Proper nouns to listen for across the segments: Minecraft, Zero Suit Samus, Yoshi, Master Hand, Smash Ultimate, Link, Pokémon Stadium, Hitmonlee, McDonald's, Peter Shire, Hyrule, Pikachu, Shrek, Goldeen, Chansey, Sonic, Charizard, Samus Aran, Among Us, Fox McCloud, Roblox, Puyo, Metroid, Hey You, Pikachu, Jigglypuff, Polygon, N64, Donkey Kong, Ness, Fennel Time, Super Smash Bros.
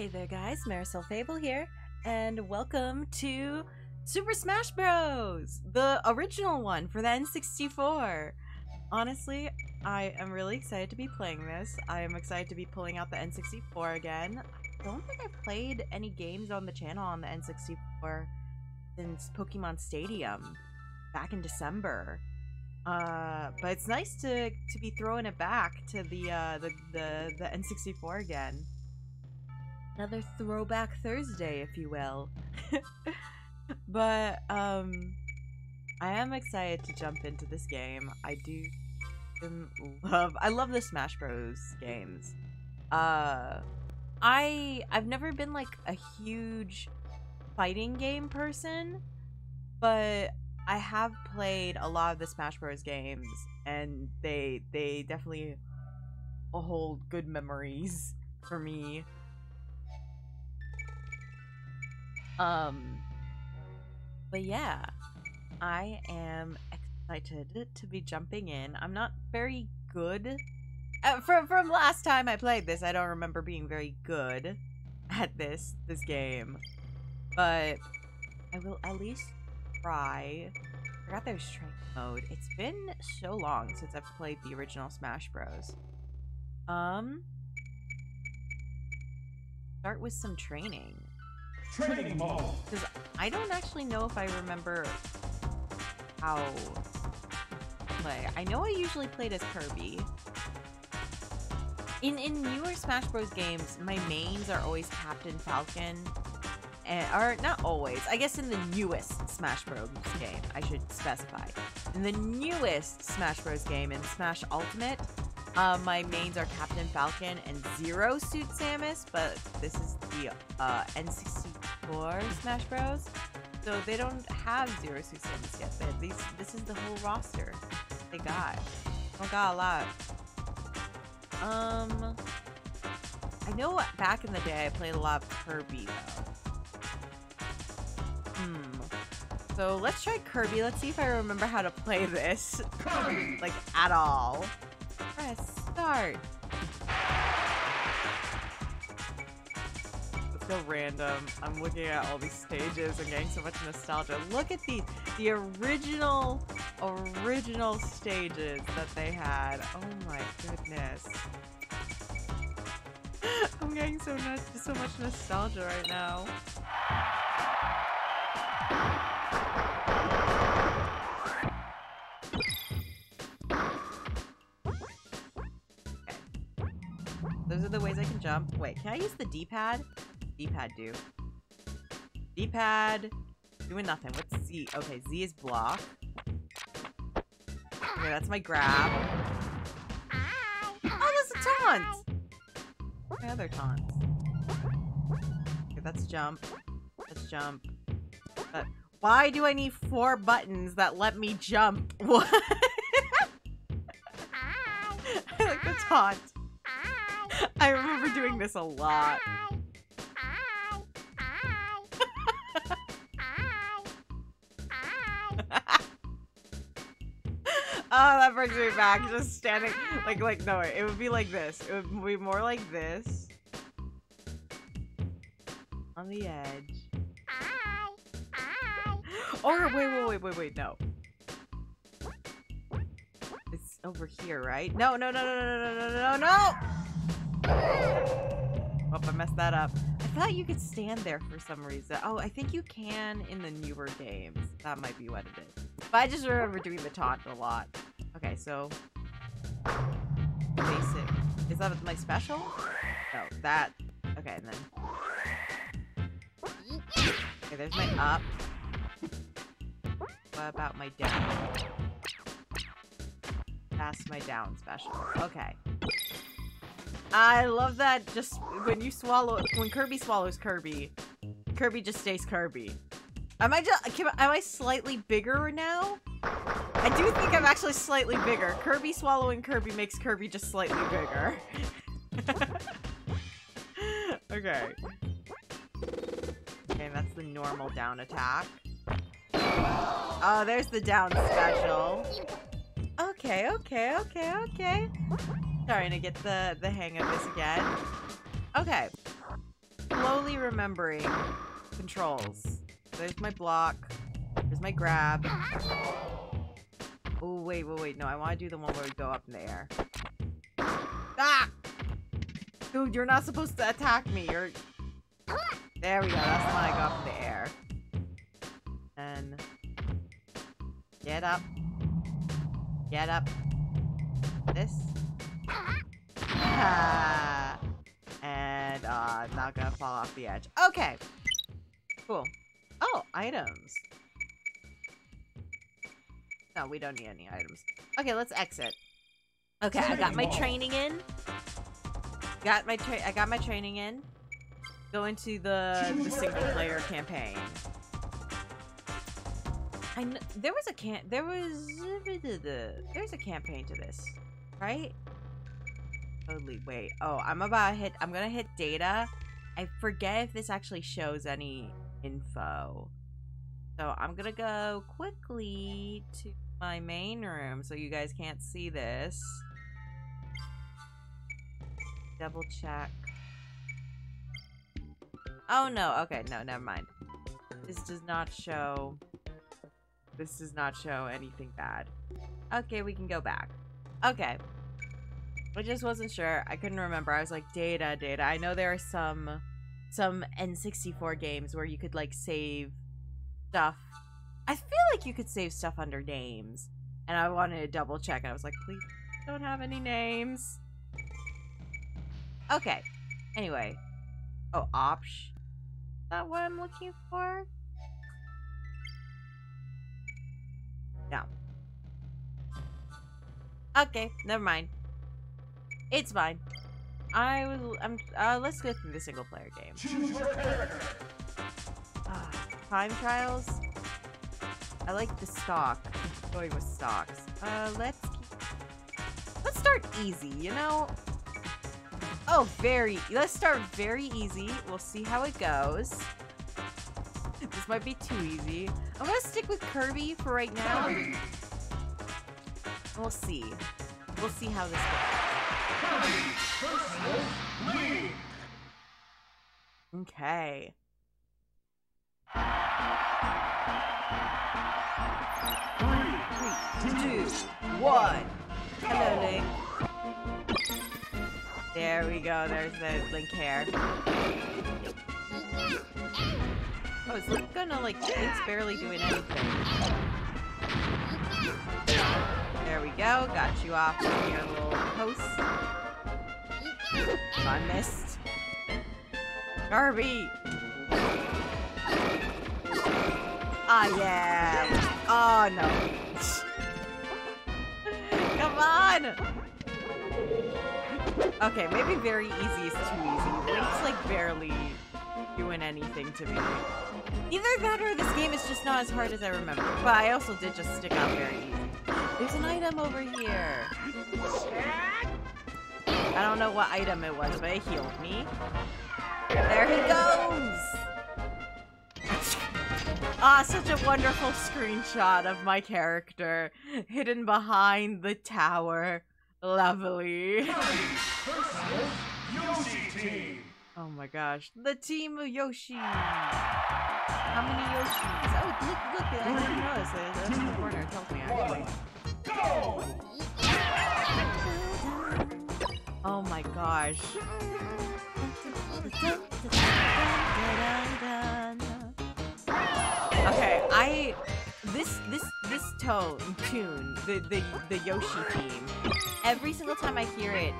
Hey there guys, Marisol Fable here, and welcome to Super Smash Bros! The original one for the N64! Honestly, I am really excited to be playing this. I am excited to be pulling out the N64 again. I don't think I've played any games on the channel on the N64 since Pokémon Stadium back in December. But it's nice to be throwing it back to the N64 again. Another throwback Thursday, if you will. But I am excited to jump into this game. I love the Smash Bros games. I've never been like a huge fighting game person, but I have played a lot of the Smash Bros games, and they definitely hold good memories for me. But yeah, I am excited to be jumping in. I'm not very good. From last time I played this, I don't remember being very good at this game. But I will at least try. I forgot there was strength mode. It's been so long since I've played the original Smash Bros. Start with some training. Training ball. Because I don't actually know if I remember how to play. I know I usually played as Kirby. In newer Smash Bros. Games, my mains are always Captain Falcon, or not always. I guess in the newest Smash Bros. Game, I should specify. In the newest Smash Bros. Game, in Smash Ultimate, my mains are Captain Falcon and Zero Suit Samus, but this is the N64 Smash Bros, so they don't have Zero Suit Samus yet, but at least this is the whole roster they got. Oh god, a lot. I know back in the day I played a lot of Kirby though. So let's try Kirby. Let's see if I remember how to play this, like at all. Press start. It's so random. I'm looking at all these stages and getting so much nostalgia. Look at the original stages that they had. Oh my goodness. I'm getting so much nostalgia right now. Those are the ways I can jump. Wait, can I use the D-pad? D-pad do. D-pad. Doing nothing. What's Z? Okay, Z is block. Okay, that's my grab. Oh, those are taunts! My other taunts. Okay, that's jump. Let's jump. But why do I need four buttons that let me jump? What? I like the taunt. I remember doing this a lot. Oh, that brings me back. Just standing, like no, it would be like this. It would be more like this. On the edge. Or wait, no. It's over here, right? No. Oh, I messed that up. I thought you could stand there for some reason. Oh, I think you can in the newer games. That might be what it is. But I just remember doing the taunt a lot. Okay, so basic. Is that my special? No, that. Okay, and then. Okay, there's my up. What about my down? That's my down special. Okay. I love that just when you swallow, when Kirby swallows Kirby, Kirby just stays Kirby. Am I slightly bigger now? I do think I'm actually slightly bigger. Kirby swallowing Kirby makes Kirby just slightly bigger. Okay. Okay, that's the normal down attack. Oh, there's the down special. Okay. Starting to get the hang of this again. Okay. slowly remembering controls. There's my block. There's my grab. Oh, wait, wait, wait. No, I want to do the one where we go up in the air. Ah! Dude, you're not supposed to attack me. You're... There we go. That's the one I go up in the air. And... Get up. Get up. This. Ah. And, I'm not gonna fall off the edge. Okay. Cool. Oh, items. No, we don't need any items. Okay, let's exit. Okay, I got my training in. I got my training in. Go into the single player campaign. There's a campaign to this, right? Totally. Wait. Oh, I'm gonna hit data. I forget if this actually shows any info. So I'm gonna go quickly to my main room so you guys can't see this. Double check. Oh no. Okay. No. Never mind. This does not show. This does not show anything bad. Okay, we can go back. Okay. I just wasn't sure. I couldn't remember. I was like, data, data. I know there are some N64 games where you could, like, save stuff. I feel like you could save stuff under names. And I wanted to double check. And I was like, please don't have any names. Okay. Anyway. Oh, opsh. Is that what I'm looking for? No. Okay, never mind. It's fine. Let's go through the single player game. Time trials. I like the stock. I'm going with stocks. Let's start easy. You know. Oh, Let's start very easy. We'll see how it goes. This might be too easy. I'm gonna stick with Kirby for right now. We'll see. We'll see how this goes. Okay. Three, two, one. Hello, Link. There we go. There's the Link hair. Oh, is Link gonna, like, Link's barely doing anything. There we go, got you off with your little post. I missed. Kirby! Ah, oh, yeah! Oh, no. Come on! Okay, maybe very easy is too easy. Link's, like, barely doing anything to me. Either that or this game is just not as hard as I remember. But I also did just stick out very easy. There's an item over here. I don't know what item it was, but it healed me. There he goes! Ah, such a wonderful screenshot of my character. Hidden behind the tower. Lovely. Oh my gosh. The team of Yoshi! How many Yoshis? Oh, look, I didn't notice it. That's in the corner. It tells me, actually. Go! Oh my gosh. Okay, This tune, the Yoshi theme, every single time I hear it,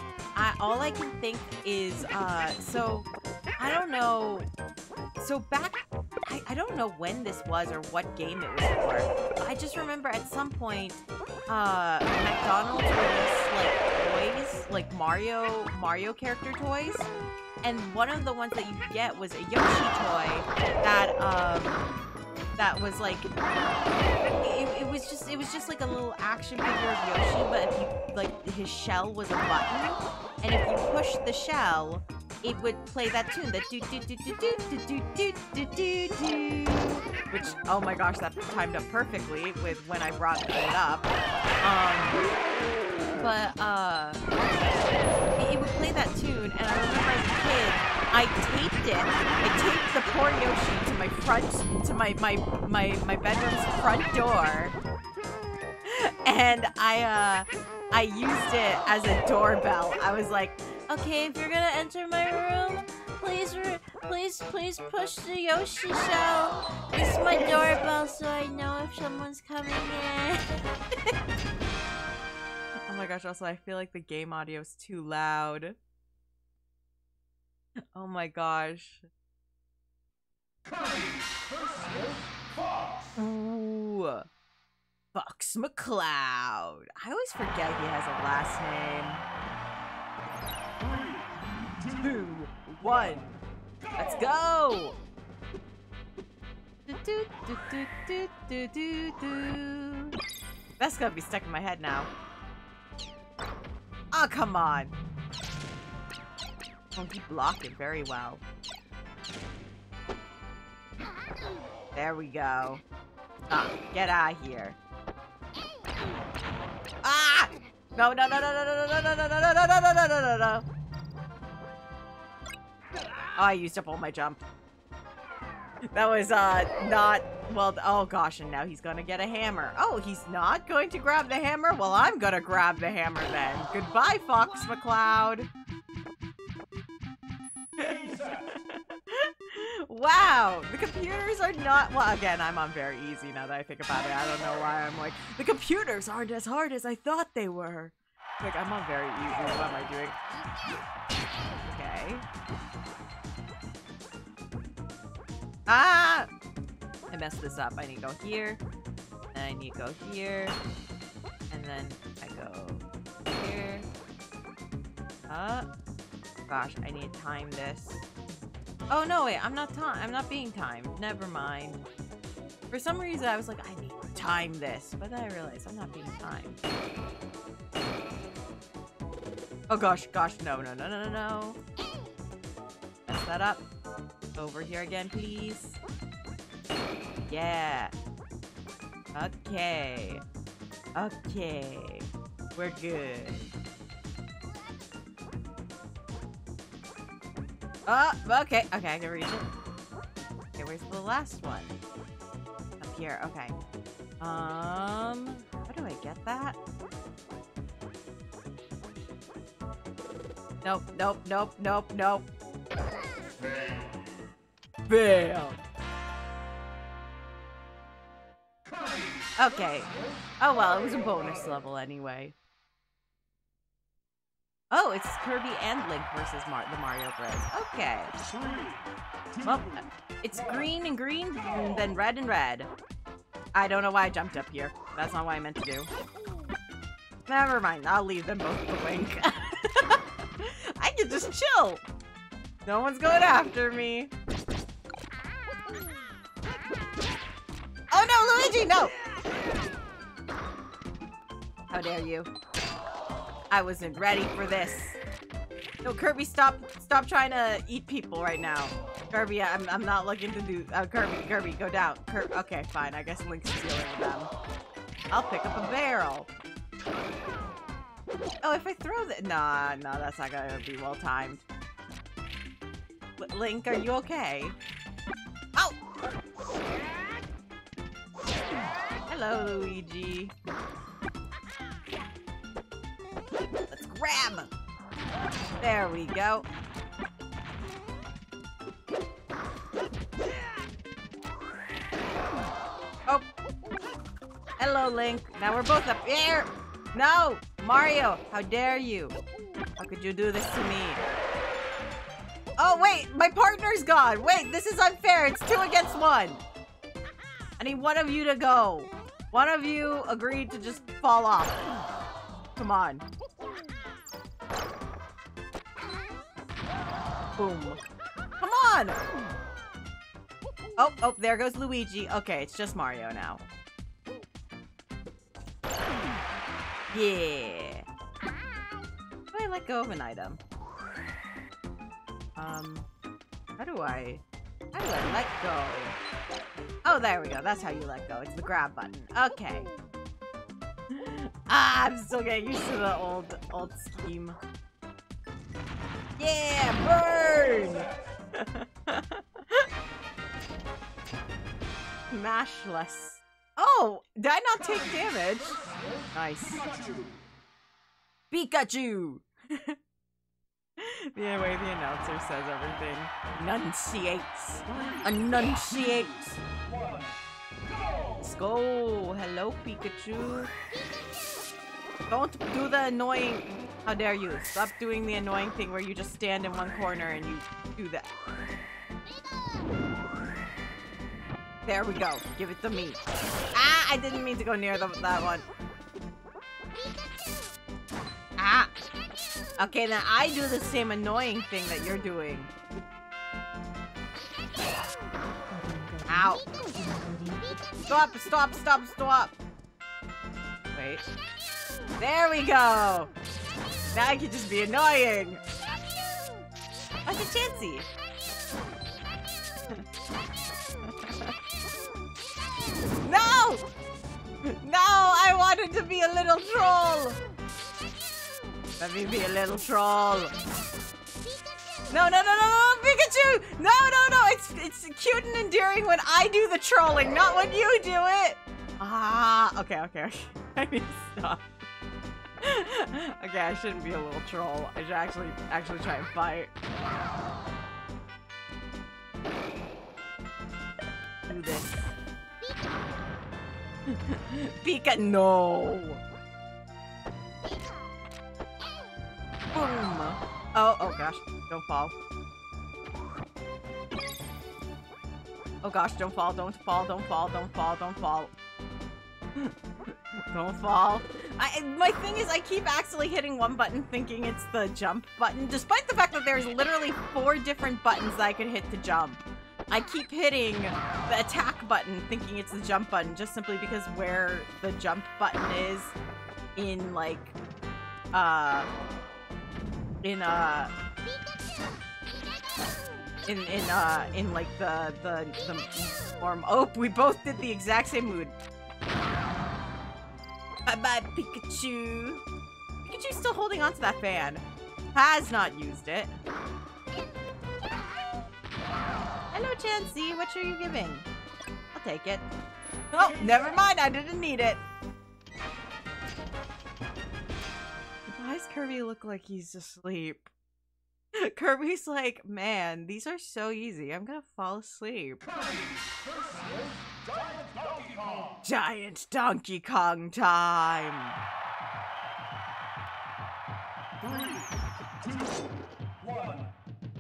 all I can think is, I don't know, I don't know when this was or what game it was for, but I just remember at some point, McDonald's released, like, toys, like, Mario character toys, and one of the ones that you could get was a Yoshi toy that was like, it was just like a little action figure of Yoshi, but if you, like, his shell was a button, and if you pushed the shell, it would play that tune, that do do do do do do do do do do, which, oh my gosh, that timed up perfectly with when I brought it up. But it would play that tune, and I remember as a kid, I taped it. I taped the poor Yoshi to my front, to my bedroom's front door, and I used it as a doorbell. I was like, okay, if you're gonna enter my room, please push the Yoshi shell. It's my doorbell, so I know if someone's coming in. Oh my gosh, also I feel like the game audio is too loud. Oh my gosh. Ooh. Fox McCloud. I always forget he has a last name. 3, 2, 1. Let's go! That's gonna be stuck in my head now. Oh, come on. He blocked it very well. There we go. Ah, get out of here. Ah! No, no, no, no, no, no, no, no, no, no, no, no, no, no, no, no. Oh, I used up all my jump. That was, not... Well, oh gosh, and now he's gonna get a hammer. Oh, he's not going to grab the hammer? Well, I'm gonna grab the hammer then. Goodbye, Fox McCloud. Wow, the computers are not... Well, again, I'm on very easy now that I think about it. I don't know why I'm like, the computers aren't as hard as I thought they were. Like, I'm on very easy. What am I doing? Okay. Ah! I messed this up. I need to go here. And I need to go here. And then I go here. Up. Gosh, I need to time this. Oh no, wait, I'm not being timed. Never mind. For some reason I was like, I need to time this, but then I realized I'm not being timed. Oh gosh, gosh, no, no, no, no, no, no. Mess that up. Over here again, please. Yeah. Okay. Okay. We're good. Oh, okay, okay, I can reach it. Okay, where's the last one? Up here, okay. How do I get that? Nope, nope, nope, nope, nope. Bam! Okay. Oh well, it was a bonus level anyway. Oh, it's Kirby and Link versus the Mario Bros. Okay. Well, it's green and green, and then red and red. I don't know why I jumped up here. That's not what I meant to do. Never mind. I'll leave them both to Link. I can just chill. No one's going after me. Oh no, Luigi, no! How dare you? I wasn't ready for this. No, Kirby, stop trying to eat people right now. Kirby, I'm not looking to do, Kirby, go down. Okay, fine, I guess Link's dealing with them. I'll pick up a barrel. Oh, if I throw that, nah, that's not gonna be well timed. Link, are you okay? Oh! Hello, Luigi. Let's grab! There we go. Oh. Hello, Link. Now we're both up here. No! Mario, how dare you? How could you do this to me? Oh, wait! My partner's gone! Wait, this is unfair. It's 2 against 1. I need one of you to go. One of you agreed to just fall off. Come on. Boom. Come on! Oh, oh, there goes Luigi. Okay, it's just Mario now. Yeah. How do I let go of an item? How do I let go? Oh, there we go. That's how you let go. It's the grab button. Okay. Ah, I'm still getting used to the old scheme. Yeah, burn! Mashless. Oh, did I not take damage? Nice. Pikachu! The way the announcer says everything. Enunciates. Enunciates. Let's go. Hello, Pikachu. Don't do the annoying... How dare you. Stop doing the annoying thing where you just stand in one corner and you do that. There we go. Give it to me. Ah, I didn't mean to go near that one. Ah. Okay, then I do the same annoying thing that you're doing. Ow. Stop, stop, stop, stop. Wait. There we go! Now I can just be annoying! That's a Chansey! No! No! I wanted to be a little troll! Let me be a little troll! No, no, no, no, no, Pikachu! No, no, no! It's cute and endearing when I do the trolling, not when you do it! Ah, okay, okay, okay. I need to stop. Okay, I shouldn't be a little troll. I should actually try and fight. Do this. Pika, no. Boom. Oh, oh gosh, don't fall. Oh gosh, don't fall, don't fall, don't fall, don't fall, don't fall. Don't fall. My thing is, I keep actually hitting one button thinking it's the jump button, despite the fact that there's literally 4 different buttons that I could hit to jump. I keep hitting the attack button thinking it's the jump button, just simply because where the jump button is in, like, in like, the form. Oh, we both did the exact same mood. Bye-bye, Pikachu. Pikachu's still holding on to that fan. Has not used it. Hello, Chansey. What are you giving? I'll take it. Oh, never mind. I didn't need it. Why does Kirby look like he's asleep? Kirby's like, man, these are so easy. I'm gonna fall asleep. Giant Donkey Kong time! 3, 2, 1,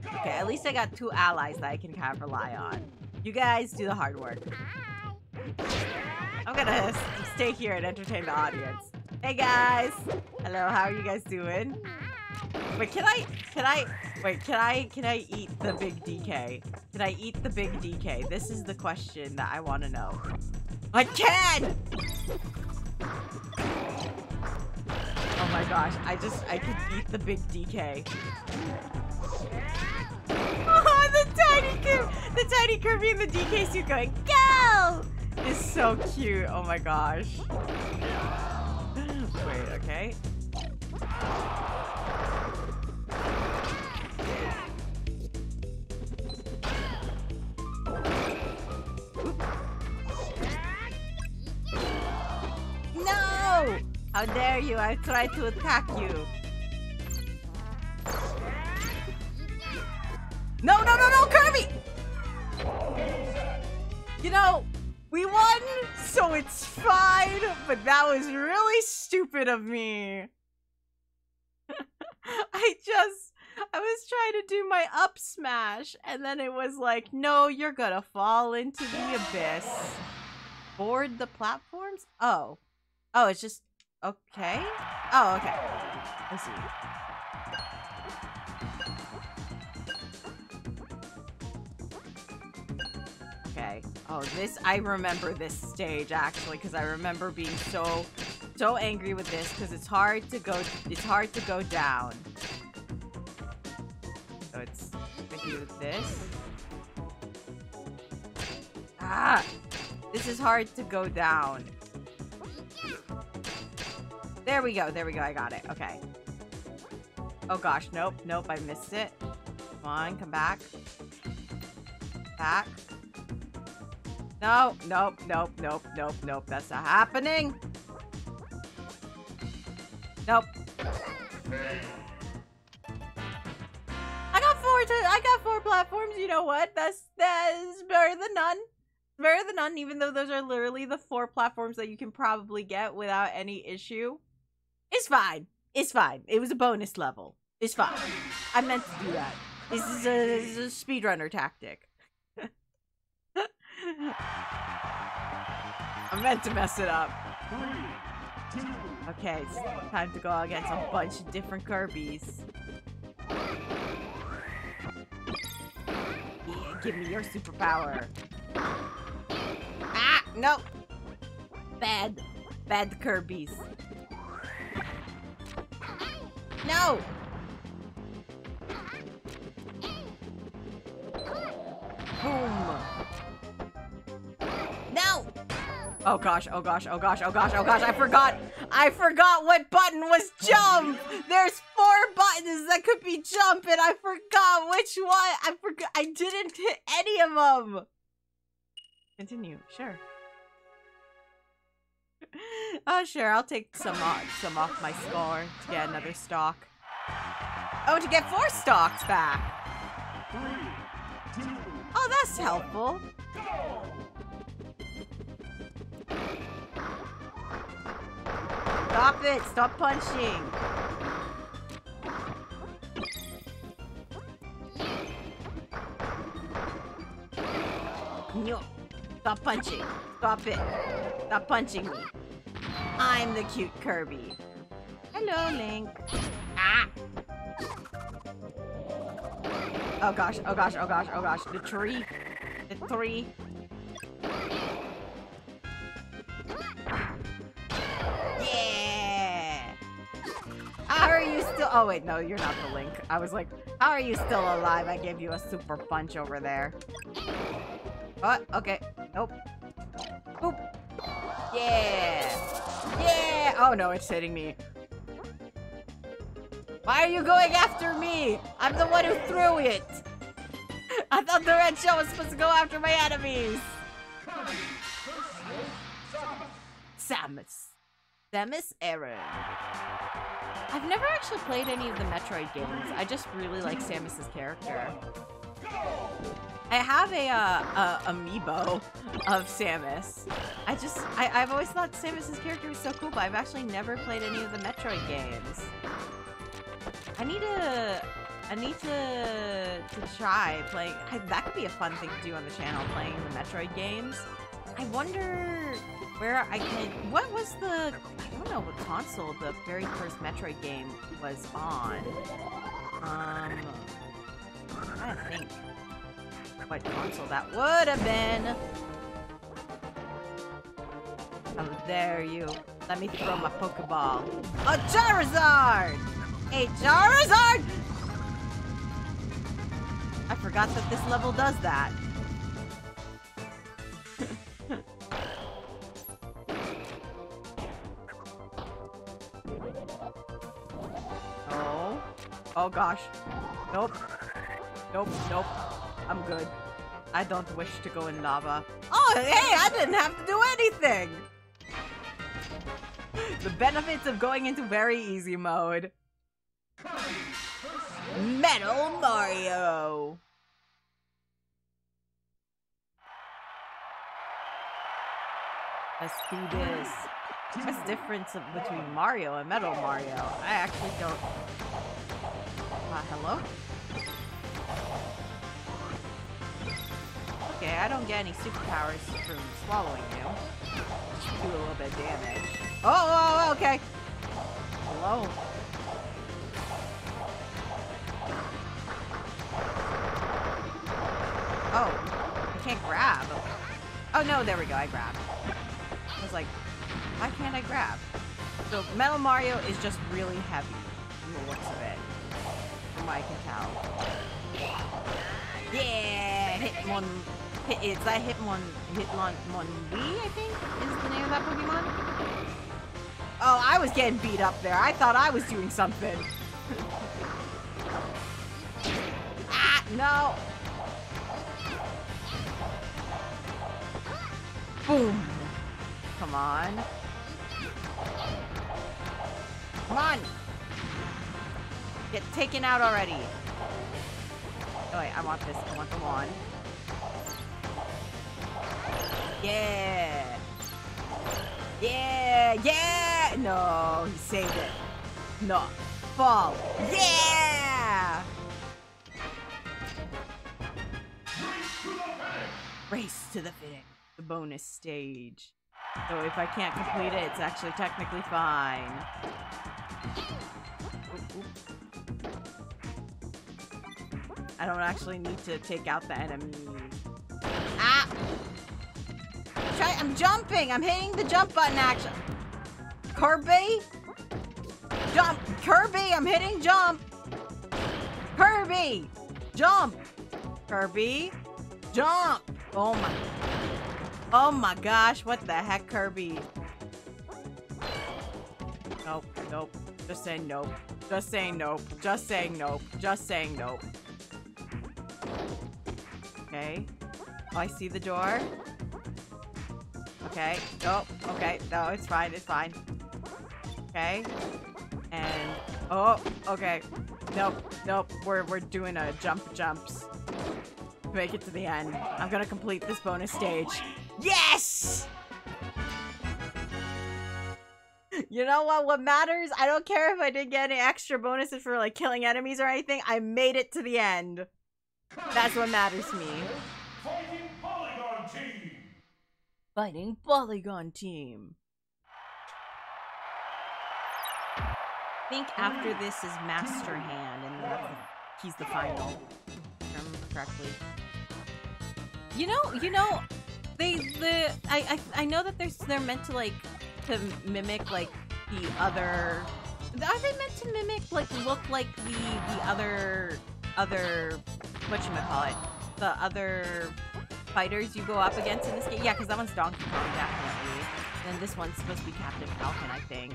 go! Okay, at least I got 2 allies that I can kind of rely on. You guys do the hard work. I'm gonna stay here and entertain the audience. Hey guys! Hello, how are you guys doing? Wait, can I eat the big DK? Can I eat the big DK? This is the question that I want to know. I can! Oh my gosh, I could eat the big DK. Oh, the tiny Kirby in the DK suit going, go! Is so cute, oh my gosh. Wait, okay. No! How dare you? I tried to attack you. No, no, no, no, Kirby! You know, we won, so it's fine, but that was really stupid of me. I was trying to do my up smash, and then it was like, no, you're gonna fall into the abyss. Board the platforms? Oh. Oh, it's just... Okay? Oh, okay. I see. Okay. Oh, this... I remember this stage, actually, because I remember being so angry with this, because it's hard to go... It's hard to go down. So it's tricky with this. Ah! This is hard to go down. There we go, I got it, okay. Oh gosh, nope, nope, I missed it. Come on, come back. Back. No, nope, nope, nope, nope, nope, that's not happening. Nope. I got four platforms, you know what? That is better than none. Better than none, even though those are literally the four platforms that you can probably get without any issue. It's fine. It's fine. It was a bonus level. It's fine. I meant to do that. This is a speedrunner tactic. I meant to mess it up. Okay, it's time to go against a bunch of different Kirbys. Yeah, give me your superpower. Ah, no. Bad. Bad Kirbys. No! Boom! No! Oh gosh, oh gosh, oh gosh, oh gosh, oh gosh, I forgot what button was jump! There's four buttons that could be jump and I forgot which one! I didn't hit any of them! Continue, sure. Oh sure, I'll take some off my score to get another stock. Oh, to get four stocks back. Oh, that's helpful. Stop it! Stop punching. No, stop punching. Stop it. Stop punching me. I'm the cute Kirby. Hello, Link. Ah! Oh gosh, oh gosh, oh gosh, oh gosh. The tree. The three. Yeah! How are you still- oh wait, no, you're not the Link. I was like, how are you still alive? I gave you a super punch over there. Oh, okay. Nope. Boop. Yeah! Yeah! Oh no, it's hitting me. Why are you going after me? I'm the one who threw it! I thought the red shell was supposed to go after my enemies! Samus. Samus Aran. I've never actually played any of the Metroid games. I just really like Samus's character. I have a amiibo of Samus. I've always thought Samus's character was so cool, but I've actually never played any of the Metroid games. I need to try playing. That could be a fun thing to do on the channel, playing the Metroid games. I wonder where I can. What was the? I don't know what console the very first Metroid game was on. I'm trying to think what console that would have been. How dare you. Let me throw my Pokeball. A Charizard! A Charizard! I forgot that this level does that. Oh. Oh gosh. Nope. Nope, nope. I'm good. I don't wish to go in lava. Oh, hey, I didn't have to do anything! The benefits of going into very easy mode. Metal Mario! Let's do this. What's the difference between Mario and Metal Mario? I actually don't... hello? Okay, I don't get any superpowers from swallowing you. Do a little bit of damage. Oh, oh, okay. Hello. Oh, I can't grab. Oh no, there we go, I grabbed. I was like, why can't I grab? So Metal Mario is just really heavy from the looks of it. From what I can tell. Yeah! Hitmonlee, I think, is the name of that Pokemon? Oh, I was getting beat up there. I thought I was doing something. No! Boom! Come on. Come on! Get taken out already! Oh wait, I want this. I want the one. Yeah! Yeah! Yeah! No, he saved it. No. Fall. Yeah! Race to the finish. The bonus stage. So if I can't complete it, it's actually technically fine. Oop, oop. I don't actually need to take out the enemy. Ah! I'm jumping! I'm hitting the jump button action! Kirby? Jump! Kirby! I'm hitting jump! Kirby! Jump! Kirby! Jump! Oh my... Oh my gosh, what the heck, Kirby? Nope, nope. Just say nope. Just say nope. Just saying nope. Just saying nope. Okay. Oh, I see the door. Okay. Nope. Okay. No, it's fine. It's fine. Okay. And... Oh, okay. Nope. Nope. We're doing a jumps. Make it to the end. I'm gonna complete this bonus stage. Yes! You know what? What matters? I don't care if I didn't get any extra bonuses for like killing enemies or anything. I made it to the end. That's what matters to me. Fighting Polygon Team. Fighting Polygon Team. I think after this is Master Hand, and he's the final. If I remember correctly. You know. I know that they're meant to like to mimic like the other. Are they meant to mimic like look like the other whatchamacallit? The other fighters you go up against in this game? Yeah, because that one's Donkey Kong definitely. And this one's supposed to be Captain Falcon, I think.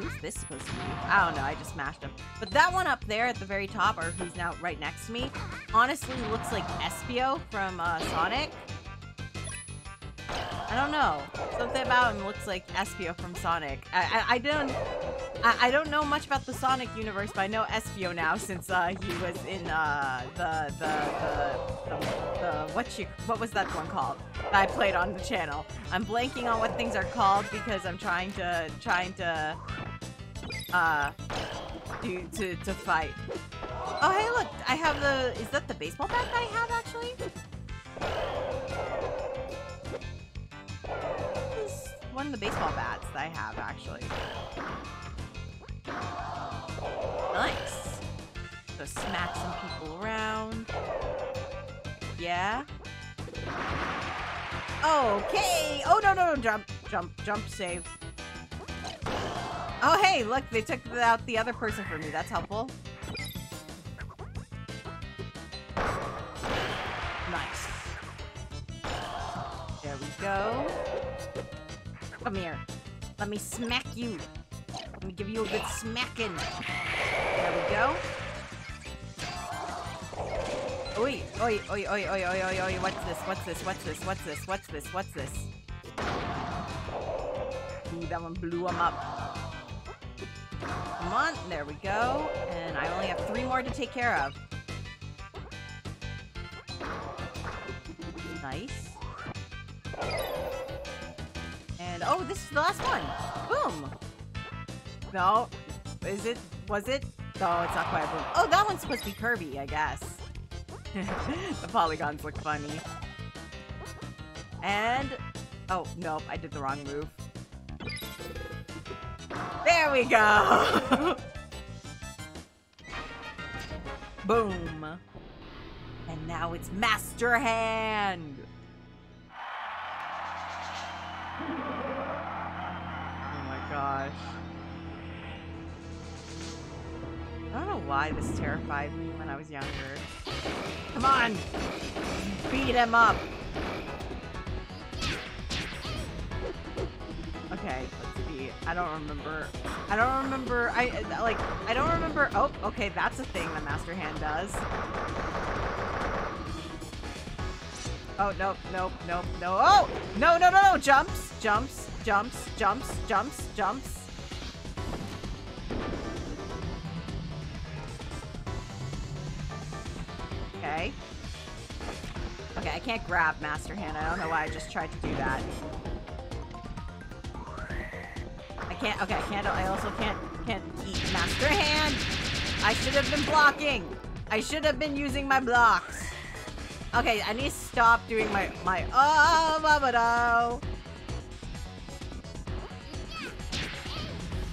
Who's this supposed to be? I don't know, I just smashed him. But that one up there at the very top, or who's now right next to me, honestly looks like Espio from Sonic. I don't know. Something about him looks like Espio from Sonic. I don't know much about the Sonic universe, but I know Espio now since he was in the what was that one called that I played on the channel? I'm blanking on what things are called because I'm trying to fight. Oh hey look, I have the is that the baseball bat that I have actually? One of the baseball bats that I have, actually. Nice. So smack some people around. Yeah. Okay. Oh, no. Jump, save. Oh, hey, look. They took out the other person for me. That's helpful. Nice. There we go. Come here. Let me smack you. Let me give you a good smacking. There we go. Oi, oi, oi, oi, oi, oi, oi, oi, what's this? What's this? What's this? What's this? What's this? What's this? Ooh, that one blew him up. Come on, there we go. And I only have 3 more to take care of. Nice. And oh, this is the last one. Boom. No, is it? Was it? No, it's not quite a boom. Oh, that one's supposed to be Kirby, I guess. The polygons look funny. And oh nope, I did the wrong move. There we go. Boom. And now it's Master Hand. Oh my gosh. I don't know why this terrified me when I was younger. Come on! Beat him up! Okay, let's see. I don't remember. I don't remember. Oh, okay, that's a thing that Master Hand does. Oh, no. Oh! No. Jumps. Okay. Okay, I can't grab Master Hand. I don't know why I just tried to do that. I can't. Okay, I can't. I also can't eat Master Hand. I should have been blocking. I should have been using my blocks. Okay, I need to stop doing my oh, babado.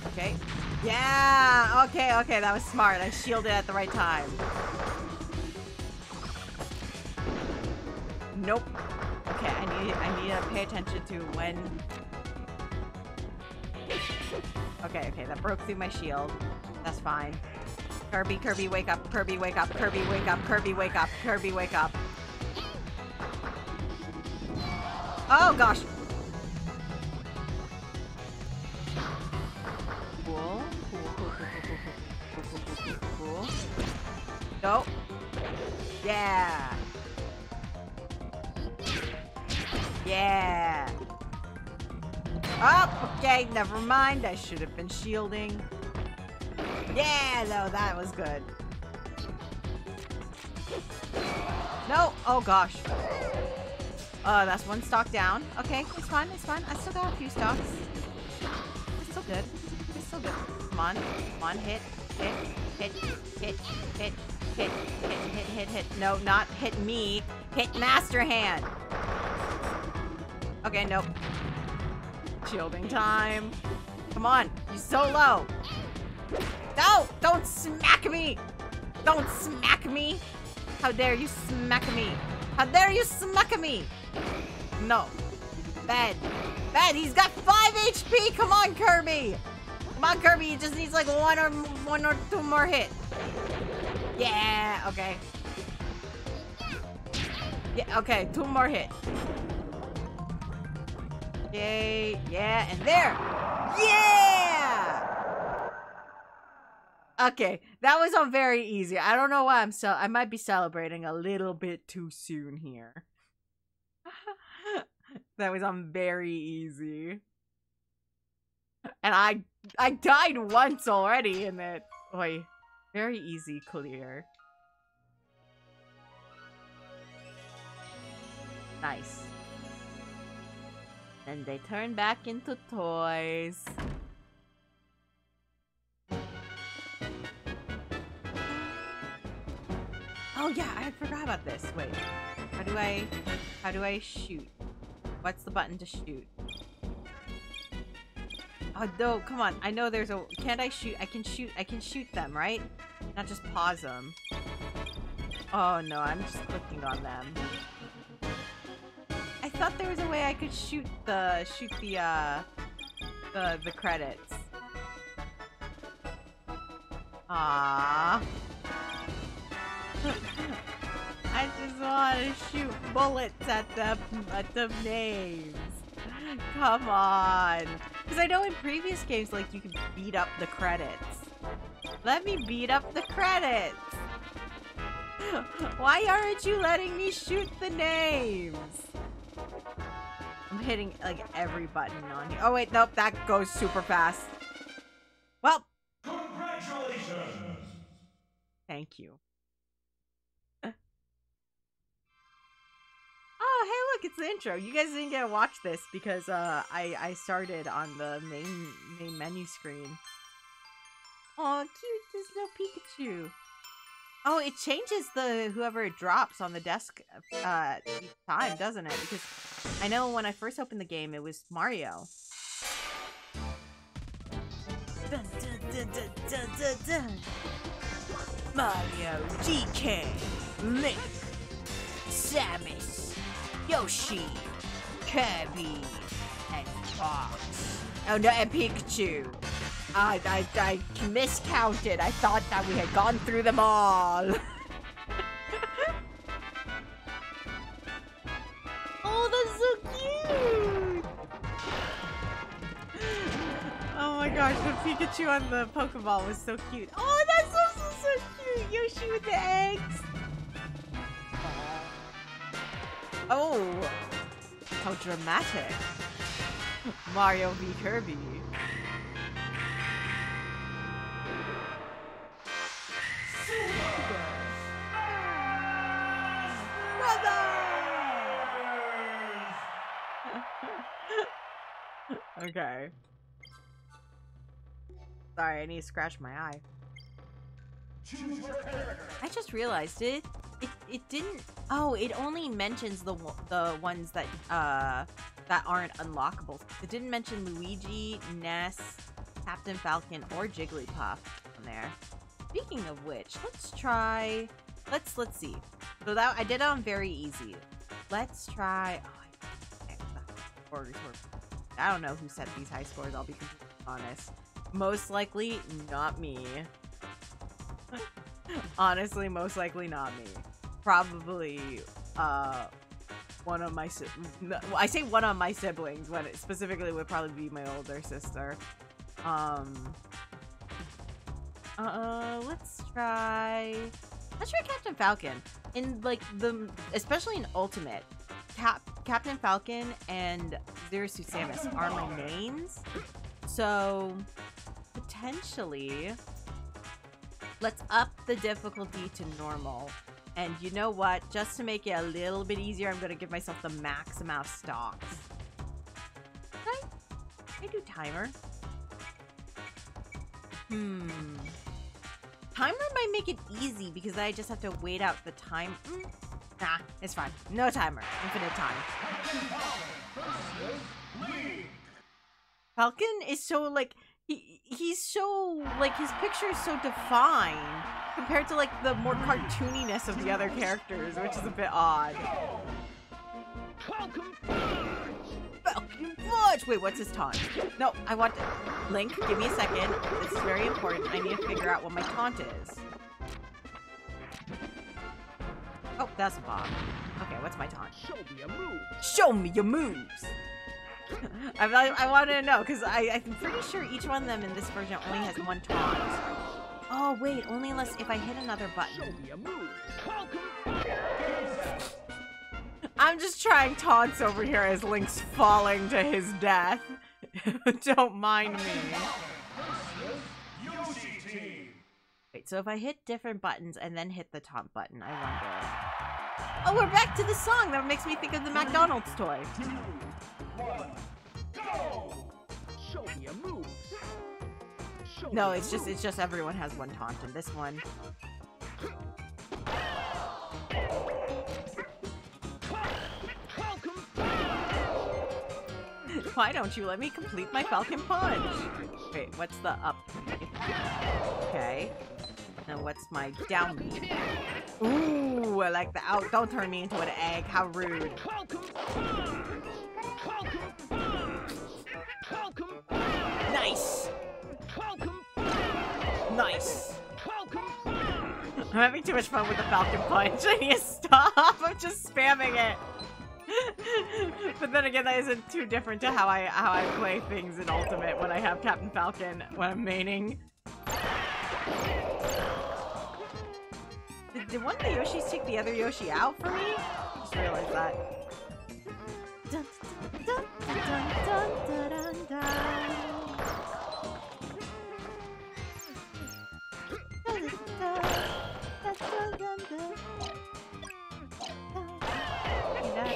Okay. Yeah. Okay. That was smart. I shielded at the right time. Nope. Okay, I need to pay attention to when. Okay, that broke through my shield. That's fine. Kirby, wake up. Kirby, wake up. Oh, gosh. Cool. Go. Yeah. Yeah. Oh, okay, never mind. I should have been shielding. Yeah, no, that was good. No, oh gosh. That's one stock down. Okay, it's fine. I still got a few stocks. It's still good. Come on, hit. No, not hit me. Hit Master Hand. Okay, nope. Shielding time. Come on, you're so low. No, don't smack me. How dare you smack me? No. Bad. He's got 5 HP. Come on, Kirby. He just needs like one or two more hit. Yeah. Okay. Yeah. Okay. 2 more hit. Yay. Yeah. And there. Yeah. Okay. That was all very easy. I don't know why I might be celebrating a little bit too soon here. That was on very easy. And I died once already in it. Oi. Very easy clear. Nice. And they turn back into toys. Oh yeah, I forgot about this. Wait. How do I shoot? What's the button to shoot? Oh no, come on. I know there's a can't I shoot? I can shoot them, right? Not just pause them. Oh no, I'm just clicking on them. I thought there was a way I could shoot the credits. Ah. I just want to shoot bullets at the names. Come on. Because I know in previous games, like, you can beat up the credits. Let me beat up the credits. Why aren't you letting me shoot the names? I'm hitting, like, every button on here. Oh, wait, nope. That goes super fast. Well. Congratulations. Thank you. Oh, hey, look, it's the intro. You guys didn't get to watch this because I started on the main menu screen. Oh, cute, there's no Pikachu. Oh, it changes whoever it drops on the desk each time, doesn't it? Because I know when I first opened the game, it was Mario. Mario, DK, Link, Samus, Yoshi, Kirby, and Fox. Oh no, and Pikachu. I miscounted. I thought that we had gone through them all. Oh, that's so cute. gosh, the Pikachu on the Pokeball was so cute. Oh, that's so cute! Yoshi with the eggs! Oh, how dramatic. Mario v. Kirby. Okay. Sorry, I need to scratch my eye. I just realized it didn't. Oh, it only mentions the ones that that aren't unlockable. It didn't mention Luigi, Ness, Captain Falcon, or Jigglypuff on there. Speaking of which, let's try. Let's see. So that I did it on very easy. Let's try. Oh, I don't know who set these high scores, I'll be completely honest. Most likely not me. Honestly, most likely not me. Probably one of my I say one of my siblings, when it specifically would probably be my older sister. Let's try Captain Falcon. In like the especially in Ultimate, Captain Falcon and Zero Suit Samus are my mains, so potentially let's up the difficulty to normal. And you know what? Just to make it a little bit easier, I'm gonna give myself the max amount of stocks. Can I do timer? Timer might make it easy because I just have to wait out the time. Nah, it's fine. No timer. Infinite time. Falcon is so, like, he's so, like, his picture is so defined compared to, like, the more cartooniness of the other characters, which is a bit odd. Falcon Fudge! Wait, what's his taunt? No, I want to... Link, give me a second. This is very important. I need to figure out what my taunt is. Oh, that's a bomb. Okay, what's my taunt? Show me your moves. Show me your moves. I want to know because I'm pretty sure each one of them in this version only has one taunt. Oh wait, only unless if I hit another button. Show me your moves. I'm just trying taunts over here as Link's falling to his death. Don't mind me. So if I hit different buttons and then hit the top button, I wonder. Oh, we're back to the song! That makes me think of the McDonald's toy. 3, 2, 1, go! Show me your moves. Show no, it's just moves. It's just everyone has one taunt in this one. Why don't you let me complete my Falcon Punch? Wait, what's the up? Okay. Now what's my down? Ooh, I like the out. Don't turn me into an egg. How rude. Nice. Nice. I'm having too much fun with the Falcon Punch. I need to stop. I'm just spamming it. But then again, that isn't too different to how I play things in Ultimate when I have Captain Falcon when I'm maining. Did one of the Yoshis take the other Yoshi out for me? I just realized that.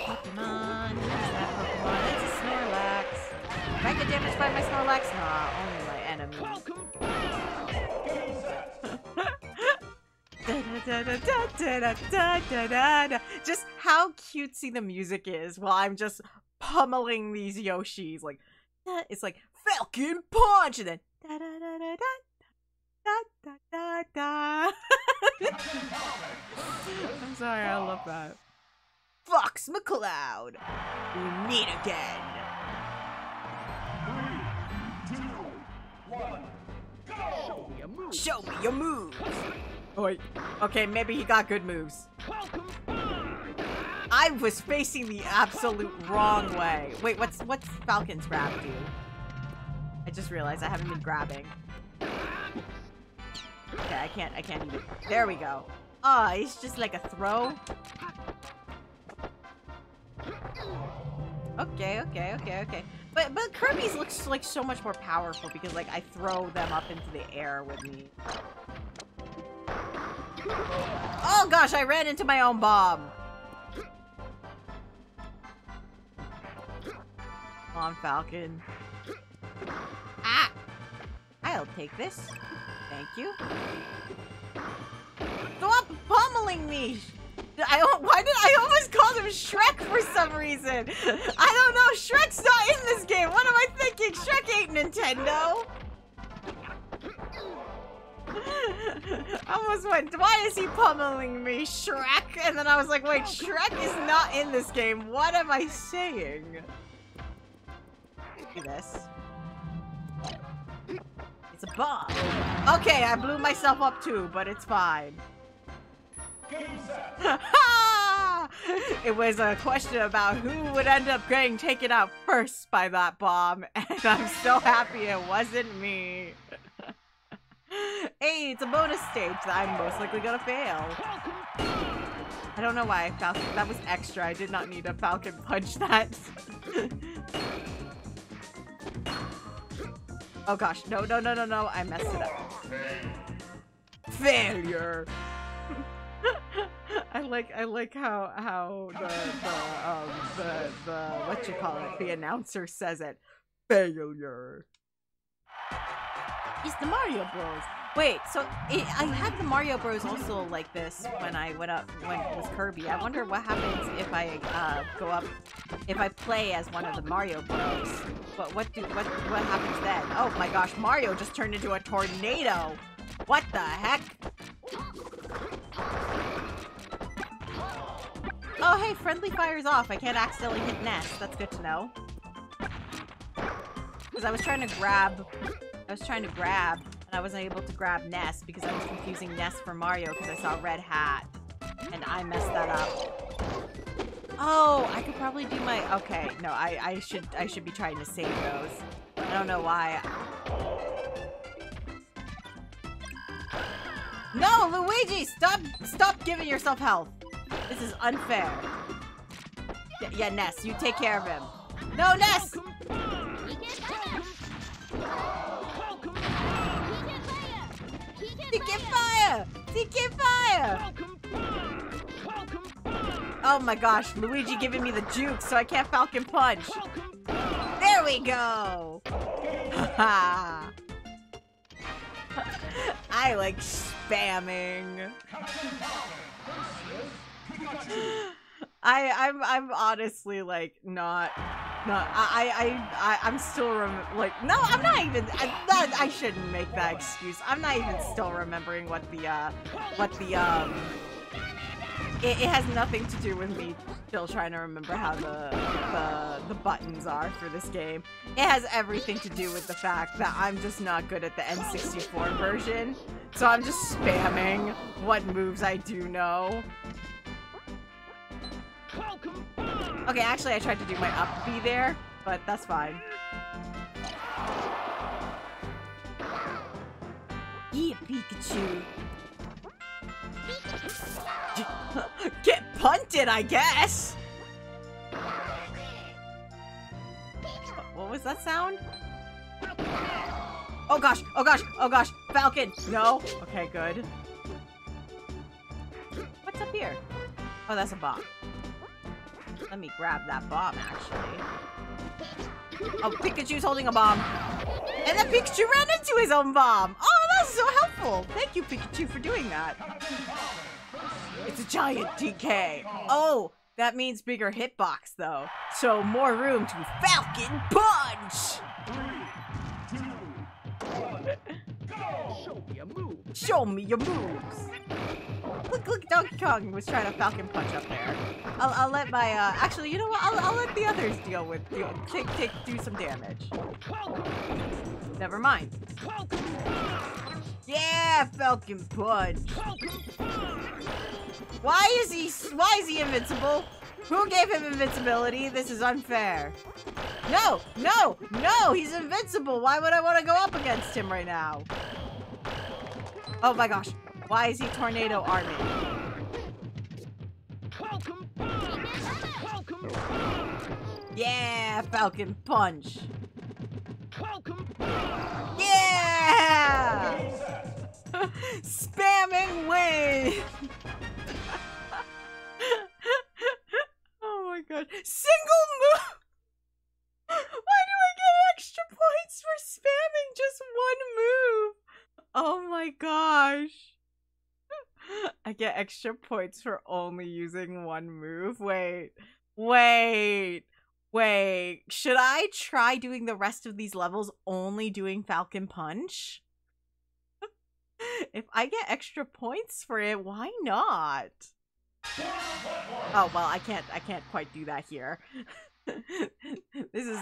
Pokemon. What's that Pokemon? It's a Snorlax. If I get damaged by my Snorlax, nah, only my enemies. Just how cutesy the music is while I'm just pummeling these Yoshis. Like, it's like Falcon Punch, and then da da da da da. Da, da, da, da. I'm sorry, I love that. Fox McCloud, we meet again. 3, 2, 1, go! Show me your moves. Show me your moves. Oi. Okay, maybe he got good moves. I was facing the absolute wrong way. Wait, what's Falcon's rap do? I I just realized I haven't been grabbing. Okay, I can't even. There we go. Ah, oh, it's just like a throw. Okay. But Kirby's looks like so much more powerful because like I throw them up into the air with me. Oh gosh, I ran into my own bomb. Come on, Falcon. Ah! I'll take this. Thank you. Stop pummeling me! Why did I almost call him Shrek for some reason? I don't know. Shrek's not in this game. What am I thinking? Shrek ain't Nintendo. I almost went, why is he pummeling me, Shrek? And then I was like, wait, Shrek is not in this game. What am I saying? Look at this. It's a bomb. Okay, I blew myself up too, but it's fine. It was a question about who would end up getting taken out first by that bomb, and I'm so happy it wasn't me. Hey, it's a bonus stage that I'm most likely gonna fail. I don't know why I Falcon. That was extra. I did not need a Falcon punch that. Oh gosh, no, I messed it up. Failure! I like how the what you call it, the announcer says it. Failure. It's the Mario Bros. Wait, so I had the Mario Bros. Also like this when I went up with Kirby. I wonder what happens if I go up, if I play as one of the Mario Bros. But what happens then? Oh my gosh, Mario just turned into a tornado. What the heck? Oh hey, friendly fire's off. I can't accidentally hit Ness. That's good to know. Because I was trying to grab, and I wasn't able to grab Ness because I was confusing Ness for Mario because I saw Red Hat, and I messed that up. Oh, I could probably do my. Okay, no, I should be trying to save those. I don't know why. No, Luigi! Stop giving yourself health. This is unfair. Yeah, Ness, you take care of him. No, Ness! He can fire! Oh my gosh, Luigi giving me the juke so I can't Falcon punch. There we go! Haha! I like spamming. I'm honestly like I'm still I shouldn't make that excuse. I'm not even still remembering it has nothing to do with me still trying to remember how the buttons are for this game. It has everything to do with the fact that I'm just not good at the N64 version. So I'm just spamming what moves I do know. Okay, actually I tried to do my up B there, but that's fine. Eat Pikachu. Get punted, I guess! What was that sound? Oh gosh! Falcon! No? Okay, good. What's up here? Oh, that's a bomb. Let me grab that bomb, actually. Oh, Pikachu's holding a bomb. And then Pikachu ran into his own bomb! Oh, that's so helpful! Thank you, Pikachu, for doing that. It's a giant DK. Oh, that means bigger hitbox, though. So more room to Falcon punch! 3, 2, 1, go! Show me your moves. Look, Donkey Kong was trying to Falcon punch up there. I'll let my, actually, you know what? I'll let the others do some damage. Never mind. Yeah, Falcon punch. Why is he invincible? Who gave him invincibility? This is unfair. No! No! No! He's invincible! Why would I want to go up against him right now? Oh my gosh. Why is he tornado army? Falcon Punch! Falcon Punch! Yeah! Falcon Punch! Falcon Punch! Yeah! Spam and wave! Oh my god. Single move! Why do I get extra points for spamming just one move? Oh my gosh. I get extra points for only using one move. Wait. Wait. Wait. Should I try doing the rest of these levels only doing Falcon Punch? If I get extra points for it, why not? Oh, well, I can't quite do that here. This is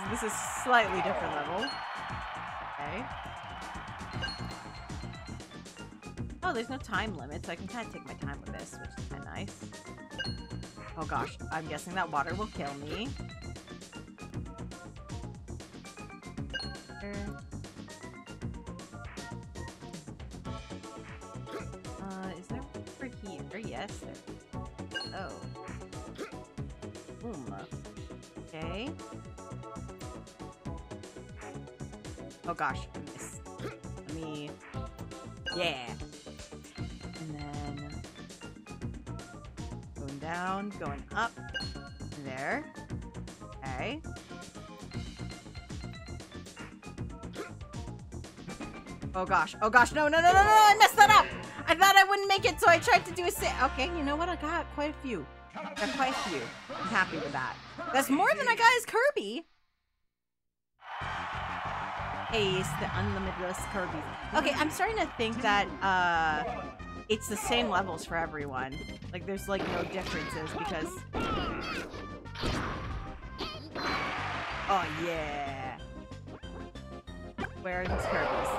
slightly different level. Okay. Oh, there's no time limit, so I can kind of take my time with this, which is kind of nice. Oh gosh, I'm guessing that water will kill me. Is there for here? Yes, there. Oh. Boom. Okay. Oh gosh, I missed. Let me... Yeah! And then... Going down, going up. There. Okay. Oh gosh, no, I messed that up! I thought I wouldn't make it, so I tried to do a sit. Okay, you know what? I got quite a few. I'm happy with that. That's more than I got as Kirby! Ace, the unlimitless Kirby. Okay, I'm starting to think that it's the same levels for everyone. Like, there's like no differences because... Oh yeah! Where are these Kirbys?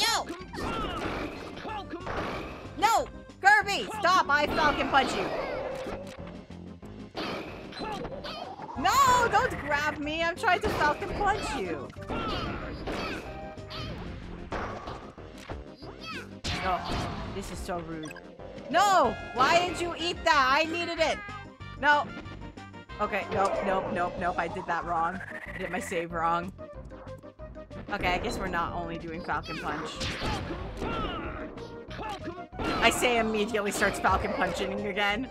No! No! Kirby! Stop! I Falcon Punch you! No! Don't grab me! I'm trying to Falcon Punch you! Oh, this is so rude. No! Why did you eat that? I needed it! No! Okay, nope. I did that wrong. I did my save wrong. Okay, I guess we're not only doing Falcon Punch. I say immediately starts Falcon Punching again.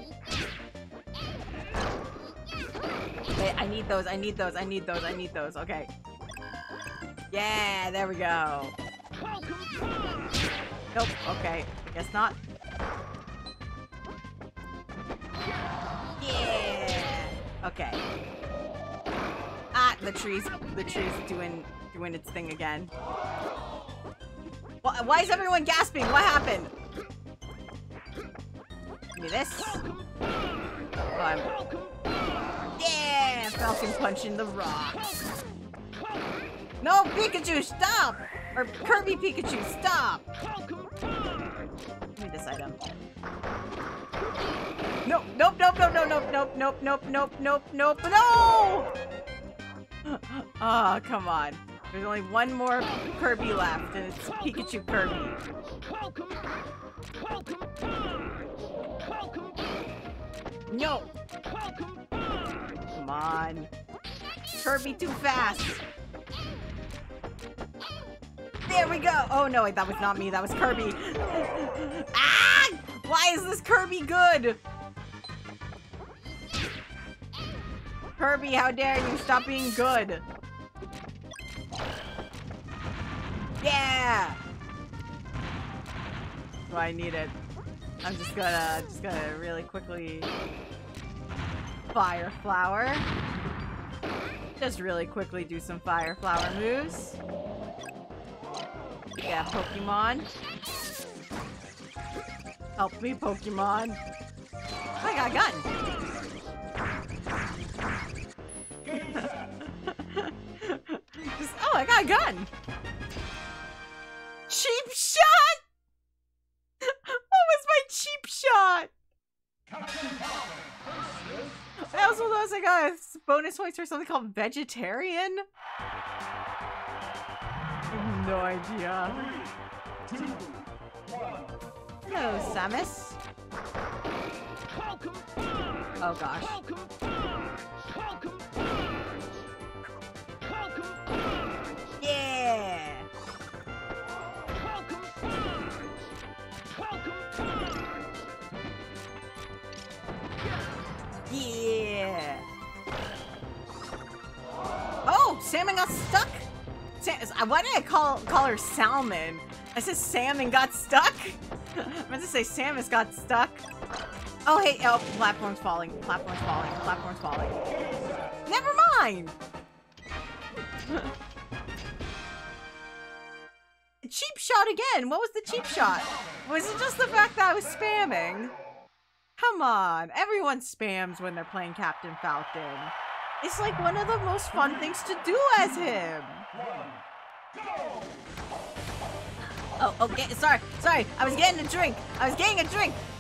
Wait, I need those. Okay. Yeah, there we go. Nope, okay. Guess not. Yeah! Okay. Ah, the tree's doing its thing again. Why is everyone gasping? What happened? Give me this. Oh, yeah! Falcon punching the rocks. No, Pikachu, stop! Or Kirby Pikachu, stop! Give me this item. Nope. No! Oh, come on. There's only one more Kirby left, and it's Pikachu Kirby. No! Come on. Kirby too fast! There we go! Oh no, wait, that was not me, that was Kirby. Ah! Why is this Kirby good? Kirby, how dare you stop being good? Yeah! Well, I need it. I'm just gonna really quickly fire flower. Just really quickly do some fire flower moves. Yeah, Pokemon. Help me, Pokemon. I got a gun. Oh, I got a gun. Cheap shot. What was my cheap shot? I also noticed I got bonus points for something called vegetarian. I have no idea. 3, 2, 1. Hello, Samus. Oh gosh. Yeah. Yeah. Oh, salmon got stuck. Why did I call her salmon? I said salmon got stuck. I meant to say Samus got stuck. Oh hey, oh, platform's falling, platform's falling, platform's falling. Never mind. Cheap shot again. What was the cheap shot? Was it just the fact that I was spamming? Come on, everyone spams when they're playing Captain Falcon. It's like one of the most fun things to do as him. Oh, okay, sorry, I was getting a drink.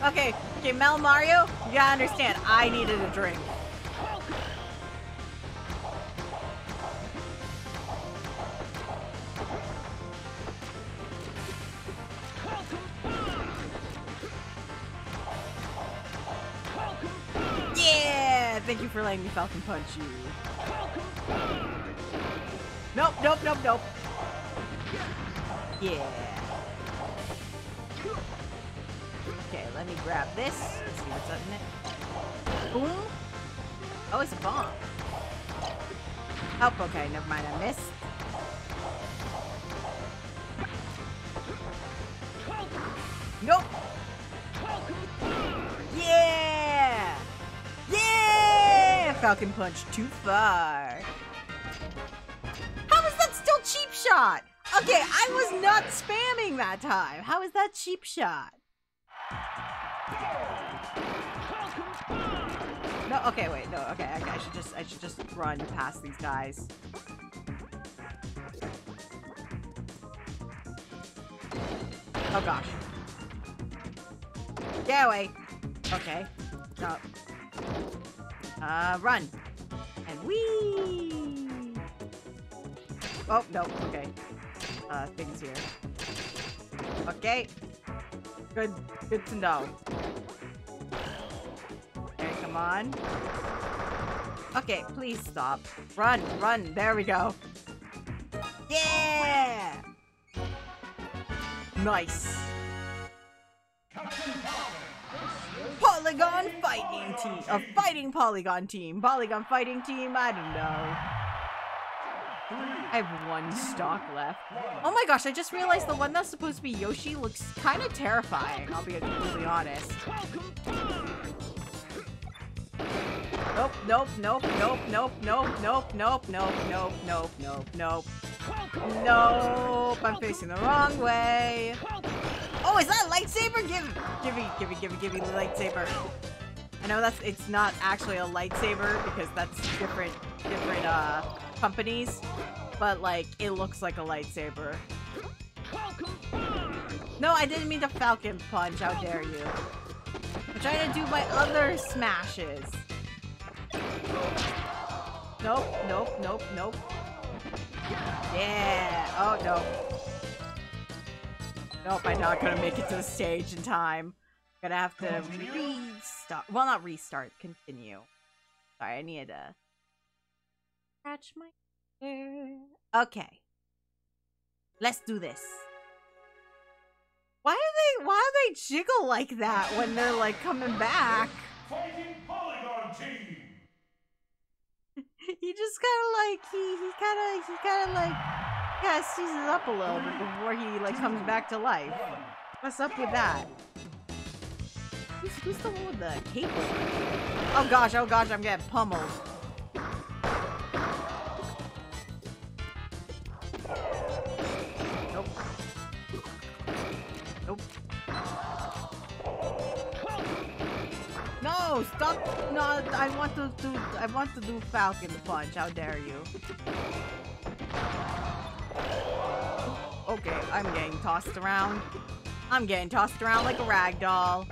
Okay, Metal Mario, you gotta understand, I needed a drink. Yeah, thank you for letting me Falcon Punch you. Nope. Yeah. Okay, let me grab this. Let's see what's up in it. Boom. Oh, it's a bomb. Oh, okay, never mind, I missed. Nope. Yeah! Yeah! Falcon Punch too far. How is that still cheap shot? Okay, I was not spamming that time. How is that cheap shot? No, okay, wait, no, okay, I should just run past these guys. Oh gosh. Get away. Okay. Stop. Run. And whee! Oh, no, okay. Things here. Okay. Good to know. Okay, come on. Okay, please stop. Run. There we go. Yeah! Nice. Polygon fighting team. A fighting Polygon team. Polygon fighting team, I don't know. I have one stock left. Oh my gosh, I just realized the one that's supposed to be Yoshi looks kind of terrifying, I'll be completely honest. Nope, I'm facing the wrong way. Oh, is that a lightsaber? Give me the lightsaber. I know it's not actually a lightsaber because that's different, companies, but like it looks like a lightsaber. No, I didn't mean to Falcon Punch, how dare you. I'm trying to do my other smashes. Nope. Yeah, oh no. Nope, I'm not gonna make it to the stage in time. Gonna have to restart. Well, not restart, continue. Sorry, I needed a scratch my hair. Okay. Let's do this. Why do they jiggle like that when they're like coming back? Fighting Polygon team. He just kinda like he kinda seasons up a little bit before he like comes back to life. What's up with that? Who's the one with the cape? Oh gosh, I'm getting pummeled. Nope. No, stop! No, I want to do Falcon Punch. How dare you? Okay, I'm getting tossed around. like a rag doll.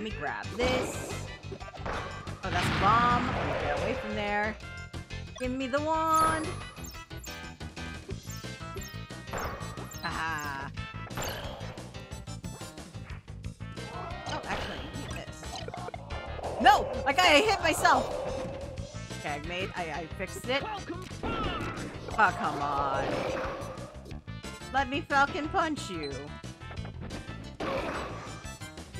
let me grab this. Oh, that's a bomb. Get away from there. Give me the wand. Haha. Oh, actually, I need this. No! Like, I hit myself! Okay, I fixed it. Oh, come on. Let me Falcon punch you.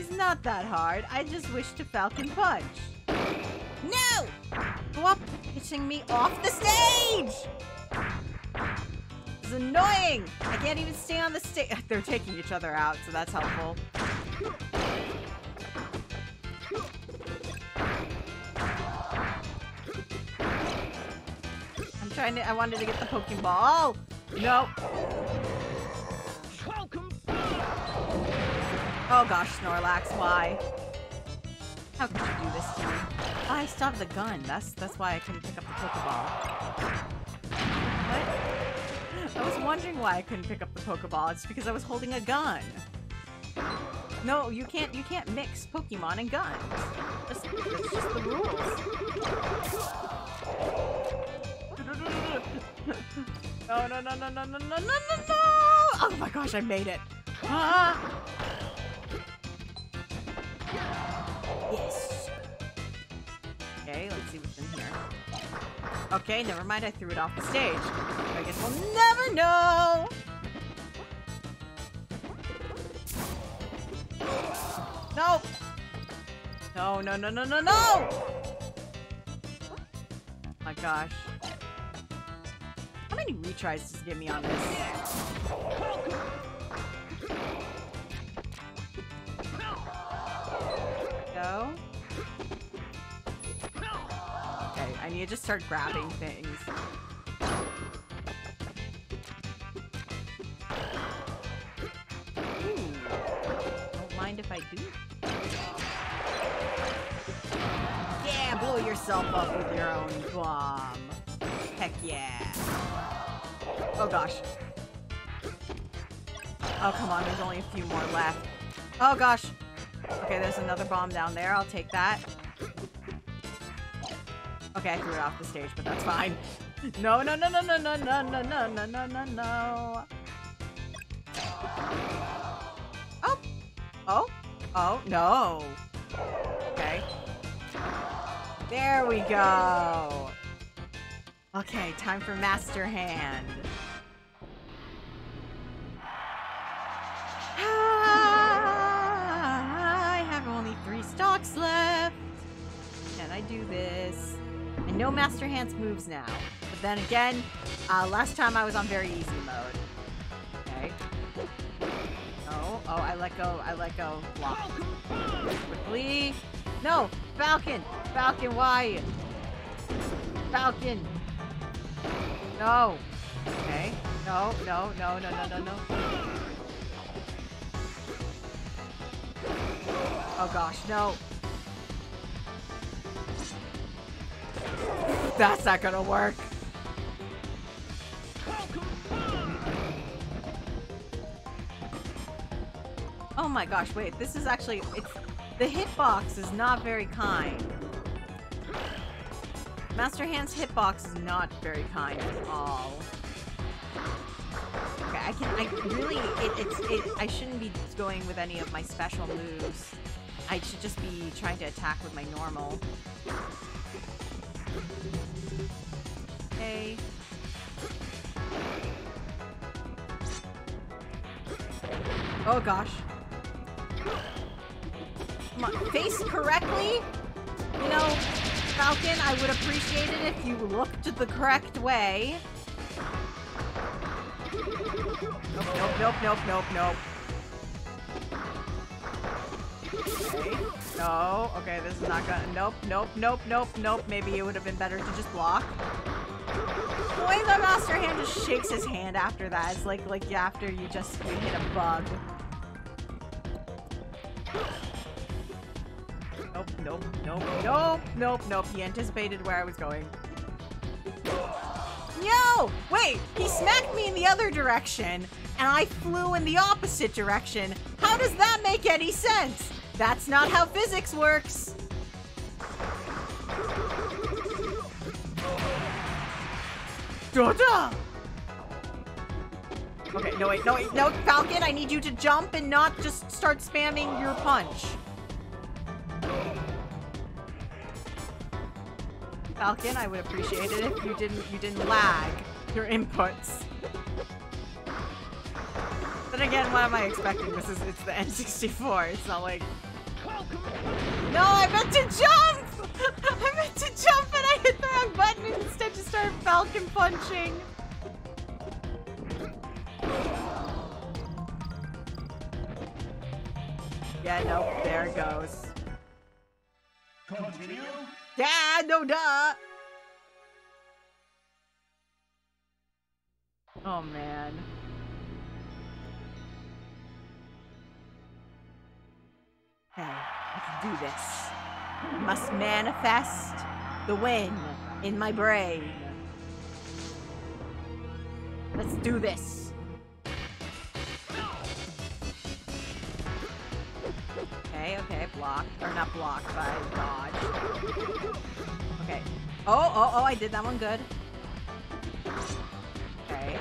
It's not that hard. I just wish to Falcon punch. No! Go up, pitching me off the stage! It's annoying! I can't even stay on the stage. They're taking each other out, so that's helpful. I'm trying to. I wanted to get the Pokeball. Nope. Oh gosh, Snorlax, why? How could you do this to me? Oh, I still have the gun. That's why I couldn't pick up the Pokeball. What? I was wondering why I couldn't pick up the Pokeball. It's because I was holding a gun. No, you can't mix Pokemon and guns. That's just the rules. No. Oh my gosh, I made it. Ah! Yes. Okay, let's see what's in here. Okay, never mind. I threw it off the stage. I guess we'll never know. Nope. No. Oh my gosh. How many retries does it give me on this? Go. Okay, I need to just start grabbing things. Ooh. Don't mind if I do. Yeah, blow yourself up with your own bomb. Heck yeah. Oh gosh. Oh come on, there's only a few more left. Oh gosh. Okay, there's another bomb down there. I'll take that. Okay, I threw it off the stage, but that's fine. No. Oh! Oh, no. Okay. There we go. Okay, time for Master Hand. Stocks left. Can I do this? I know Master Hand's moves now, but then again, last time I was on very easy mode. Okay. Oh, I let go. Block. Ripley. No, Falcon. Falcon, why? Falcon. No. Okay. No. Oh gosh, no. That's not gonna work. Oh my gosh, wait, this is actually, it's, the hitbox is not very kind. Master Hand's hitbox is not very kind at all. Okay, I shouldn't be going with any of my special moves. I should just be trying to attack with my normal. Okay. Oh gosh. Come on, face correctly? You know, Falcon, I would appreciate it if you looked the correct way. Nope. Okay. No, okay, this is not gonna. Nope. Maybe it would have been better to just block. The way the Master Hand just shakes his hand after that, it's like after you just hit a bug. Nope. He anticipated where I was going. No! Wait, he smacked me in the other direction, and I flew in the opposite direction. How does that make any sense? That's not how physics works! Da-da! Okay, no wait, no wait, no, Falcon, I need you to jump and not just start spamming your punch. Falcon, I would appreciate it if you didn't lag your inputs. Then again, what am I expecting? This is, it's the N64, it's not like... No, I meant to jump! I meant to jump and I hit the wrong button and instead just started Falcon punching. Yeah, no, there it goes. Continue? Yeah, no duh! Oh man. Hey, let's do this. I must manifest the win in my brain. Let's do this. Okay, block. Or not block, but dodge. Okay. Oh, oh, oh, I did that one good. Okay.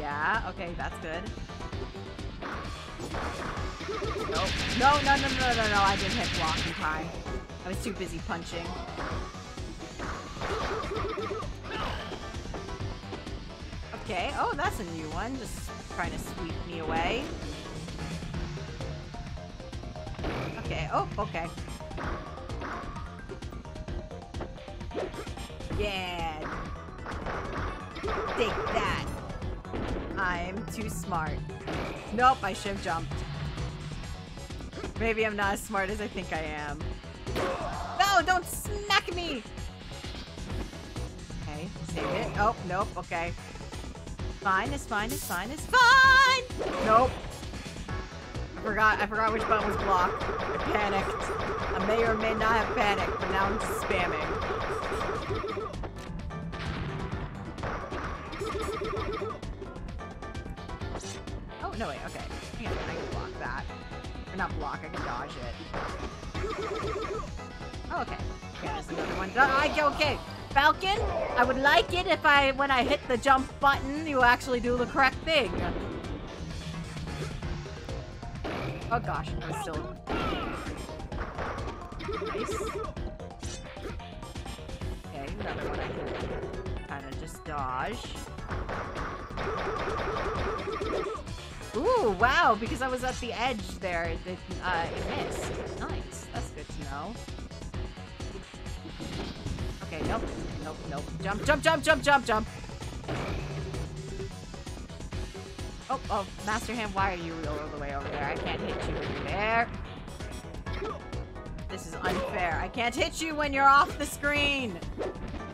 Yeah, okay, that's good. Nope. No, no, no, no, no, no, I didn't hit block in time. I was too busy punching. Okay, oh, that's a new one. Just trying to sweep me away. Okay, oh, okay. Yeah! Take that! I'm too smart. Nope, I should have jumped. Maybe I'm not as smart as I think I am. No, don't smack me! Okay, save it. Oh, nope, okay. Fine, it's fine, it's fine, it's fine! Nope. I forgot which button was blocked. I panicked. I may or may not have panicked, but now I'm just spamming. Oh, no, wait, okay. Hang on, I can block that. Or not block, I can dodge it. Oh, okay. Yeah, there's another one. Okay. Falcon, I would like it if when I hit the jump button, you actually do the correct thing. Oh gosh, I was still... Nice. Okay, another one I can kind of just dodge. Ooh, wow, because I was at the edge there, it missed. Nice, that's good to know. Okay, nope, nope, nope. Jump, jump, jump, jump, jump, jump! Oh, oh, Master Hand, why are you all the way over there? I can't hit you when you're there. This is unfair. I can't hit you when you're off the screen!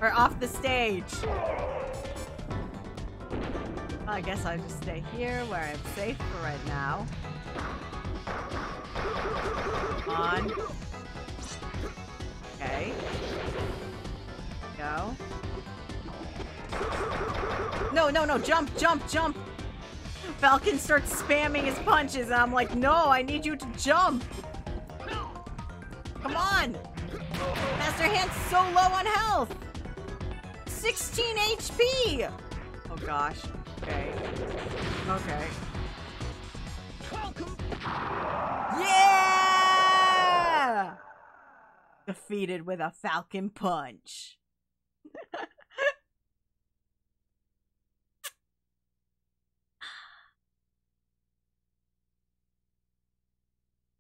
Or off the stage. Well, I guess I'll just stay here where I'm safe for right now. Come on. Okay. Go. No, no, no, jump, jump, jump! Falcon starts spamming his punches, and I'm like, no, I need you to jump! Come on! Master Hand's so low on health! 16 HP! Oh gosh. Okay. Okay. Yeah! Defeated with a Falcon punch.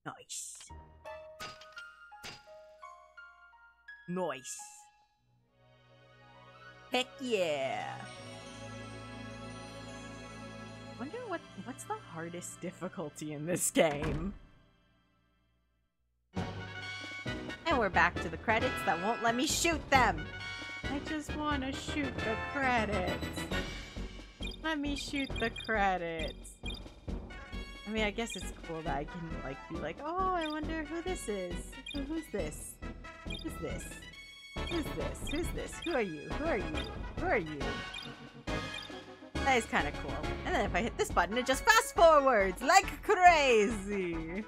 Nice. Nice. Heck yeah. Wonder what's the hardest difficulty in this game? And we're back to the credits that won't let me shoot them. I just want to shoot the credits. Let me shoot the credits. I mean, I guess it's cool that I can, like, be like, oh, I wonder who this is. Who's this? Who's this? Who's this? Who's this? Who are you? Who are you? Who are you? That is kind of cool. And then if I hit this button, it just fast forwards like crazy.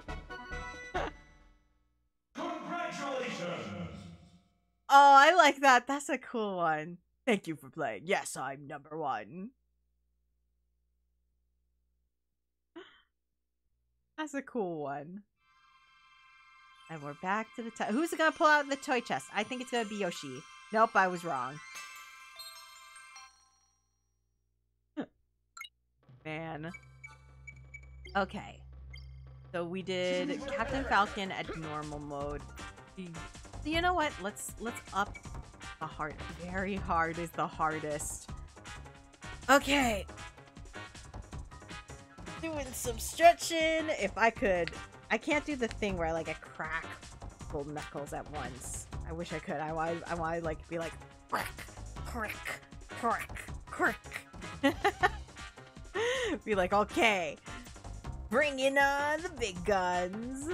I like that. That's a cool one. Thank you for playing. Yes, I'm number one. That's a cool one. And we're back to the toy. Who's gonna pull out the toy chest? I think it's gonna be Yoshi. Nope, I was wrong. Man. Okay. So we did Captain Falcon at normal mode. You know what? Let's up the hard. Very hard is the hardest. Okay. Doing some stretching. If I could, I can't do the thing where I like I crack both knuckles at once. I wish I could. I want to like be like crack, crack, crack, crack. Be like, okay, bringing on the big guns.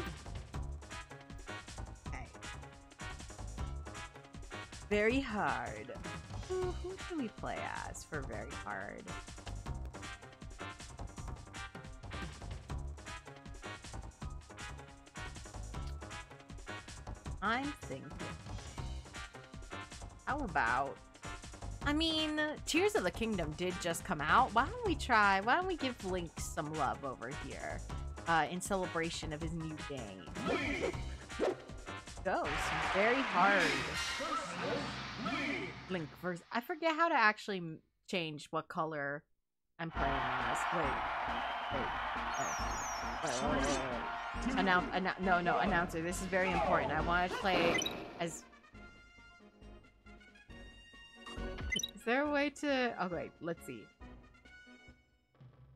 Okay. Very hard. Who should we play as for very hard? I'm thinking, how about, I mean, Tears of the Kingdom did just come out. Why don't we give Link some love over here in celebration of his new game. Ghost, very hard. Link versus, I forget how to actually change what color I'm playing as. Wait. No, announcer, this is very important. I want to play as... Is there a way to... Oh, wait, let's see.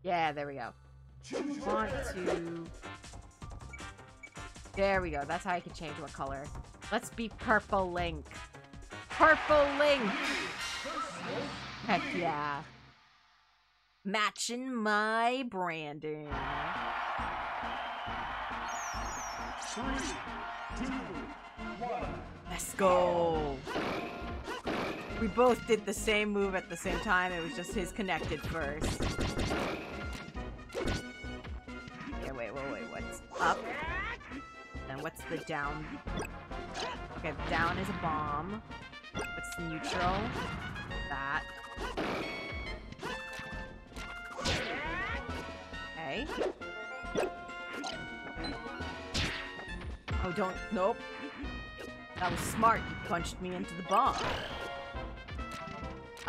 Yeah, there we go. There we go, that's how I can change what color. Let's be Purple Link. Purple Link! Heck yeah. Matching my branding. Three, two, one. Let's go. We both did the same move at the same time. It was just his connected first. Yeah, wait. What's up? Then what's the down? Okay, the down is a bomb. What's neutral? That. Okay. Oh, don't. Nope. That was smart. You punched me into the bomb.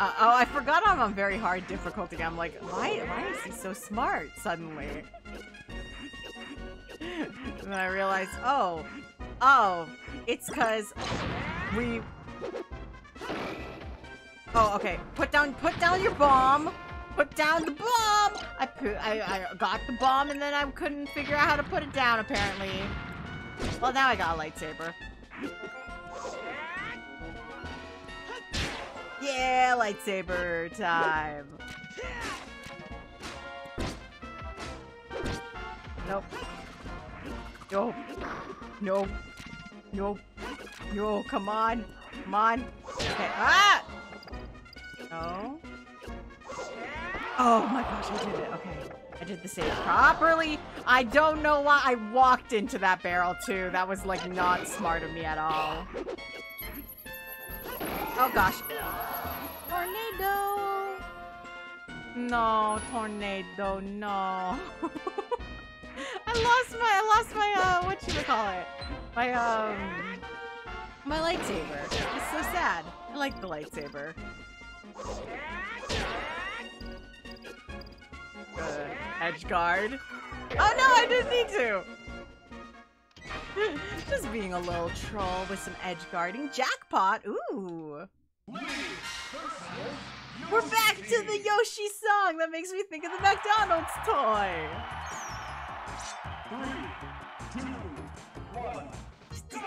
Oh, I forgot I'm on very hard difficulty. I'm like, why is he so smart suddenly? And then I realized, oh, it's because we... Oh, okay. Put down your bomb. Put down the bomb. I got the bomb and then I couldn't figure out how to put it down apparently. Well, now I got a lightsaber. Yeah, lightsaber time. Nope. Nope. Nope. Nope. No, come on. Come on. Okay. Ah! No. Oh my gosh, I did it. Okay. I did the save properly. I don't know why I walked into that barrel too. That was like not smart of me at all. Oh gosh. Tornado! No, tornado, no. I lost my what you call it? My lightsaber. It's so sad. I like the lightsaber. Edge guard. Oh no, I didn't need to. Just being a little troll with some edge guarding. Jackpot. Ooh. We're back to the Yoshi song. That makes me think of the McDonald's toy. 3, 2, 1, go.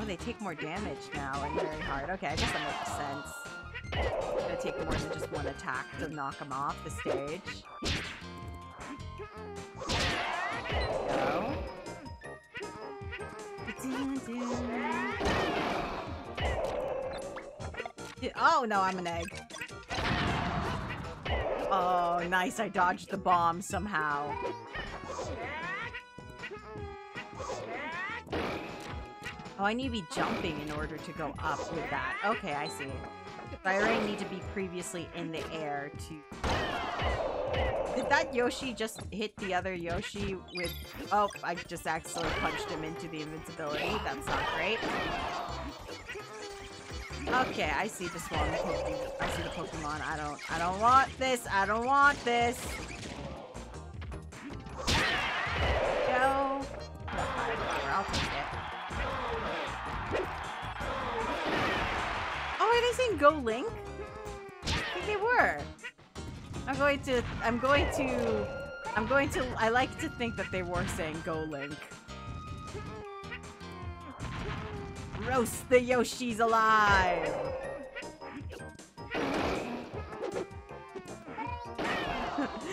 Oh, they take more damage now and very hard. Okay, I guess that makes sense. It's gonna take more than just one attack to knock them off the stage. Go. Oh no, I'm an egg. Oh, nice. I dodged the bomb somehow. Oh, I need to be jumping in order to go up with that. Okay, I see it. I already need to be previously in the air to... Did that Yoshi just hit the other Yoshi with... Oh, I just accidentally punched him into the invincibility. That's not great. Okay, I see the swarm Pokemon. I see the Pokemon. I don't want this. I don't want this. Go. I'll take it. Oh, are they saying go Link? I think they were. I like to think that they were saying go Link. Roast the Yoshis alive!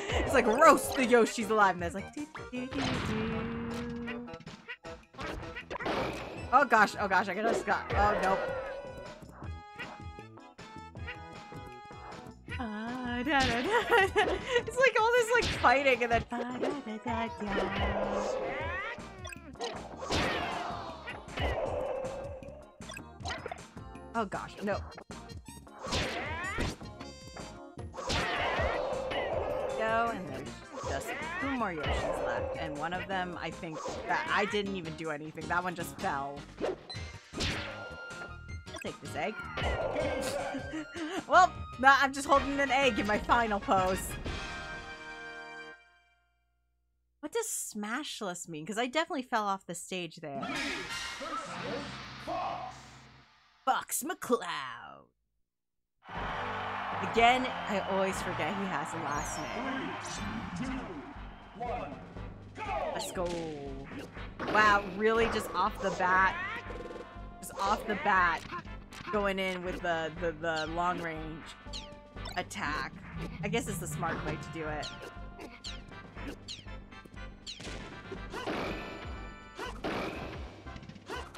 It's like, roast the Yoshis alive! And it's like... Doo, doo, doo, doo. Oh gosh, I gotta stop. Oh, nope. Da, da, da, da. It's like all this, like, fighting and then... Da, da, da, da, da. Oh gosh, no. Go, and there's just 2 more Yoshis left. And one of them, I think, that I didn't even do anything. That one just fell. I'll take this egg. Well, nah, I'm just holding an egg in my final pose. What does smashless mean? Because I definitely fell off the stage there. Fox McCloud. Again, I always forget he has a last name. 3, 2, 1, go! Let's go. Wow, really just off the bat, going in with the long range attack. I guess it's the smart way to do it.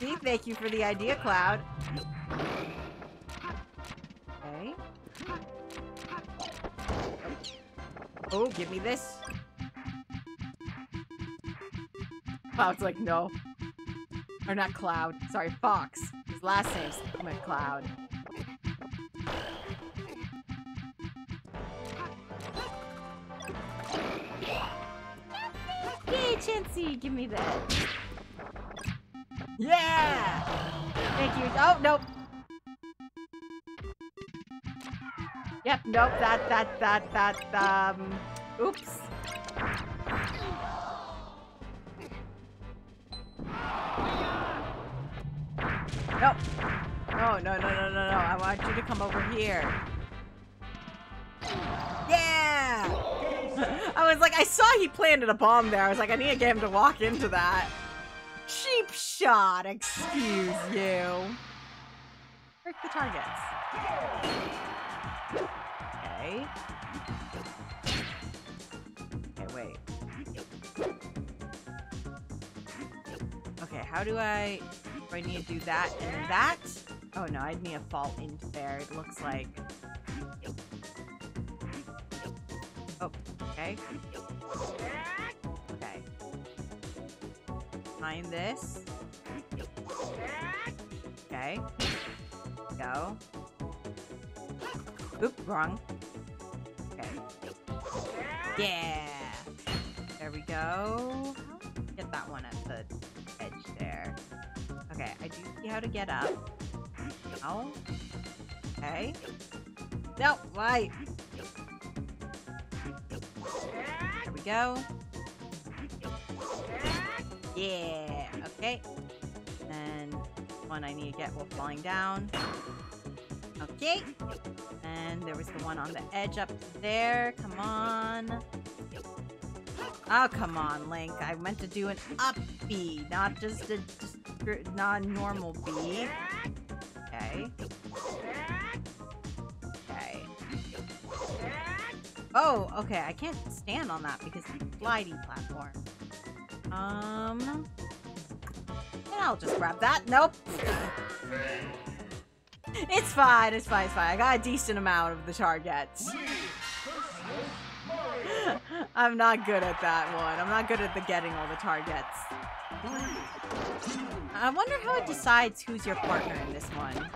See, thank you for the idea, Cloud. Okay. Oh, give me this. Cloud's like, no. Or not Cloud. Sorry, Fox. His last name's McCloud. Yay, Chansey! Give me that. Yeah! Thank you. Oh, nope. Yep, nope, oops. Nope. No. I want you to come over here. Yeah! I was like, I saw he planted a bomb there. I was like, I need to get him to walk into that. Cheap shot, excuse you. Hurt the targets. Okay. Okay, wait. Okay, how do I need to do that and that? Oh no, I'd need to fall into there, it looks like. Oh, okay. Behind this. Okay. Go. Oop, wrong. Okay. Yeah! There we go. Get that one at the edge there. Okay, I do see how to get up. Oh. Okay. No, why? There we go. Yeah, okay. And one I need to get while falling down. Okay. And there was the one on the edge up there. Come on. Oh, come on, Link. I meant to do an up B, not just a non-normal B. Okay. Okay. Oh, okay. I can't stand on that because it's a slidey platform. I'll just grab that. Nope. It's fine. I got a decent amount of the targets. I'm not good at that one. I'm not good at the getting all the targets. I wonder how it decides who's your partner in this one.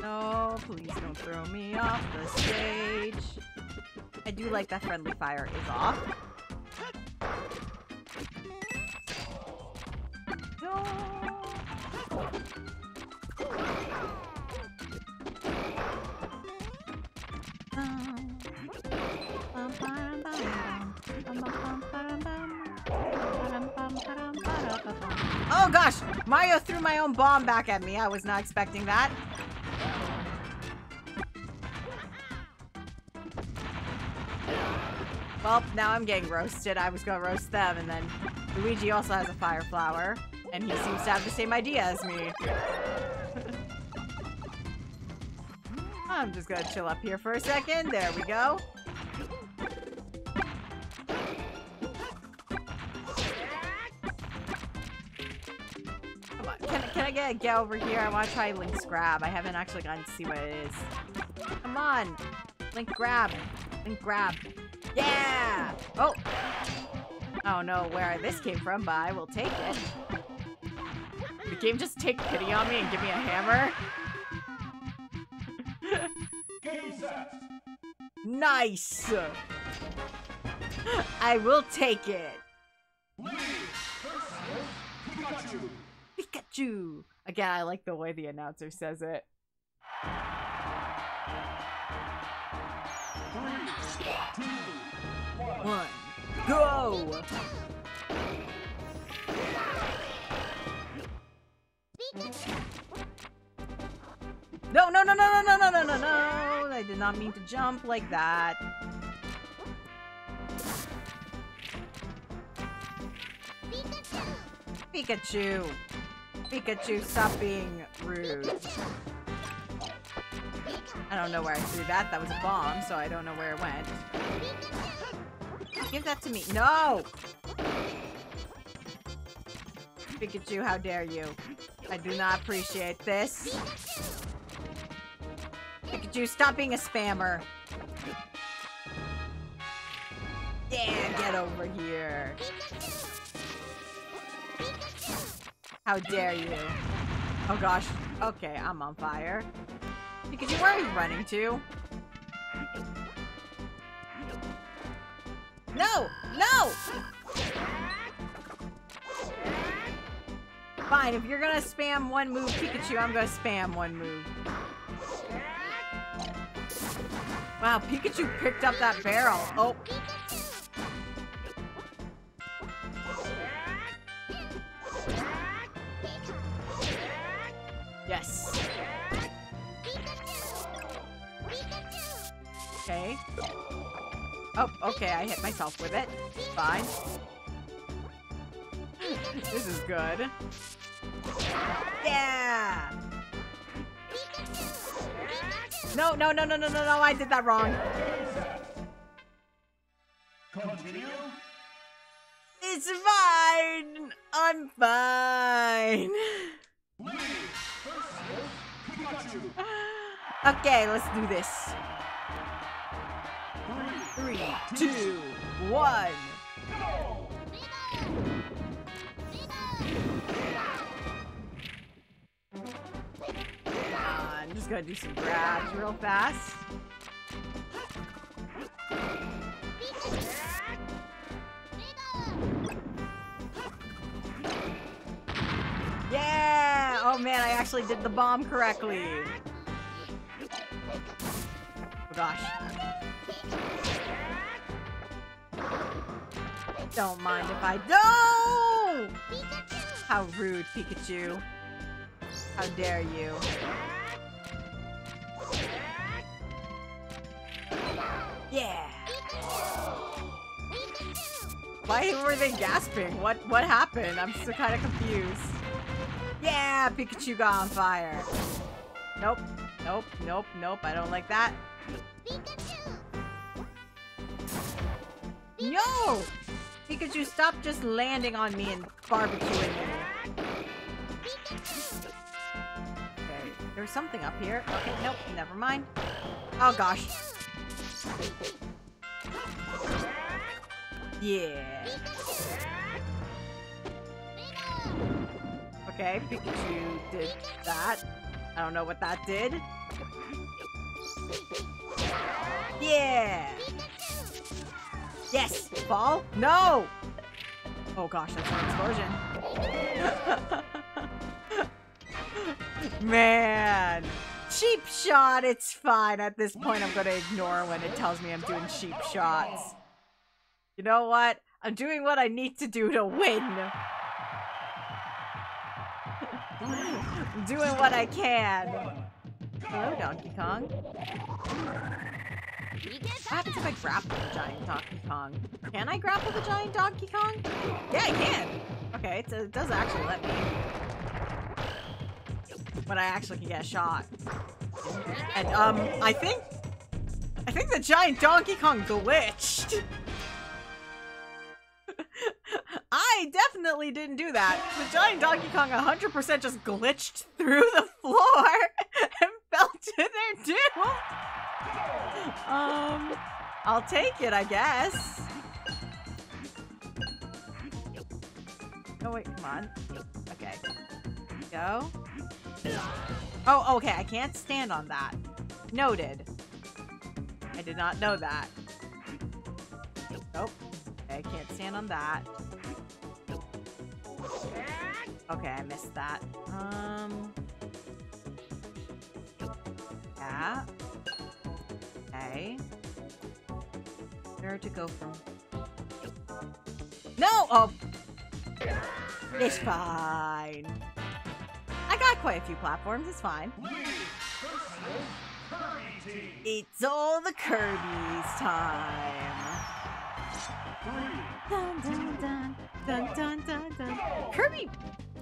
No, please don't throw me off the stage. I do like that friendly fire is off. No. Oh gosh! Mario threw my own bomb back at me. I was not expecting that. Well, now I'm getting roasted. I was gonna roast them, and then Luigi also has a fire flower, and he seems to have the same idea as me. I'm just gonna chill up here for a second. There we go. Can I get over here? I want to try Link's grab. I haven't actually gotten to see what it is. Come on! Link grab! Link grab! Yeah! Oh! I don't know where this came from, but I will take it. The game just take pity on me and give me a hammer? Game set. Nice! I will take it! Pikachu! Pikachu! Again, I like the way the announcer says it. One, go! No, no, no, no, no, no, no, no, no, no! I did not mean to jump like that. Pikachu! Pikachu! Pikachu, stop being rude. I don't know where I threw that. That was a bomb, so I don't know where it went. Give that to me. No! Pikachu, how dare you? I do not appreciate this. Pikachu, stop being a spammer. Yeah, get over here. How dare you? Oh gosh. Okay, I'm on fire. Pikachu, where are you running to? No! No! Fine, if you're gonna spam one move, Pikachu, I'm gonna spam one move. Wow, Pikachu picked up that barrel. Oh. Yes. Okay. Oh, okay, I hit myself with it. Fine. This is good. Yeah! No, no, no, no, no, no, no, I did that wrong. Continue? It's fine! I'm fine. Okay, let's do this. 3, 2, 1. Go! I'm just gonna do some grabs real fast. Yeah! Oh man, I actually did the bomb correctly. Oh gosh. Don't mind if I do. How rude, Pikachu. How dare you. Yeah. Why were they gasping? What happened? I'm still kind of confused. Yeah, Pikachu got on fire. Nope. Nope. Nope. Nope. I don't like that. No! Pikachu, stop just landing on me and barbecuing me. Okay, There was something up here. Okay, nope, never mind. Oh gosh. Yeah. Okay, Pikachu did that. I don't know what that did. Yeah! Yes! Ball? No! Oh gosh, that's an explosion. Man! Cheap shot, it's fine. At this point, I'm gonna ignore when it tells me I'm doing cheap shots. You know what? I'm doing what I need to do to win. I'm doing what I can. Hello, Donkey Kong. What happens if I grapple the giant Donkey Kong? Can I grapple the giant Donkey Kong? Yeah, I can! Okay, so it does actually let me. But I actually can get a shot. And, I think the giant Donkey Kong glitched! I definitely didn't do that. The giant Donkey Kong 100% just glitched through the floor and fell to their doom! I'll take it, I guess. Oh wait, come on. Okay. Go. Oh, okay, I can't stand on that. Noted. I did not know that. Nope. Okay, I can't stand on that. Okay, I missed that. Yeah. Okay. Where to go from? No! Oh! It's fine. I got quite a few platforms, it's fine. It's all the Kirby's time. Dun, dun, dun, dun, dun, dun, dun. Kirby!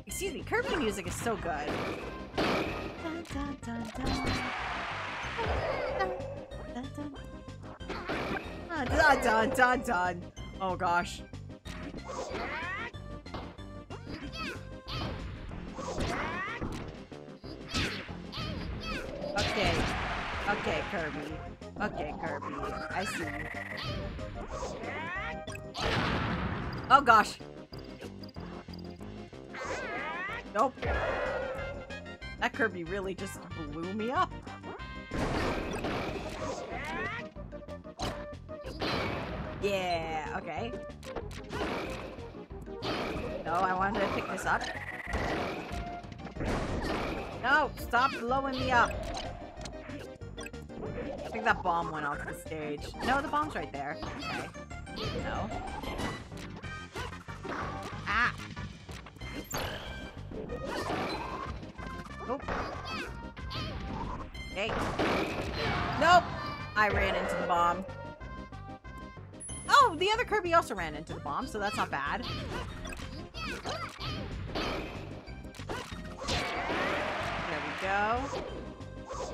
Excuse me, Kirby music is so good. Dun, dun, dun, dun. Dun, dun. Dun, dun, dun, dun. Oh gosh. Okay. Okay, Kirby. Okay, Kirby. I see. Oh gosh. Nope. That Kirby really just blew me up. Yeah, okay. No, I wanted to pick this up. No, stop blowing me up. I think that bomb went off the stage. No, the bomb's right there. Okay. No. Ah! Nope. Hey. Nope! I ran into the bomb. Oh, the other Kirby also ran into the bomb, so that's not bad. There we go.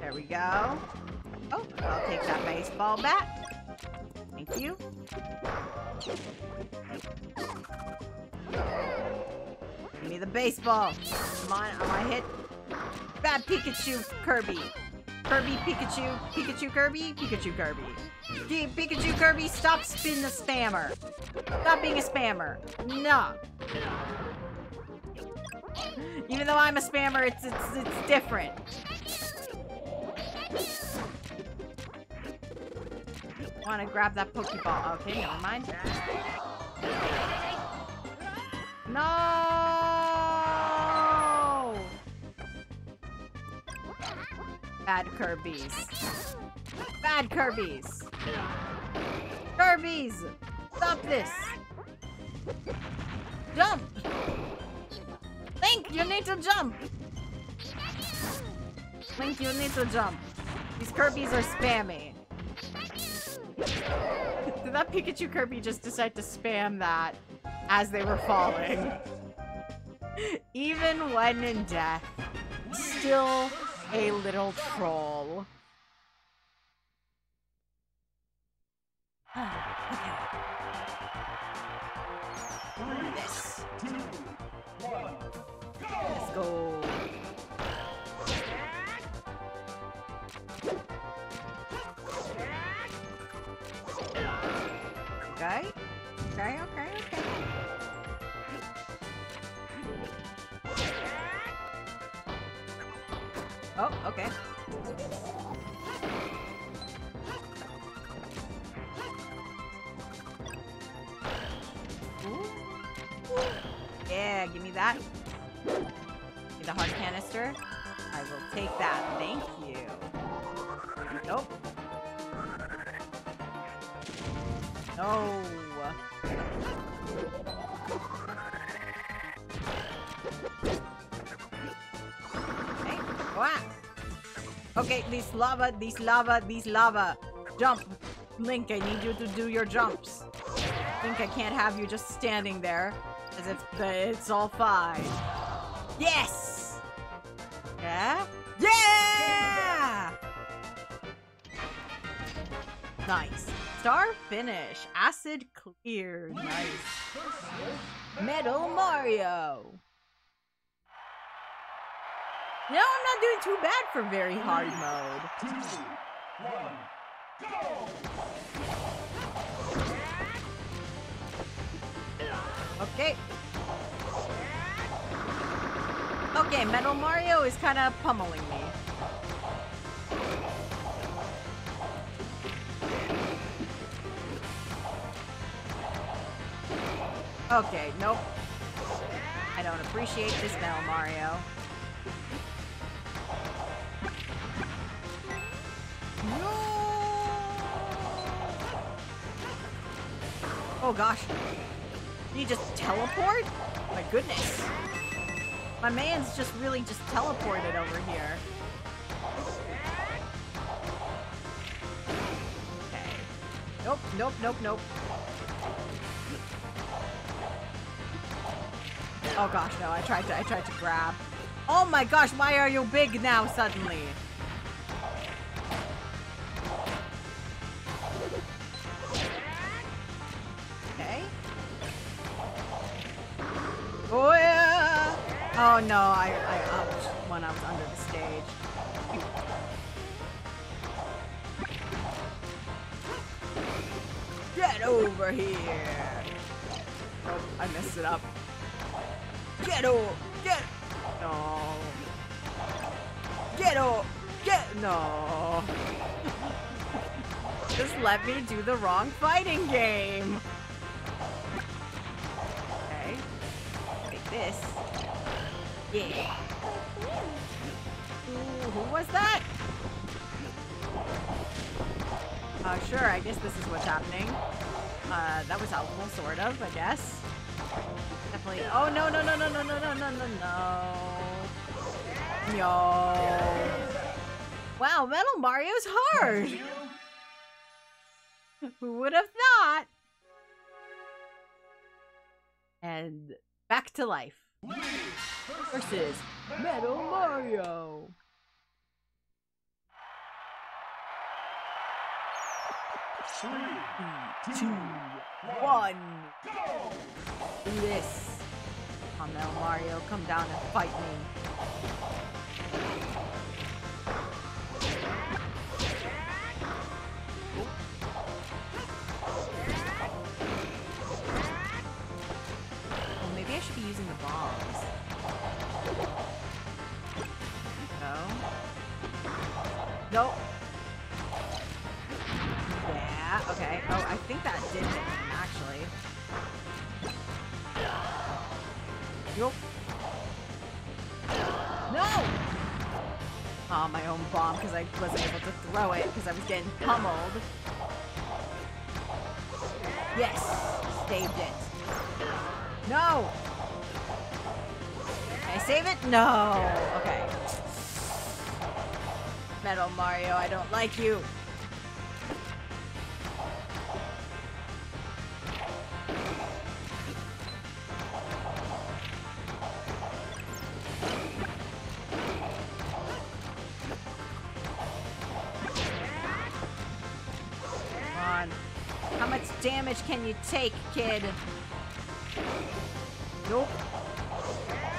There we go. Oh, I'll take that baseball bat. Thank you. Give me the baseball. Come on, I want to hit. Bad Pikachu Kirby. Kirby, Pikachu, Pikachu, Kirby, Pikachu, Kirby. Pikachu, Kirby, stop being a spammer. Stop being a spammer. No. Even though I'm a spammer, it's different. Want to grab that Pokeball? Okay, never mind. No. Bad Kirby's. Bad Kirby's. Kirby's! Stop this! Jump! Link, you need to jump! Link, you need to jump. These Kirby's are spammy. Did that Pikachu Kirby just decide to spam that as they were falling? Even when in death, still a little troll. Let's go. Okay. Okay, okay, okay. Oh, okay. Yeah, give me that. Give me the hard canister. I will take that. Thank you. Nope. No. Okay. Wow. Okay, this lava, this lava, this lava. Jump. Link, I need you to do your jumps. Link, I can't have you just standing there. As if it's all fine. Yes! Yeah? Yeah! Nice. Star finish. Acid cleared. Nice. Metal Mario. No, I'm not doing too bad for very hard mode. 2, 1, go! Okay. Okay, Metal Mario is kind of pummeling me. Okay, nope. I don't appreciate this Metal Mario. No! Oh gosh. You just teleport? My goodness. My man's just really just teleported over here. Okay. Nope, nope, nope, nope. Oh gosh, no, I tried to grab. Oh my gosh, why are you big now suddenly? Oh, yeah. Oh no, I upped when I was under the stage. Get over here! Oh, I messed it up. Get over! Get! No! Get over! Get! No! Just let me do the wrong fighting game! This. Yeah. Ooh, who was that? Sure, I guess this is what's happening. That was helpful, sort of, I guess. Definitely. Oh, no, no, no, no, no, no, no, no, no, no. No. Wow, Metal Mario's hard! Who would have thought? And... back to life. Versus Metal Mario. Three, 2, 1, go! Do this. Come on, Metal Mario, come down and fight me. Oops. I should be using the bombs. No. Nope. Yeah, okay. Oh, I think that did it, actually. Nope. No! Oh, my own bomb, because I wasn't able to throw it, because I was getting pummeled. Yes! Saved it. No! Can I save it? No! Okay. Metal Mario, I don't like you. Come on. How much damage can you take, kid? Nope.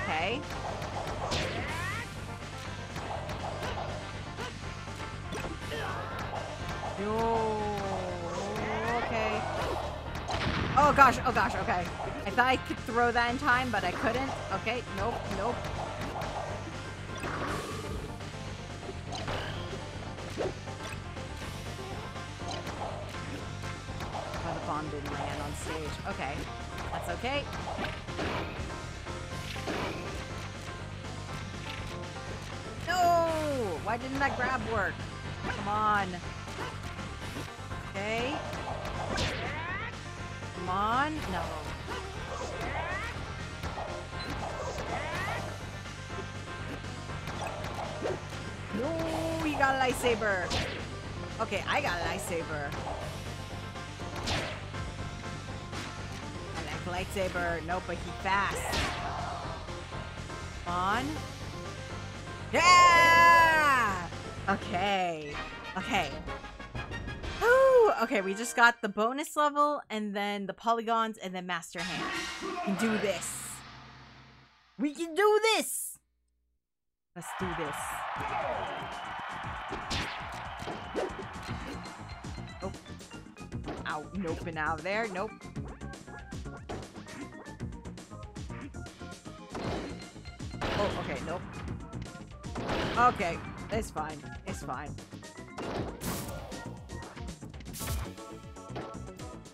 Okay. Oh, okay. Oh gosh, okay. I thought I could throw that in time, but I couldn't. Okay, nope, nope. Oh, the bomb didn't land on stage. Okay, that's okay. No! Why didn't that grab work? Come on. Okay. Come on. No. No, you got a lightsaber. Okay, I got a lightsaber. I like lightsaber. Nope, but he fast. Come on. Yeah! Okay. Okay. Woo! Okay, we just got the bonus level, and then the polygons, and then Master Hand. We can do this. We can do this! Let's do this. Oh. Ow. Nope, and out of there. Nope. Oh, okay. Nope. Okay, it's fine. It's fine.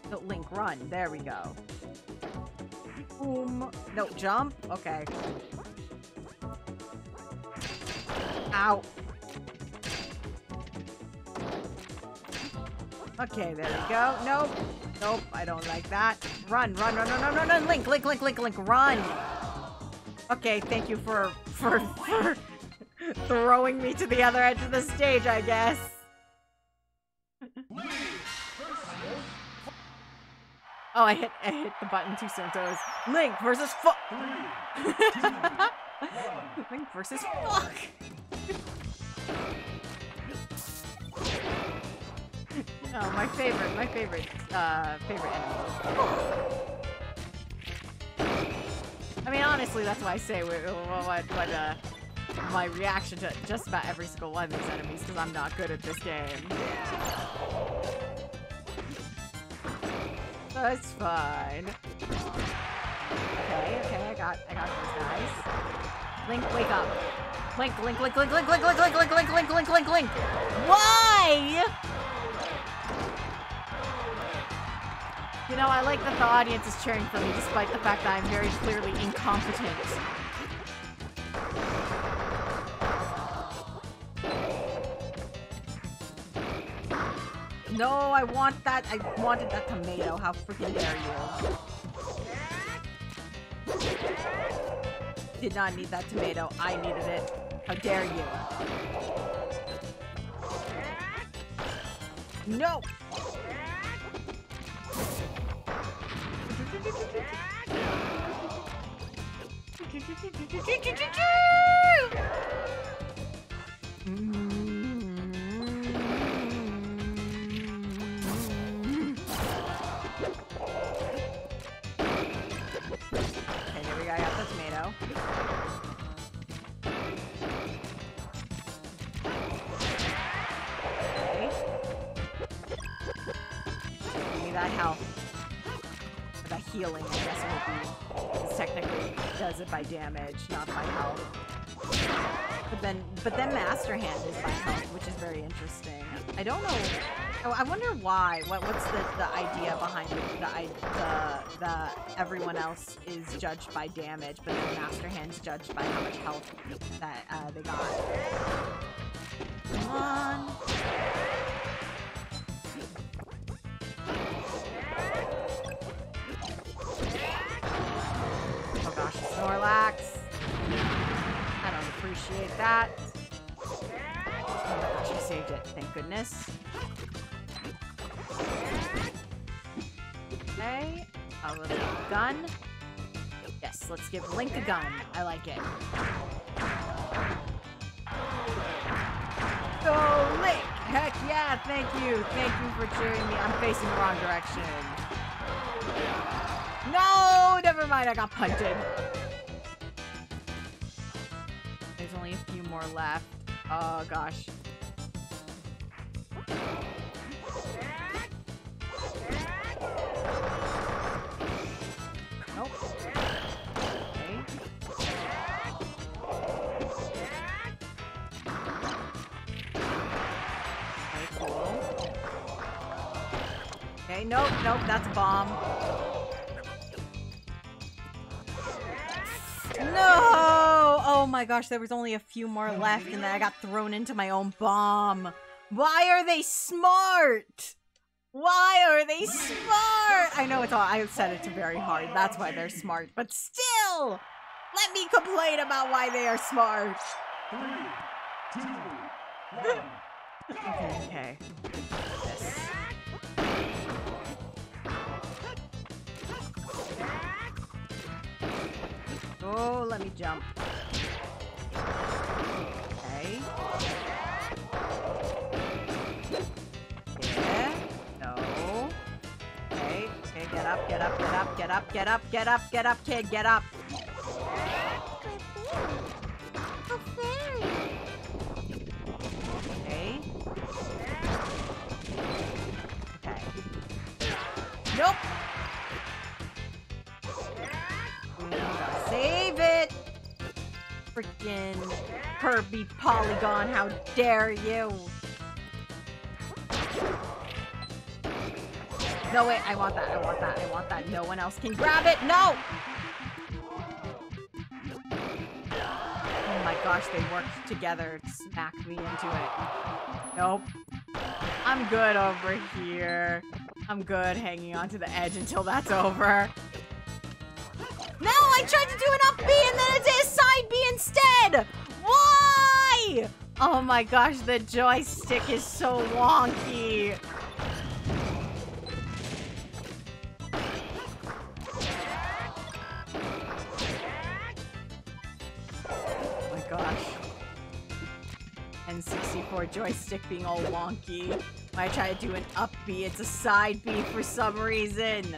No, Link, run. There we go. Boom. No, jump. Okay. Ow. Okay, there we go. Nope. Nope, I don't like that. Run, run, run, run, run, run, run. Link, Link, Link, Link, Link, run. Okay, thank you for throwing me to the other edge of the stage, I guess. Oh, I hit the button too soon. So it was Link versus Fuck. Link versus Fuck. Oh, my favorite enemy. I mean, honestly, that's why I say what my reaction to just about every single one of these enemies, because I'm not good at this game. That's fine. Okay, okay, I got those guys. Link, wake up. Link, Link, Link, Link, Link, Link, Link, Link, Link, Link, Link, Link, Link, Link. Why? You know, I like that the audience is cheering for me, despite the fact that I'm very clearly incompetent. No, I want that. I wanted that tomato. How freaking dare you? Did not need that tomato. I needed it. How dare you? No! Healing, I guess it would be. Technically, it does it by damage, not by health. But then Master Hand is by health, which is very interesting. I don't know. I wonder why. What's the idea behind it? The everyone else is judged by damage, but then Master Hand's judged by how much health that they got. Come on. Snorlax. I don't appreciate that. Oh my gosh, I saved it. Thank goodness. Okay. A little gun. Yes, let's give Link a gun. I like it. Go Link! Heck yeah, thank you. Thank you for cheering me. I'm facing the wrong direction. No! Never mind, I got punted. There's only a few more left. Oh, gosh. Okay, nope, nope, that's a bomb. No! Oh my gosh, there was only a few more left and then I got thrown into my own bomb. Why are they smart? Why are they smart? I know it's all, I said it's very hard, that's why they're smart, but still! Let me complain about why they are smart. 3, 2, 1. Okay, okay. Yes. Oh, let me jump. Okay. Yeah. No. Okay. Okay, get up, get up, get up, get up, get up, get up, get up, kid, get up. Okay. Okay. Nope. Save it! Freaking Kirby Polygon, how dare you! No, wait, I want that, I want that, I want that. No one else can grab it, no! Oh my gosh, they worked together to smack me into it. Nope. I'm good over here. I'm good hanging onto the edge until that's over. No, I tried to do an up B and then I did a side B instead! Why? Oh my gosh, the joystick is so wonky. Oh my gosh. N64 joystick being all wonky. When I try to do an up B, it's a side B for some reason.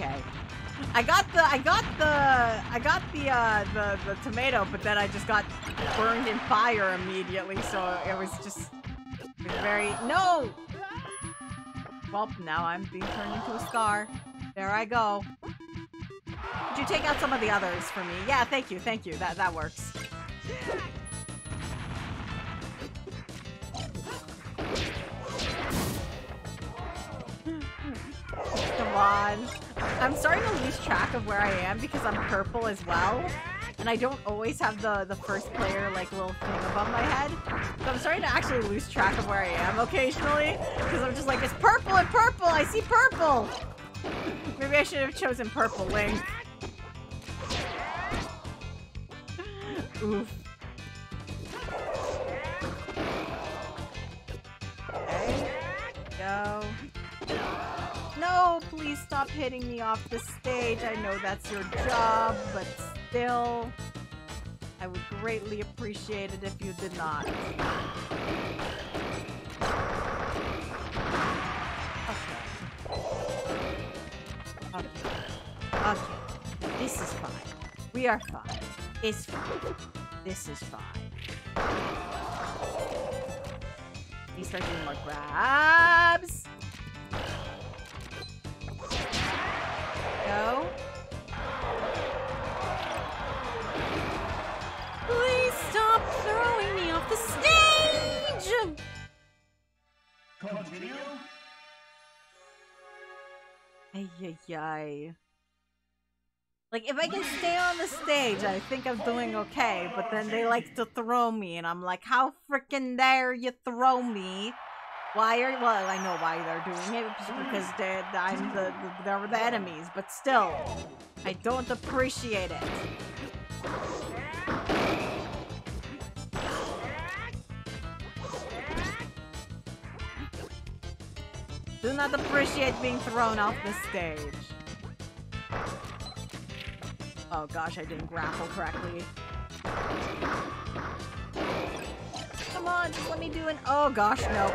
Okay, I got the tomato, but then I just got burned in fire immediately, so it was just very no. Well, now I'm being turned into a scar. There I go. Could you take out some of the others for me? Yeah, thank you, thank you. That works. Come on. I'm starting to lose track of where I am because I'm purple as well. And I don't always have the first player like little thing above my head. So I'm starting to actually lose track of where I am occasionally. Because I'm just like, it's purple and purple! I see purple! Maybe I should have chosen purple, Link. Oof. Okay. Go. No, please stop hitting me off the stage. I know that's your job, but still, I would greatly appreciate it if you did not. Okay. Okay. Okay. This is fine. We are fine. It's fine. This is fine. We start doing more grabs. Go. Please stop throwing me off the stage! Continue. Ay, ay, ay. Like, if I can stay on the stage, I think I'm doing okay, but then they like to throw me, and I'm like, how freaking dare you throw me? Why are, well, I know why they're doing it, because they're the enemies, but still, I don't appreciate it. Do not appreciate being thrown off the stage. Oh gosh, I didn't grapple correctly. Come on, just let me do an, oh gosh, no.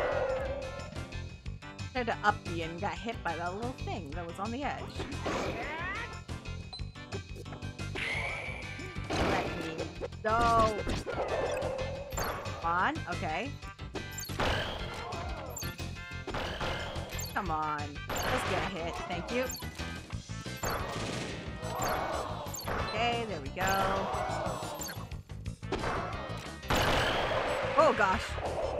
Tried to up me and got hit by that little thing that was on the edge. Let me go. Come on, okay. Come on, let's get a hit. Thank you. Okay, there we go. Oh gosh,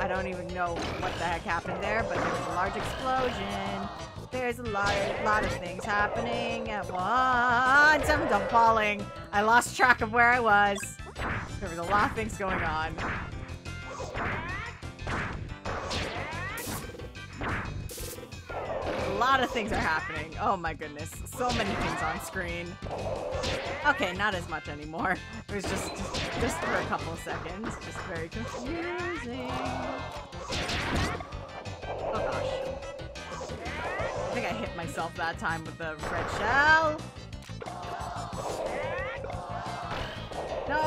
I don't even know what the heck happened there, but there was a large explosion. There's a lot of things happening at once. I'm falling. I lost track of where I was. There was a lot of things going on. A lot of things are happening. Oh my goodness. So many things on screen. Okay, not as much anymore. It was just for a couple of seconds. Just very confusing. Oh gosh. I think I hit myself that time with the red shell. No!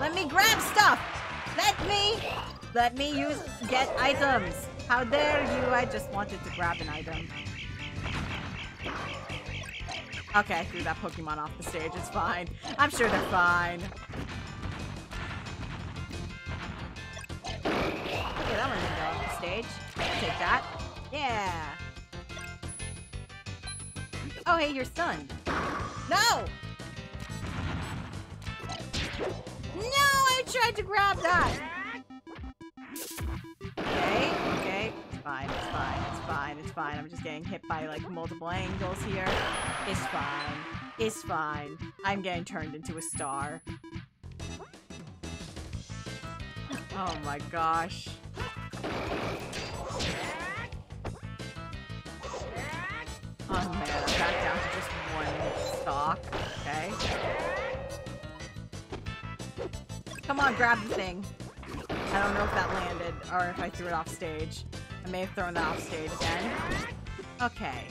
Let me grab stuff! Let me get items! How dare you! I just wanted to grab an item. Okay, I threw that Pokemon off the stage. It's fine. I'm sure they're fine. Okay, that one didn't go off the stage. I'll take that. Yeah. Oh, hey, you're stunned. No! No, I tried to grab that! Okay, okay. It's fine. I'm just getting hit by like multiple angles here. It's fine. I'm getting turned into a star. Oh my gosh. Oh man, I'm back down to just one stock. Okay. Come on, grab the thing. I don't know if that landed or if I threw it off stage. I may have thrown that off stage again. Okay.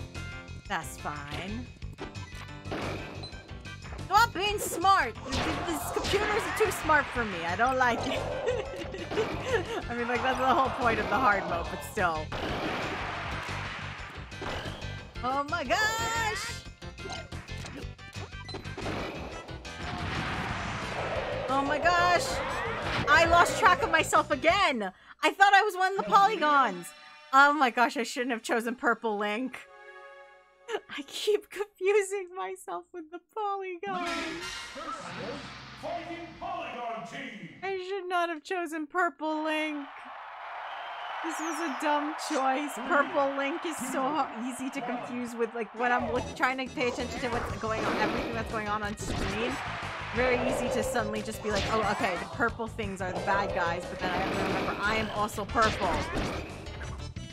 That's fine. Stop being smart! These computers are too smart for me. I don't like it. I mean, like, that's the whole point of the hard mode, but still. Oh my gosh! Oh my gosh! I lost track of myself again! I thought I was one of the polygons! Oh my gosh, I shouldn't have chosen purple Link. I keep confusing myself with the polygon. I should not have chosen purple Link. This was a dumb choice. Purple Link is so easy to confuse with like what I'm trying to pay attention to what's going on, everything that's going on screen. Very easy to suddenly just be like, oh, okay, the purple things are the bad guys, but then I have to remember I am also purple.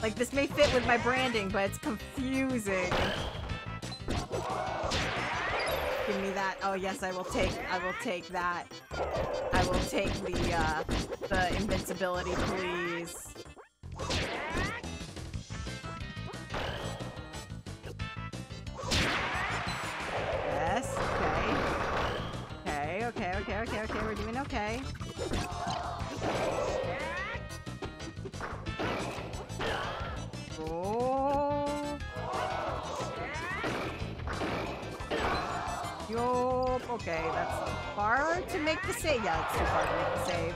Like, this may fit with my branding, but it's confusing. Give me that. Oh, yes, I will take that. I will take the invincibility, please. Yes, okay. Okay, we're doing okay. Oh. Yo, okay, that's far to make the save. Yeah, it's too far to make the save.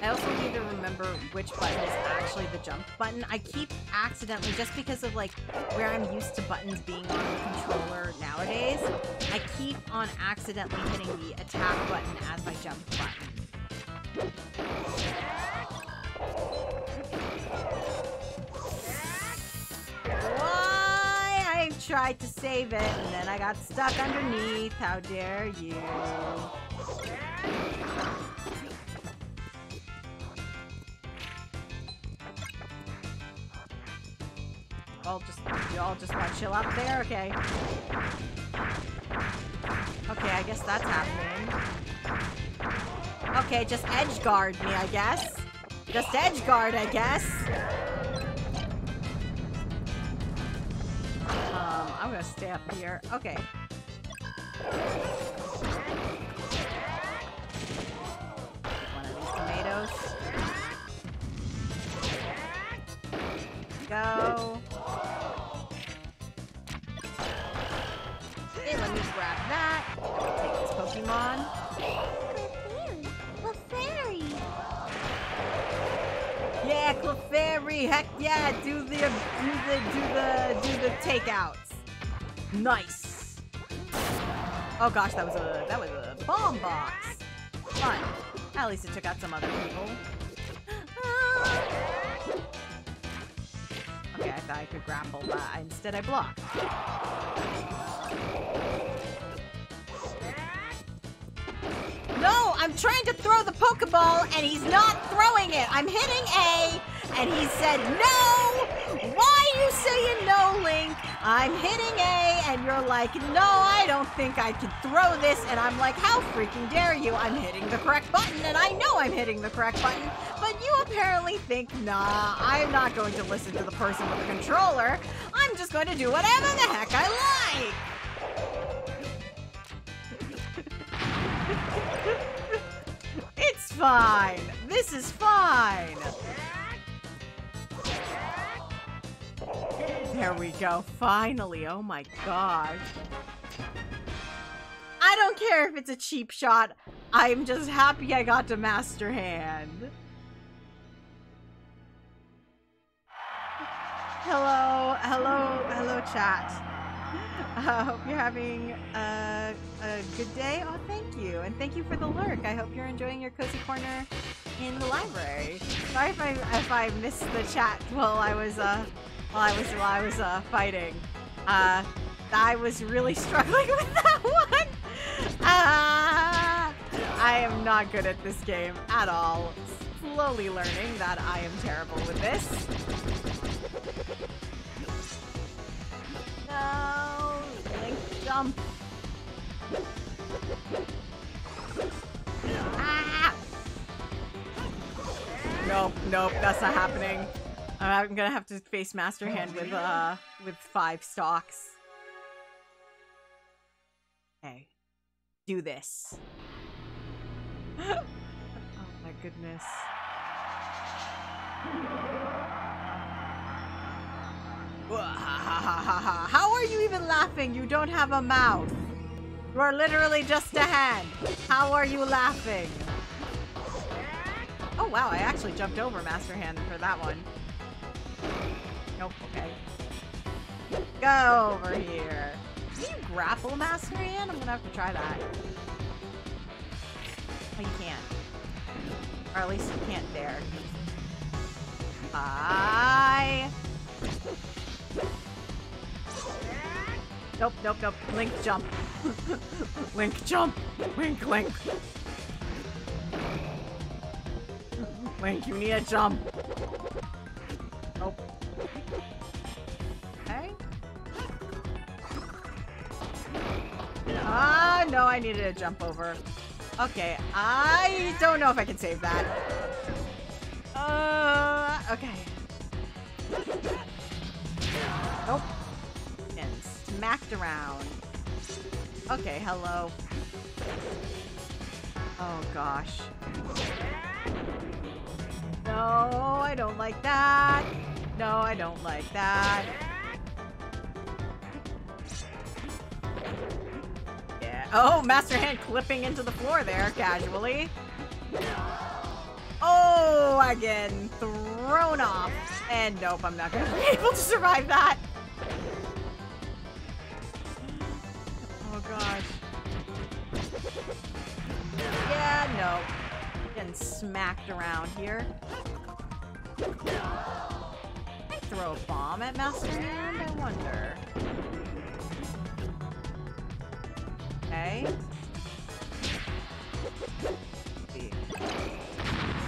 I also need to remember which button is actually the jump button. I keep accidentally, just because of like where I'm used to buttons being on the controller nowadays, I keep on accidentally hitting the attack button as my jump button. Why? I tried to save it and then I got stuck underneath. How dare you? Y'all just want to chill out there? Okay. Okay, I guess that's happening. Okay, just edge guard me, I guess. Just edge guard, I guess. I'm gonna stay up here. Okay. One of these tomatoes. Go. Hey, let me grab that. Take this Pokemon. fairy. Heck yeah, do the takeouts. Nice. Oh gosh, that was a bomb box. Fun. At least it took out some other people. Okay, I thought I could grapple, but instead I blocked. No, I'm trying to throw the Pokeball, and he's not throwing it. I'm hitting A, and he said no. Why are you saying no, Link? I'm hitting A, and you're like, no, I don't think I can throw this. And I'm like, how freaking dare you? I'm hitting the correct button, and I know I'm hitting the correct button. But you apparently think, nah, I'm not going to listen to the person with the controller. I'm just going to do whatever the heck I like. It's fine. This is fine. There we go. Finally. Oh my god. I don't care if it's a cheap shot. I'm just happy I got to Master Hand. Hello. Hello. Hello, chat. I hope you're having a good day. Oh, thank you. And thank you for the lurk. I hope you're enjoying your cozy corner in the library. Sorry if I missed the chat while I was fighting. I was really struggling with that one. I am not good at this game at all. Slowly learning that I am terrible with this. No, Link jump. Ah! Nope, that's not happening. I'm gonna have to face Master Hand with 5 stocks. Okay, do this. Oh my goodness. How are you even laughing? You don't have a mouth. You are literally just a hand. How are you laughing? Oh wow, I actually jumped over Master Hand for that one. Nope, okay. Go over here. Can you grapple Master Hand? I'm gonna have to try that. Oh, you can't. Or at least you can't there. Bye! Nope. Link jump. Link jump. Link. Link, you need a jump. Nope. Okay. Ah, no, I needed a jump over. Okay, I don't know if I can save that. Okay. Nope. And smacked around. Okay, hello. Oh gosh. No, I don't like that. No, I don't like that. Yeah. Oh, Master Hand clipping into the floor there casually. Oh, again, thrown off. And nope, I'm not gonna be able to survive that. Oh gosh. Yeah, no. Getting smacked around here. I throw a bomb at Master Hand, I wonder. Okay.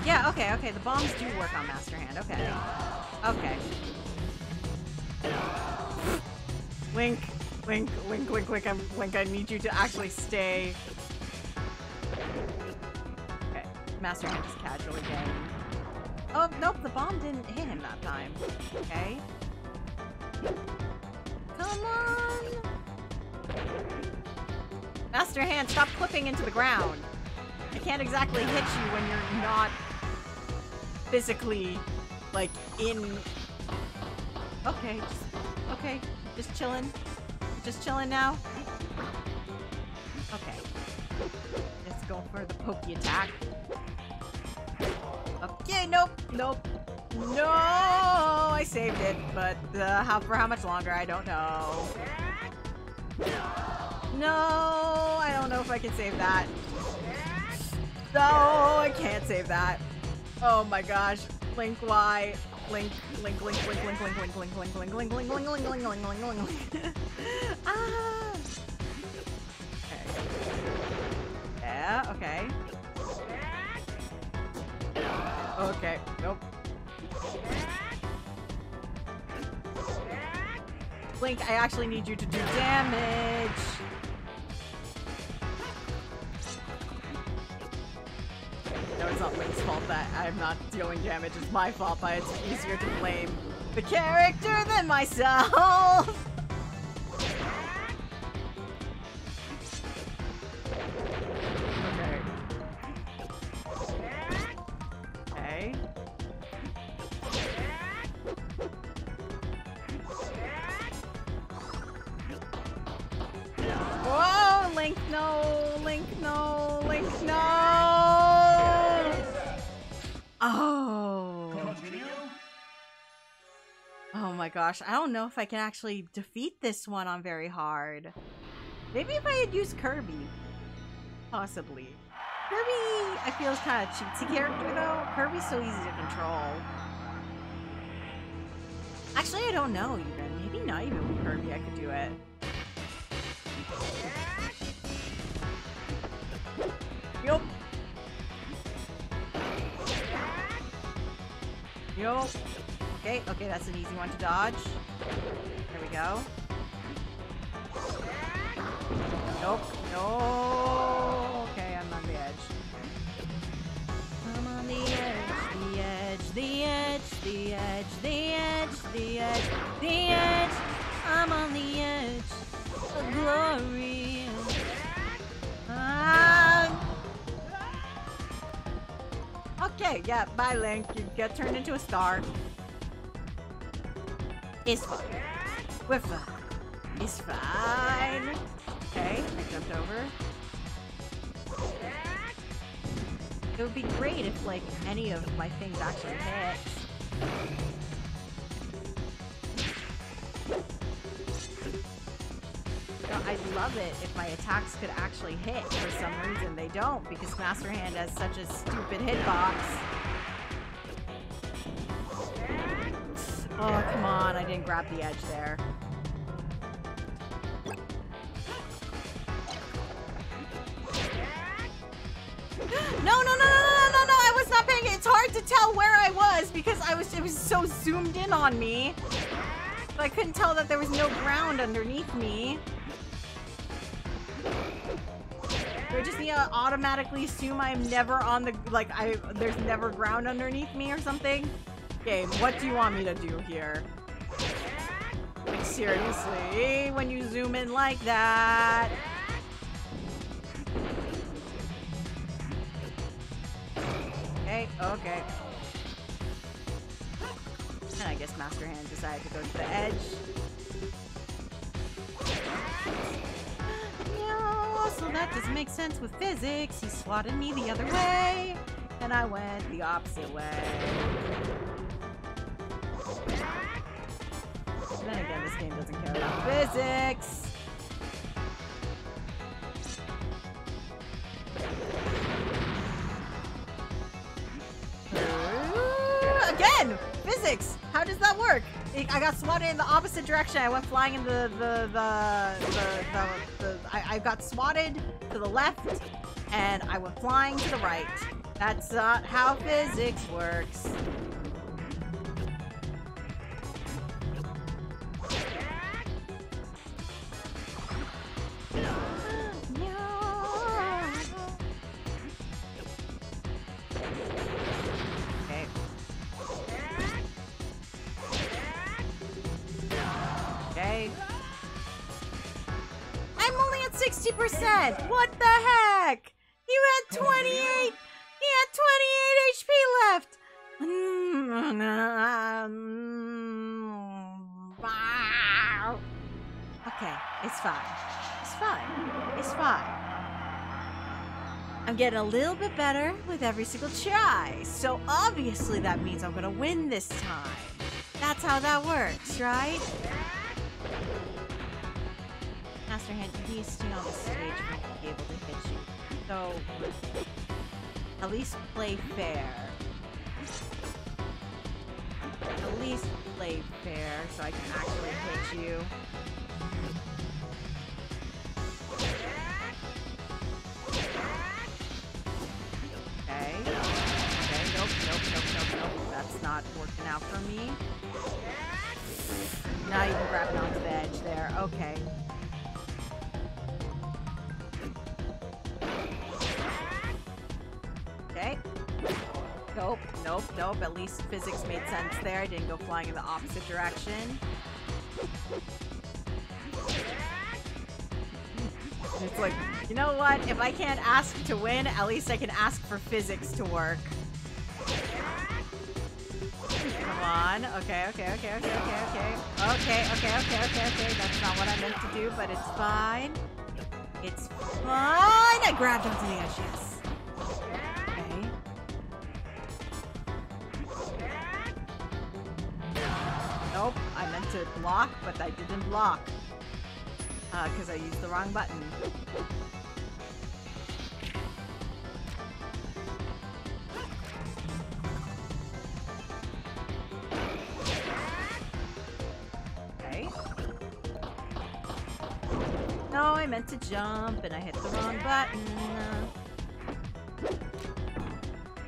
Yeah, okay, the bombs do work on Master Hand, okay. Link, I need you to actually stay. Okay, Master Hand just casually getting. Oh, nope, the bomb didn't hit him that time. Okay. Come on! Master Hand, stop clipping into the ground. I can't exactly hit you when you're not physically, like, in... Okay, just chillin'. Just chillin' now? Okay. Let's go for the pokey attack. Okay, nope. No, I saved it, but for how much longer, I don't know. No, I don't know if I can save that. No, I can't save that. Oh my gosh. Link, why? Link, link, link, link, link, link, link, link, link, link, link, link, link, link, link, link, link. Ah. Yeah, okay. Okay, nope. Link, I actually need you to do damage. No, it's not Link's fault that I'm not dealing damage. It's my fault, but it's easier to blame the character than myself. Okay. Okay. Whoa, Link, no, Link, no, Link, no. Oh. Continue. Oh my gosh, I don't know if I can actually defeat this one on very hard. Maybe if I had used Kirby. Possibly. Kirby, I feel, is kind of a cheatsy character though. Kirby's so easy to control. Actually, I don't know even. Maybe not even with Kirby I could do it. Yup. Yo. Okay, okay, that's an easy one to dodge. There we go. Nope. No. Okay, I'm on the edge. I'm on the edge, the edge, the edge, the edge, the edge, the edge, the edge. I'm on the edge of glory. Okay, yeah, bye Link. You get turned into a star. It's fine. We're fine. It's fine. Okay, I jumped over. It would be great if, like, any of my things actually hit. No, I'd love it if my attacks could actually hit. For some reason, they don't, because Master Hand has such a stupid hitbox. Oh, come on. I didn't grab the edge there. No, no, no, no, no, no, no. I was not paying it. It's hard to tell where I was because it was so zoomed in on me. But I couldn't tell that there was no ground underneath me. Do I just need to automatically assume I'm never on the, like, there's never ground underneath me or something? Game, what do you want me to do here? Like, seriously, when you zoom in like that. Okay, okay. And I guess Master Hand decided to go to the edge. So that doesn't make sense with physics. He swatted me the other way, and I went the opposite way. And then again, this game doesn't care about physics. Again, physics. How does that work? I got swatted in the opposite direction. I went flying in I got swatted to the left, and I went flying to the right. That's not how physics works. What the heck? He had 28 HP left. Okay, it's fine. It's fine. It's fine. I'm getting a little bit better with every single try, so obviously that means I'm gonna win this time. That's how that works, right? Master Hand, you need to stay on the stage for me to be able to hit you. So, at least play fair. At least play fair so I can actually hit you. Okay. Okay, nope. That's not working out for me. Not even grabbing onto the edge there. Okay. Okay. Nope. At least physics made sense there. I didn't go flying in the opposite direction. It's like, you know what? If I can't ask to win, at least I can ask for physics to work. Come on. Okay. That's not what I meant to do, but it's fine. It's fine. I grabbed onto the edges. Nope, I meant to block, but I didn't block. Because I used the wrong button. Okay. No, I meant to jump, and I hit the wrong button.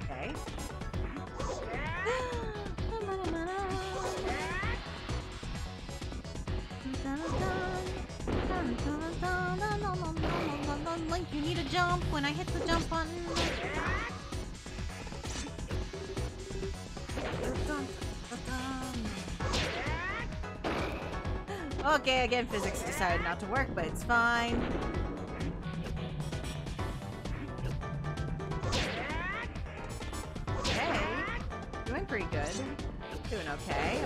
Okay. Link, you need a jump when I hit the jump button. Okay, again, physics decided not to work, but it's fine. Okay, doing pretty good. I'm doing okay.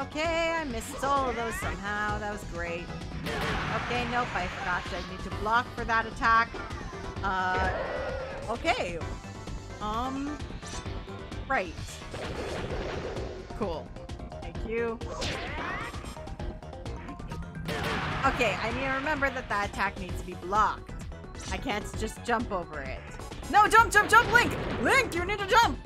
Okay, I missed all of those somehow. That was great. Okay, nope, I forgot that I need to block for that attack. Okay. Right. Cool. Thank you. Okay, I need to remember that that attack needs to be blocked. I can't just jump over it. No, jump, Link! Link, you need to jump!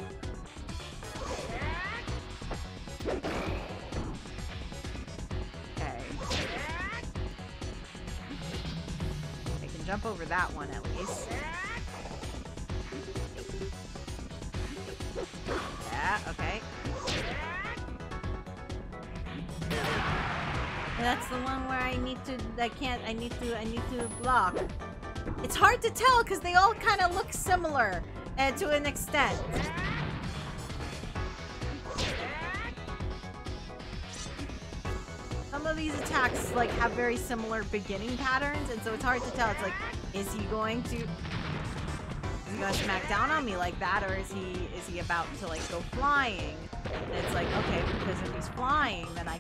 Jump over that one at least. Yeah, okay. That's the one where I need to block. It's hard to tell because they all kind of look similar to an extent. Some of these attacks like have very similar beginning patterns, and so it's hard to tell. It's like, is he going to smack down on me like that, or is he about to like go flying? And it's like, okay, because if he's flying, then I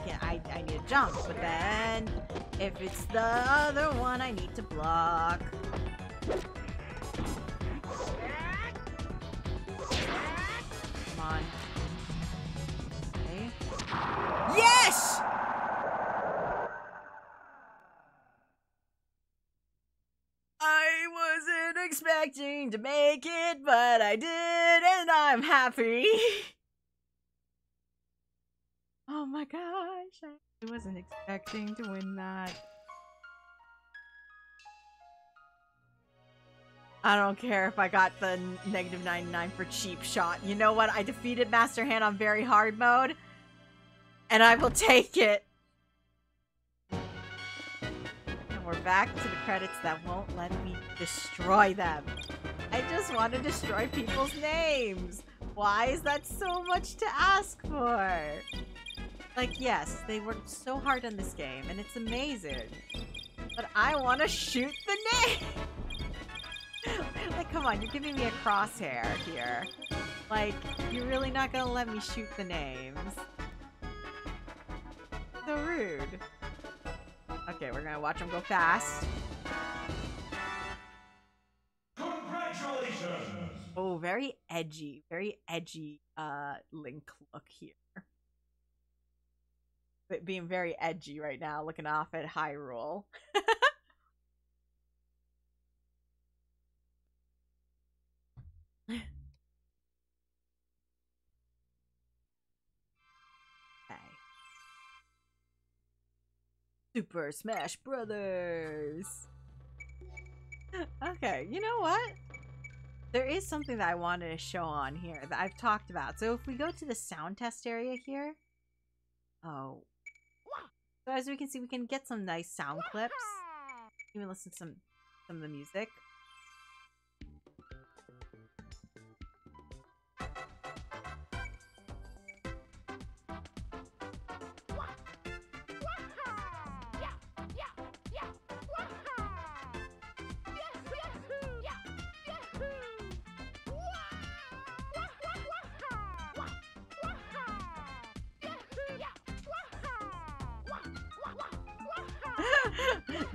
need to jump, but then if it's the other one, I need to block. Come on. Okay. Yes! I wasn't expecting to make it, but I did, and I'm happy. Oh my gosh, I wasn't expecting to win that. I don't care if I got the negative 99 for cheap shot. You know what? I defeated Master Hand on very hard mode, and I will take it. We're back to the credits that won't let me destroy them. I just want to destroy people's names. Why is that so much to ask for? Like, yes, they worked so hard on this game, and it's amazing. But I want to shoot the name! Like, come on, you're giving me a crosshair here. Like, you're really not gonna let me shoot the names. So rude. Okay, we're gonna watch him go fast. Oh, very edgy Link look here. But being very edgy right now, looking off at Hyrule. Super Smash Brothers. Okay, you know what? There is something that I wanted to show on here that I've talked about. So if we go to the sound test area here. Oh. So as we can see, we can get some nice sound clips. Even listen to some of the music.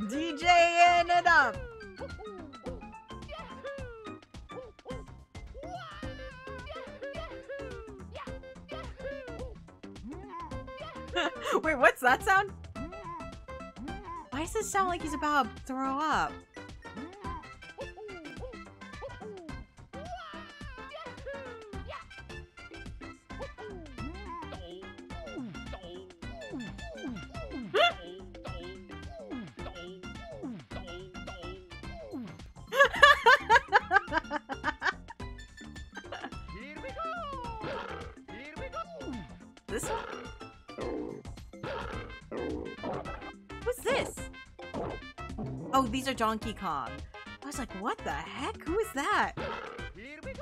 DJing it up. Wait, what's that sound? Why does it sound like he's about to throw up? These are Donkey Kong. I was like, what the heck? Who is that? Here we go.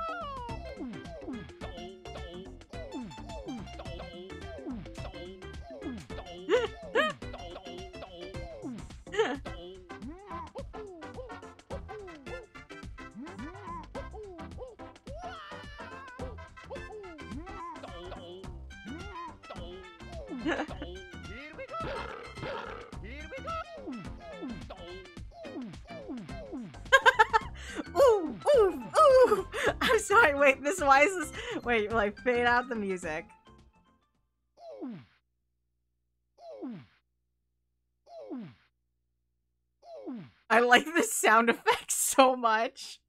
Wait, this, why is this? Wait, like, fade out the music. I like this sound effect so much.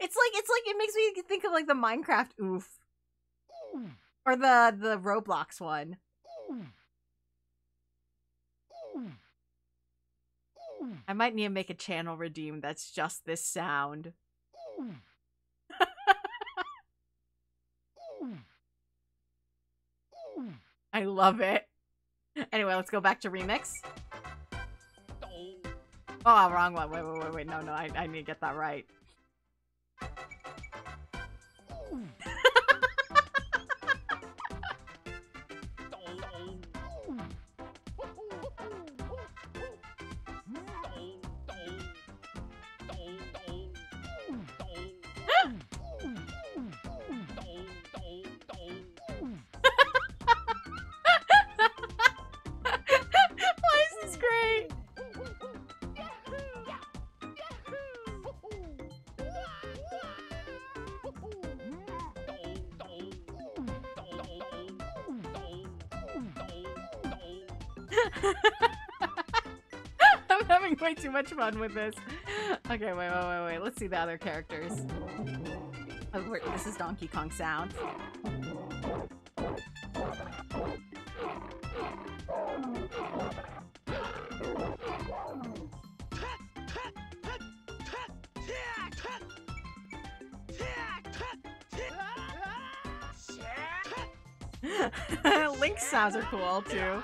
It's like, it makes me think of like the Minecraft oof. Or the Roblox one. I might need to make a channel redeem that's just this sound. I love it. Anyway, let's go back to remix. Oh, wrong one. Wait. No, I need to get that right. I'm having way too much fun with this. Okay, wait. Let's see the other characters. Oh, wait, this is Donkey Kong sound. Link sounds are cool too.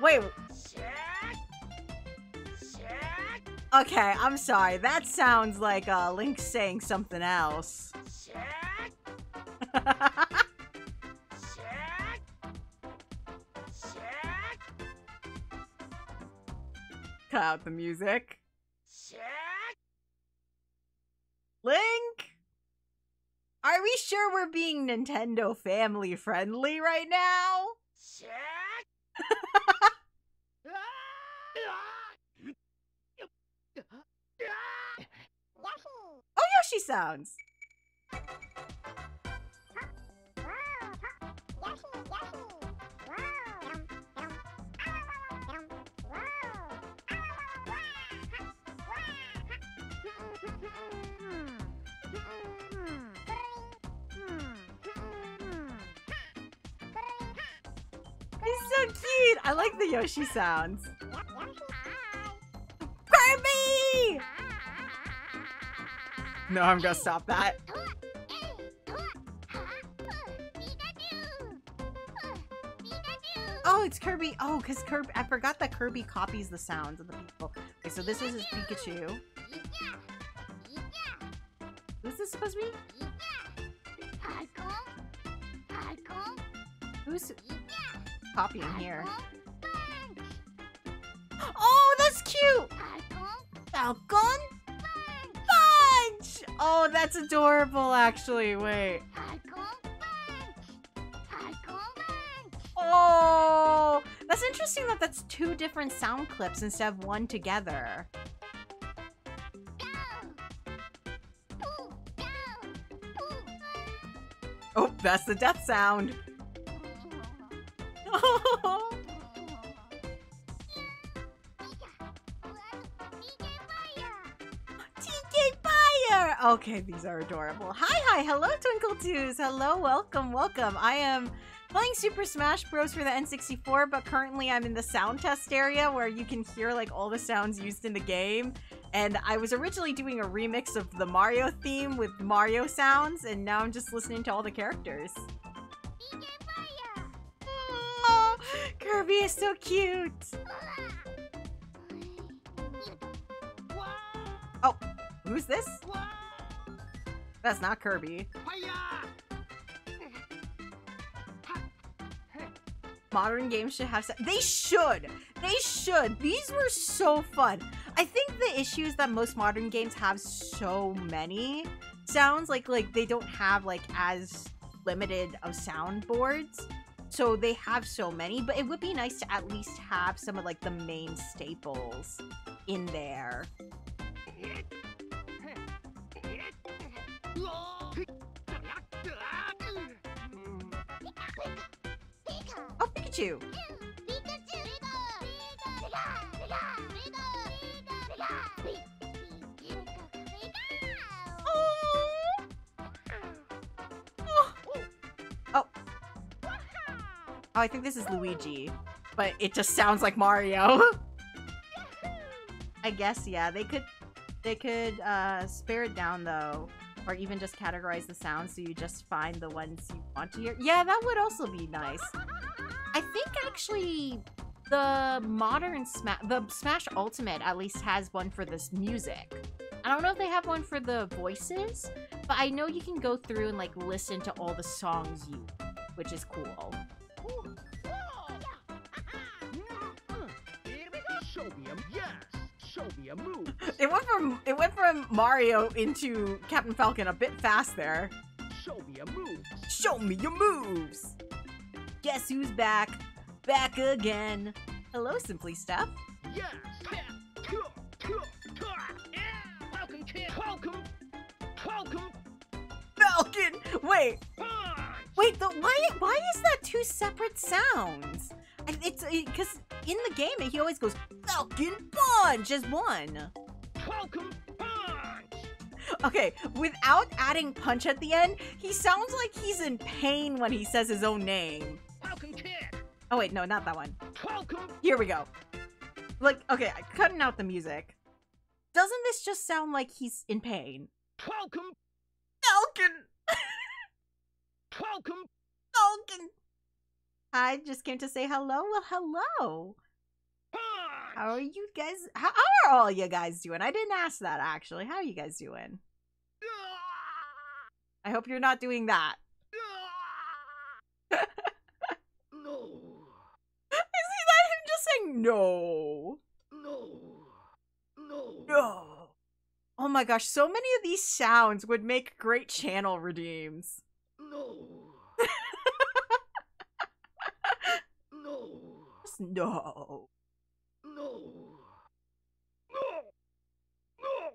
Wait. Okay, I'm sorry. That sounds like Link saying something else. Cut out the music. Link? Are we sure we're being Nintendo family friendly right now? Oh, Yoshi sounds. So cute! I like the Yoshi sounds. Kirby! No, I'm gonna stop that. Oh, it's Kirby. Oh, because Kirby. I forgot that Kirby copies the sounds of the people. Okay, so this is his Pikachu. Who's this supposed to be? Who's copying here? Oh, that's cute! Falcon? Punch! Oh, that's adorable, actually. Wait. Oh, that's interesting that that's two different sound clips instead of one together. Oh, that's the death sound. Okay, these are adorable. Hi, hello, Twinkle Twos. Hello, welcome, welcome. I am playing Super Smash Bros. For the N64, but currently I'm in the sound test area where you can hear like all the sounds used in the game. And I was originally doing a remix of the Mario theme with Mario sounds, and now I'm just listening to all the characters. Oh, Kirby is so cute. Oh, who's this? That's not Kirby. Modern games should have... They should! They should! These were so fun. I think the issue is that most modern games have so many sounds. Like they don't have, like, as limited of soundboards. So they have so many. But it would be nice to at least have some of, like, the main staples in there. Oh, Pikachu! Oh. Oh. Oh. Oh, I think this is Luigi, but it just sounds like Mario. I guess, yeah, they could spare it down though. Or even just categorize the sounds so you just find the ones you want to hear. Yeah, that would also be nice. I think actually the modern Smash Ultimate at least has one for this music. I don't know if they have one for the voices, but I know you can go through and like listen to all the songs used, which is cool. It went from Mario into Captain Falcon a bit fast there. Show me your moves. Show me your moves. Guess who's back? Back again. Hello, Simply Steph. Yes. Falcon. Falcon. Falcon. Falcon. Wait. Wait. Why is that two separate sounds? It's because in the game he always goes Falcon Punch as one. Falcon Punch. Okay, without adding punch at the end, he sounds like he's in pain when he says his own name. Falcon Kid. Oh wait, no, not that one. Falcon. Here we go. Like, okay, I'm cutting out the music. Doesn't this just sound like he's in pain? Falcon. Falcon. Falcon. Falcon. I just came to say hello. Well, hello. How are you guys? How are all you guys doing? I didn't ask that, actually. How are you guys doing? I hope you're not doing that. No. Is that him just saying no? No. No. No. Oh my gosh, so many of these sounds would make great channel redeems. No. No. No. No. No.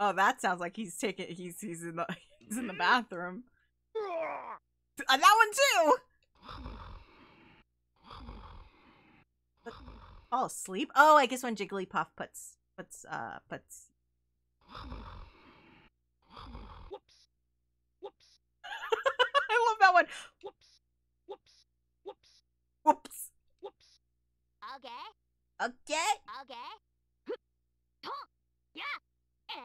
Oh, that sounds like he's taking. He's in the bathroom. And that one too. But, oh, sleep. Oh, I guess when Jigglypuff puts. Whoops. Whoops. I love that one. Whoops. Whoops. Whoops. Whoops. Whoops. Okay. Okay. Okay.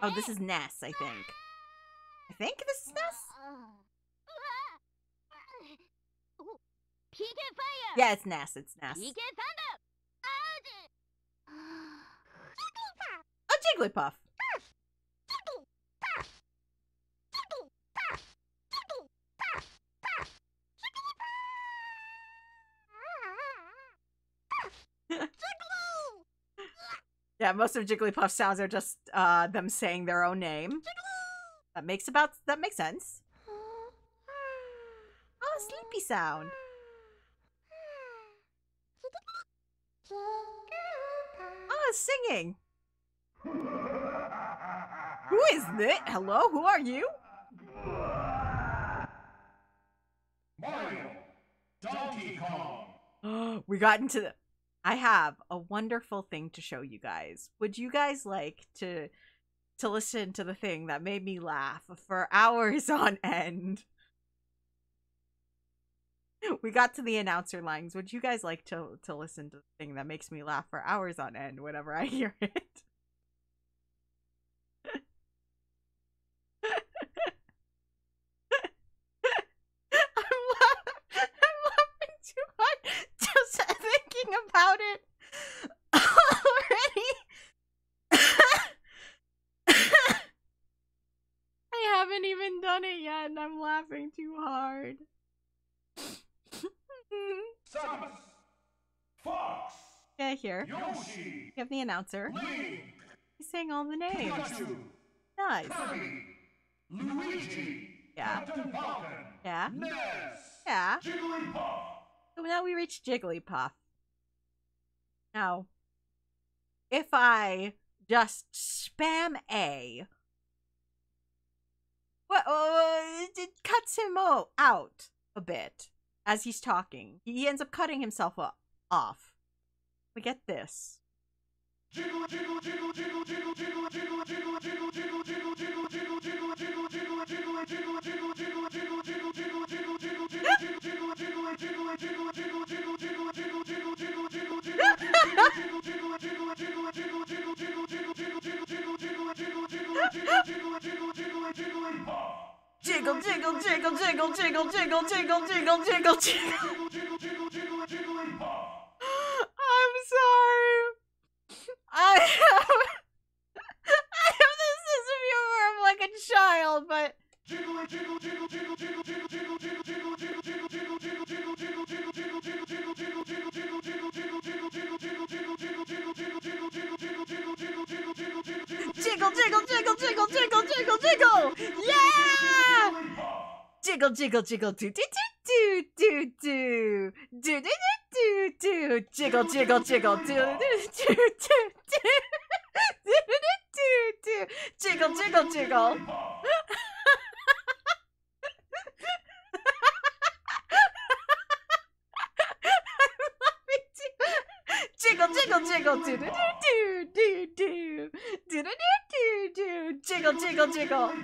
Oh, this is Ness, I think. I think this is Ness? Yeah, it's Ness. It's Ness. Oh, Jigglypuff. Yeah, most of Jigglypuff's sounds are just them saying their own name. That makes sense. Oh, a sleepy sound. Oh, singing. Who is this? Hello, who are you? Mario, Donkey Kong. We got into the. I have a wonderful thing to show you guys. Would you guys like to listen to the thing that made me laugh for hours on end? We got to the announcer lines. Would you guys like to listen to the thing that makes me laugh for hours on end whenever I hear it? About it already. I haven't even done it yet and I'm laughing too hard. Samus, Fox, yeah, here. Yoshi, you have the announcer. Link, he's saying all the names. Pikachu, nice. Kirby, Luigi, yeah. Captain Falcon, yeah. Ness, yeah. Jigglypuff. So now we reach Jigglypuff. Now, if I just spam A, well, it cuts him out a bit as he's talking. He ends up cutting himself off. But get this. Jiggle, jiggle, jiggle, jiggle, jiggle, jiggle, jiggle, jiggle, jiggle, jiggle. I'm sorry. I have this sense of humor. I'm like a child, but. Jiggle, jiggle, jiggle, jiggle, jiggle, jiggle, jiggle! Yeah! Jiggle, jiggle, jiggle, do, do, do, do, do, do, do, do, do, jiggle, jiggle, jiggle, do, do, do, do, do, jiggle, jiggle, jiggle. Jiggle, jiggle, jiggle, do do do do do do do do do, jiggle, jiggle, jiggle, do do do do do do do do do.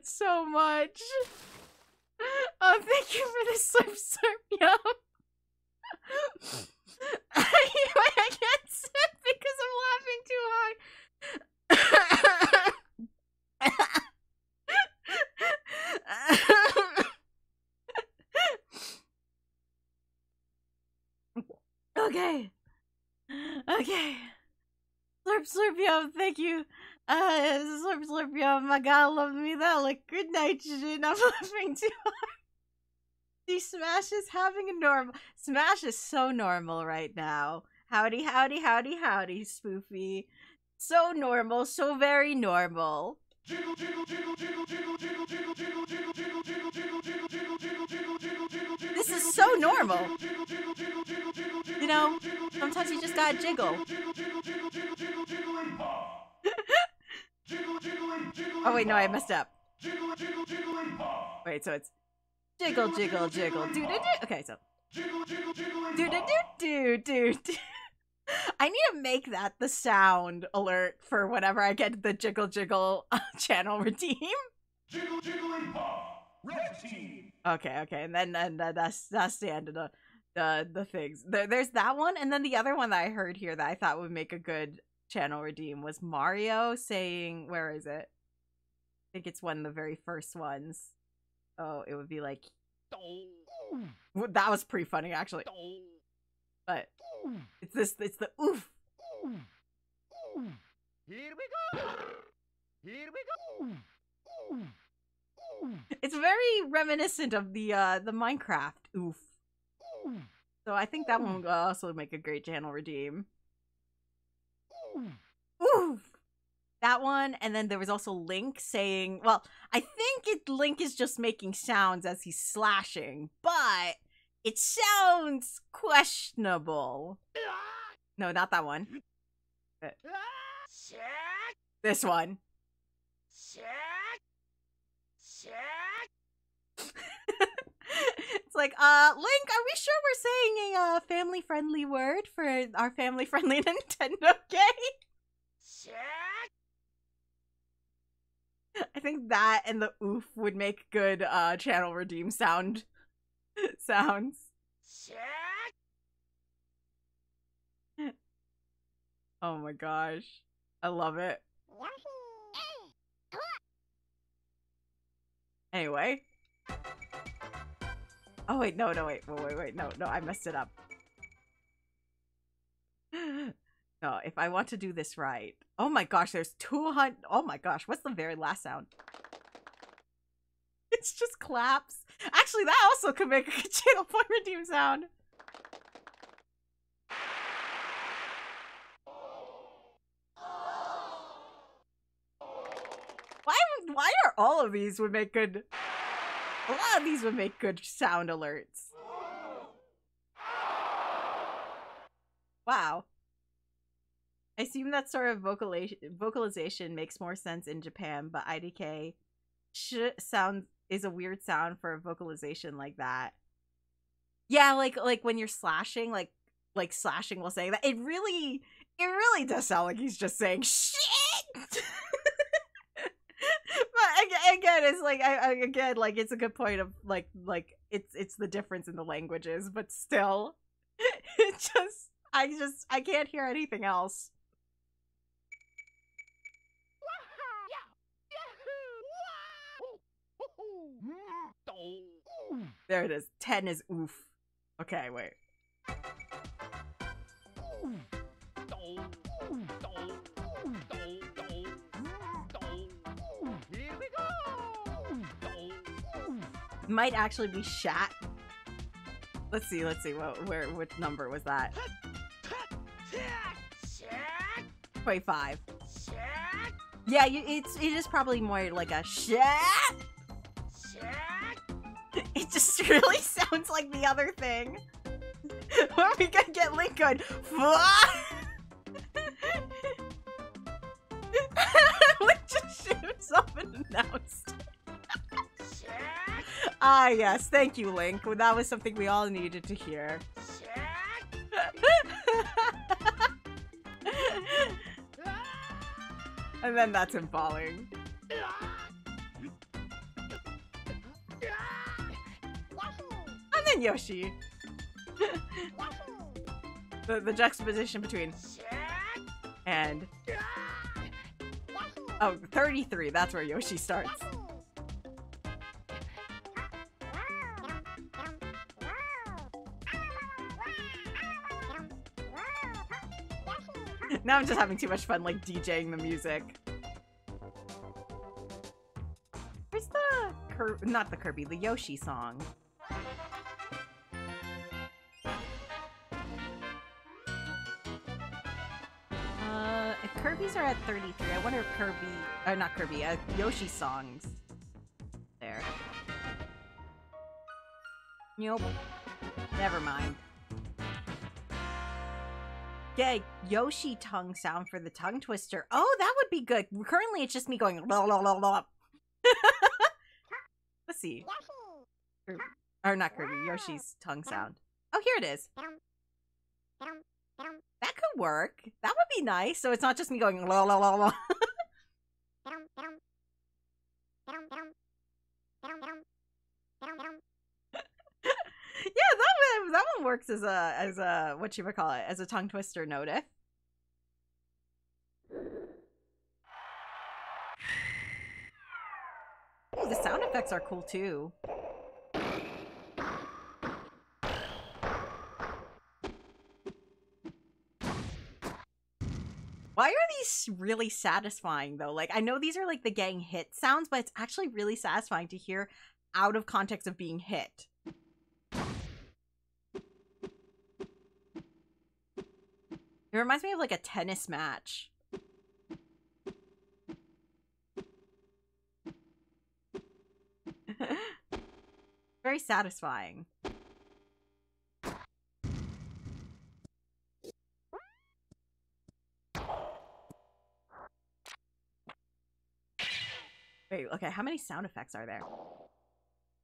it so much. Oh, thank you for the slip slurp, yum. I can't sip because I'm laughing too hard. Okay. Okay. Slurp slurp yum, thank you. Slurp slurp yum, I gotta love me that like good nitrogen. I'm laughing too hard. Smash is having a normal. Smash is so normal right now. Howdy, howdy, howdy, howdy, Spoofy. So normal, so very normal. Jiggle, jiggle, jiggle, jiggle, jiggle, jiggle, jiggle, jiggle, jiggle, jiggle, jiggle, jiggle, jiggle, jiggle, jiggle, jiggle, jiggle, jiggle. This is so normal. You know, sometimes you just gotta jiggle. Oh wait, no, I messed up. Wait, so it's. Jiggle, jiggle, jiggle, do do do. Okay, so do do do do do. I need to make that the sound alert for whenever I get the jiggle jiggle channel redeem. Jiggle jiggle and pop, red team. Okay, okay, and then that's the end of the things. There's that one, and then the other one that I heard here that I thought would make a good channel redeem was Mario saying, "Where is it?" I think it's one of the very first ones. Oh, it would be like, well, that was pretty funny actually. But it's this, it's the oof. Here we go. Here we go. It's very reminiscent of the Minecraft oof. So I think that one will also make a great channel redeem. Oof. That one, and then there was also Link saying, well, I think Link is just making sounds as he's slashing, but it sounds questionable. No, not that one. This one. It's like, Link, are we sure we're saying a family-friendly word for our family-friendly Nintendo game? I think that and the oof would make good channel redeem sounds. Check. Oh my gosh. I love it. Anyway. Oh wait, no, wait, no, I messed it up. No, if I want to do this right. Oh my gosh, there's 200. Oh my gosh, what's the very last sound? It's just claps. Actually, that also could make a channel point redeem sound. Why are all of these would make good? A lot of these would make good sound alerts. Wow. I assume that sort of vocalization makes more sense in Japan, but IDK sh sound is a weird sound for a vocalization like that. Yeah, like when you're slashing, like slashing while saying that. It really does sound like he's just saying shit. But again, it's like I it's a good point of like it's the difference in the languages, but still, it just I can't hear anything else. There it is. 10 is oof. Okay, wait. Here we go. Might actually be shat. Let's see. Which number was that? 25. Yeah, it is probably more like a shat. It just really sounds like the other thing. Or we could get Link going. Link just shit himself and announced. Ah, yes. Thank you, Link. Well, that was something we all needed to hear. And then that's him falling. and Yoshi. The juxtaposition between and... Oh, 33. That's where Yoshi starts. Now I'm just having too much fun, like, DJing the music. Where's the... not the Kirby, the Yoshi song. If Kirby's are at 33, I wonder if Kirby... Or not Kirby, Yoshi songs. There. Nope. Never mind. Yeah, Yoshi tongue sound for the tongue twister. Oh, that would be good. Currently, it's just me going. Blah, blah, blah, blah. Let's see. Kirby. Or not Kirby. Yoshi's tongue sound. Oh, here it is. That could work. That would be nice. So it's not just me going. Blah, blah, blah, blah. Yeah, that one works as a whatchamacallit, as a tongue twister notice. Ooh, the sound effects are cool too. Why are these really satisfying though? Like, I know these are like the gang hit sounds, but it's actually really satisfying to hear out of context of being hit. It reminds me of like a tennis match. Very satisfying. Wait, okay, how many sound effects are there?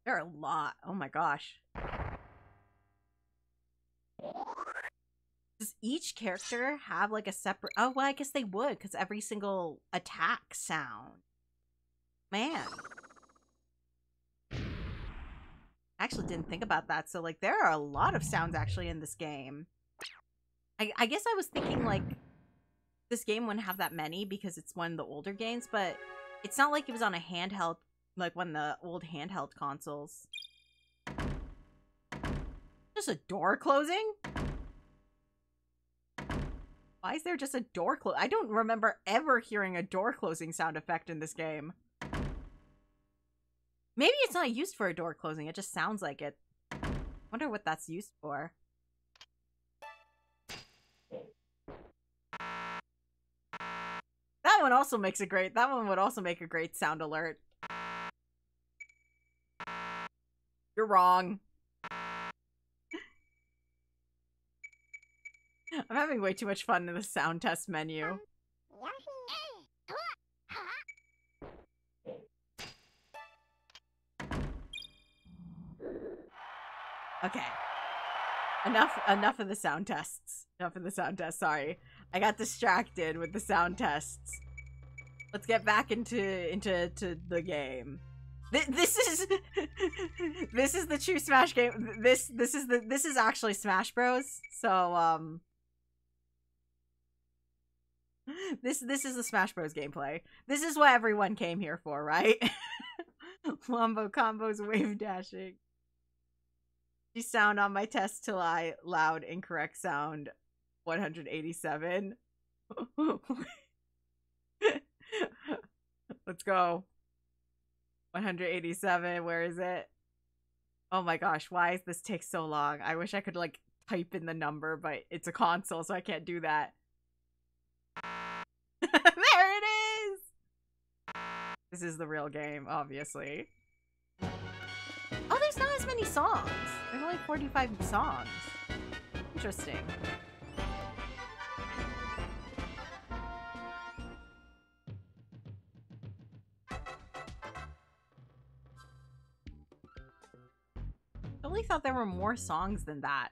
There are a lot. Oh my gosh. Does each character have like a separate... Oh, well, I guess they would, because every single attack sound. Man. I actually didn't think about that. So, like, there are a lot of sounds actually in this game. I guess I was thinking, like, this game wouldn't have that many because it's one of the older games, but it's not like it was on a handheld, like one of the old handheld consoles. Just a door closing? Why is there just a door close? I don't remember ever hearing a door closing sound effect in this game. Maybe it's not used for a door closing. It just sounds like it. Wonder what that's used for. That one also makes a great... That one would also make a great sound alert. You're wrong. I'm having way too much fun in the sound test menu. Okay. Enough of the sound tests. Enough of the sound tests, sorry. I got distracted with the sound tests. Let's get back into the game. This is the true Smash game. This is actually Smash Bros. So This is the Smash Bros gameplay. This is what everyone came here for, right? Wombo combos, wave dashing. You sound on my test till I loud incorrect sound 187. Let's go. 187, where is it? Oh my gosh, why does this take so long? I wish I could like type in the number, but it's a console, so I can't do that. There it is! This is the real game, obviously. Oh, there's not as many songs. There's only 45 songs. Interesting. I really thought there were more songs than that.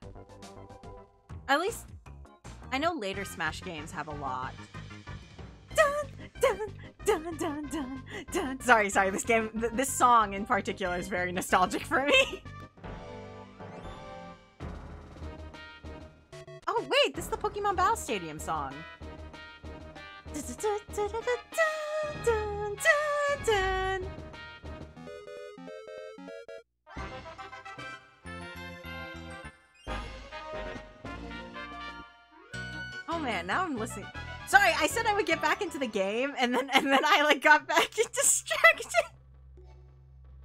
At least, I know later Smash games have a lot. Dun, dun, dun, dun, dun. Sorry, this song in particular is very nostalgic for me. Oh, wait, this is the Pokémon Battle Stadium song. Oh man, now I'm listening. Sorry, I said I would get back into the game, and then I like got back distracted.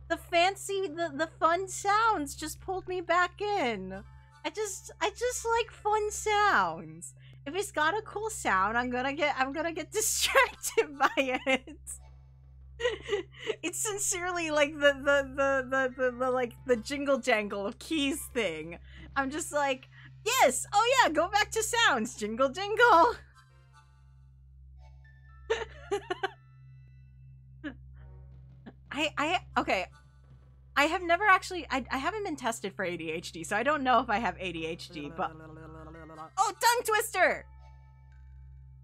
The fancy, the fun sounds just pulled me back in. I just like fun sounds. If it's got a cool sound, I'm gonna get distracted by it. It's sincerely like the jingle jangle of keys thing. I'm just like, yes, oh yeah, go back to sounds, jingle jingle. Okay. I have never actually, I haven't been tested for ADHD, so I don't know if I have ADHD, but... Oh, tongue twister!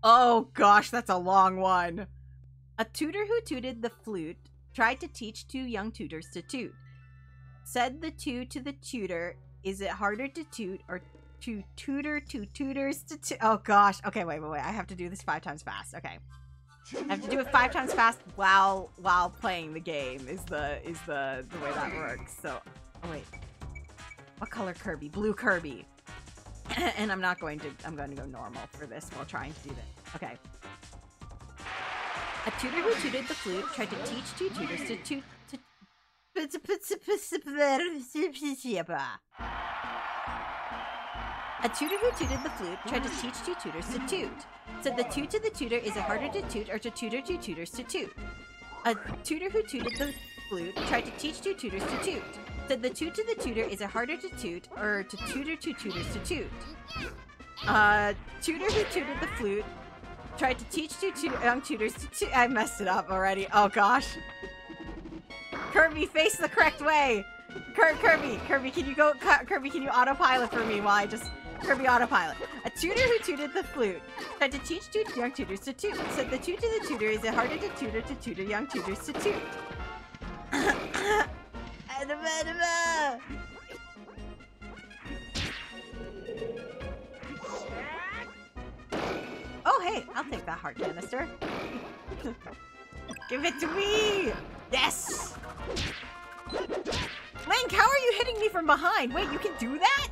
Oh gosh, that's a long one. A tutor who tooted the flute tried to teach two young tutors to toot. Said the two to the tutor, is it harder to toot or to tutor two tutors to toot? Oh gosh, okay, wait, I have to do this 5 times fast, okay. I have to do it 5 times fast while playing the game is the way that works. So, oh wait, what color Kirby? Blue Kirby. And I'm going to go normal for this while trying to do this. Okay. A tutor who tooted the flute tried to teach two tutors to toot. A tutor who tooted the flute tried to teach two tutors to toot. Said the two to the tutor, is it harder to toot or to tutor two tutors to toot? A tutor who tooted the flute tried to teach two tutors to toot. Said the two to the tutor, is it harder to toot or to tutor two tutors to toot? A tutor who tooted the flute tried to teach two tutors to toot. I messed it up already. Oh gosh. Kirby, face the correct way. Kirby, can you go? Kirby, can you autopilot for me while I just... Kirby autopilot. A tutor who tooted the flute tried to teach two young tutors to toot. Said the two to the tutor, is it harder to tutor young tutors to toot? Adama. Oh hey, I'll take that heart canister. Give it to me! Yes! Link, how are you hitting me from behind? Wait, you can do that?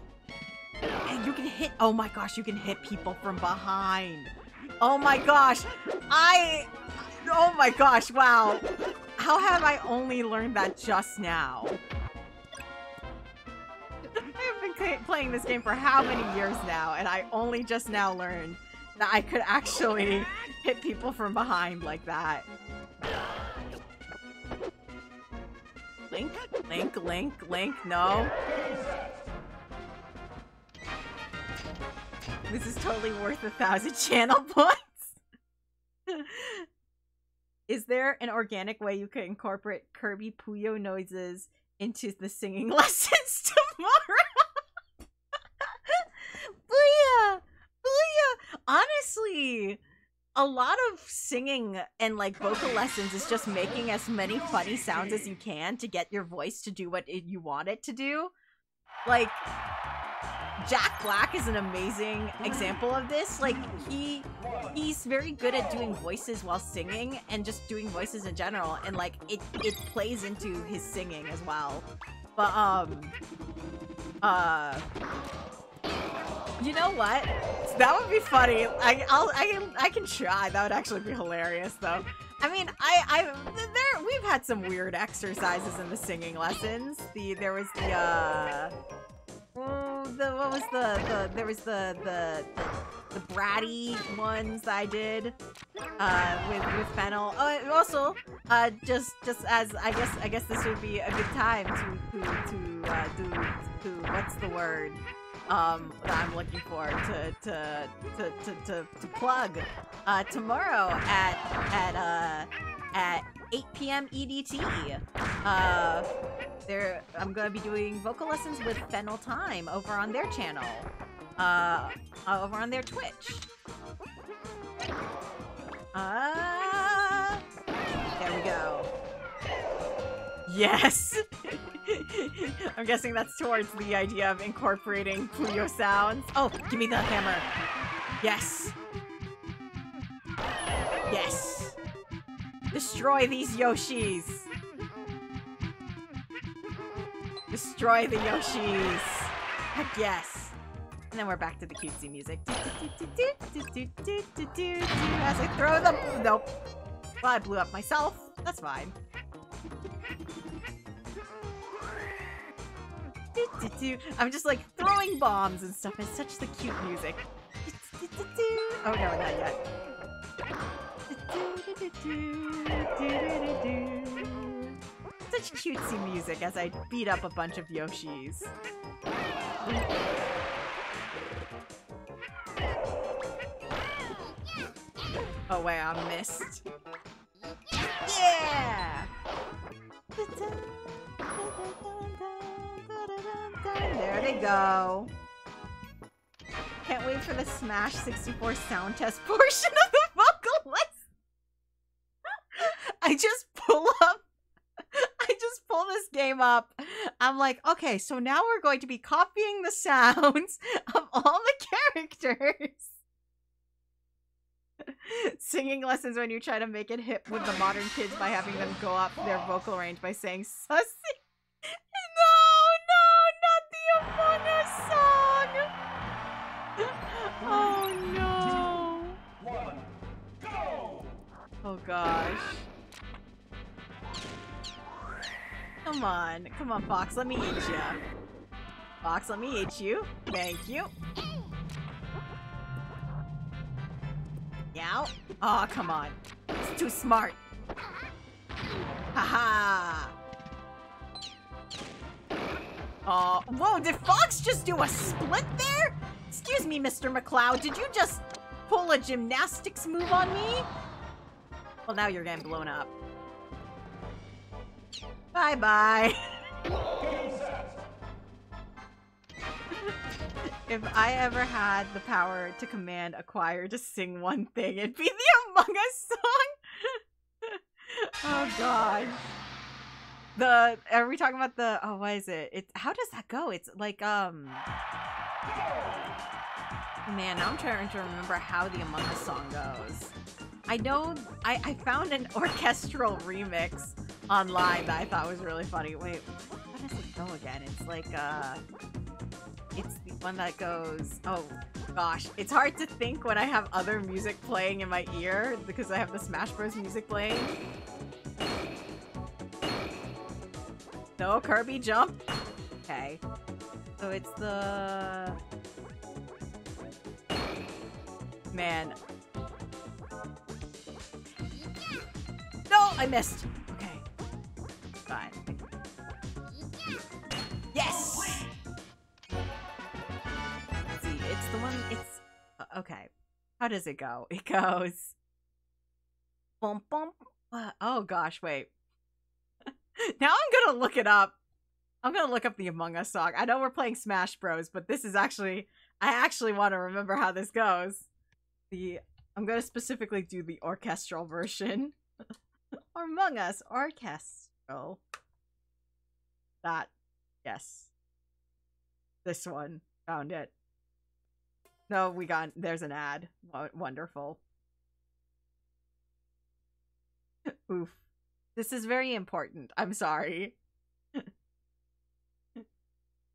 And you can hit, oh my gosh, you can hit people from behind. Oh my gosh, oh my gosh, wow. How have I only learned that just now? I have been playing this game for how many years now, and I only just now learned that I could actually hit people from behind like that. Link, no. This is totally worth 1,000 channel points. Is there an organic way you could incorporate Kirby Puyo noises into the singing lessons tomorrow? Booyah! Booyah! Honestly, a lot of singing and like vocal lessons is just making as many funny sounds as you can to get your voice to do what you want it to do. Like... Jack Black is an amazing example of this. Like, he's very good at doing voices while singing and just doing voices in general, and like it plays into his singing as well. But you know what? That would be funny. I can try. That would actually be hilarious though. I mean, we've had some weird exercises in the singing lessons. There was the bratty ones I did with Fennel. Oh, and also just as I guess this would be a good time to what's the word that I'm looking for to plug tomorrow at 8 PM EDT. I'm gonna be doing vocal lessons with Fennel Time over on their channel, over on their Twitch. There we go. Yes. I'm guessing that's towards the idea of incorporating Puyo sounds. Oh, give me the hammer. Yes. Yes. Destroy these Yoshis. Destroy the Yoshis. Heck yes. And then we're back to the cutesy music. As I throw them. Nope. Well, I blew up myself. That's fine. I'm just like throwing bombs and stuff. It's such the cute music. Oh no, not yet. Such cutesy music as I beat up a bunch of Yoshis. Oh wait, I missed. Yeah! There they go. Can't wait for the Smash 64 sound test portion of the vocal list. I just pull this game up. I'm like, okay, so now we're going to be copying the sounds of all the characters. Singing lessons when you try to make it hip with the modern kids by having them go up their vocal range by saying sussy. No, not the Among Us song. Oh no. 1, 2, 1, go. Oh gosh. Come on. Come on, Fox. Let me eat you. Fox, let me eat you. Thank you. Now? Oh, come on. It's too smart. Haha. Oh, whoa, did Fox just do a split there? Excuse me, Mr. McCloud, did you just pull a gymnastics move on me? Well, now you're getting blown up. Bye-bye. If I ever had the power to command a choir to sing one thing, it'd be the Among Us song! Oh god. Are we talking about the- oh, what is it? It's- how does that go? It's like, man, now I'm trying to remember how the Among Us song goes. I know- I found an orchestral remix online that I thought was really funny. Wait, how does it go again? It's like, it's the one that goes, oh gosh, it's hard to think when I have other music playing in my ear because I have the Smash Bros music playing. No Kirby jump? Okay. So it's the... Man. No, I missed. Okay. Fine. Yes! It's the one, it's... Okay. How does it go? It goes... Bum, bum. Oh gosh, wait. Now I'm gonna look it up. I'm gonna look up the Among Us song. I know we're playing Smash Bros, but this is actually... I actually want to remember how this goes. I'm gonna specifically do the orchestral version. Or Among Us orchestral. That. Yes. This one. Found it. No, we got, there's an ad. Wonderful. Oof. This is very important. I'm sorry.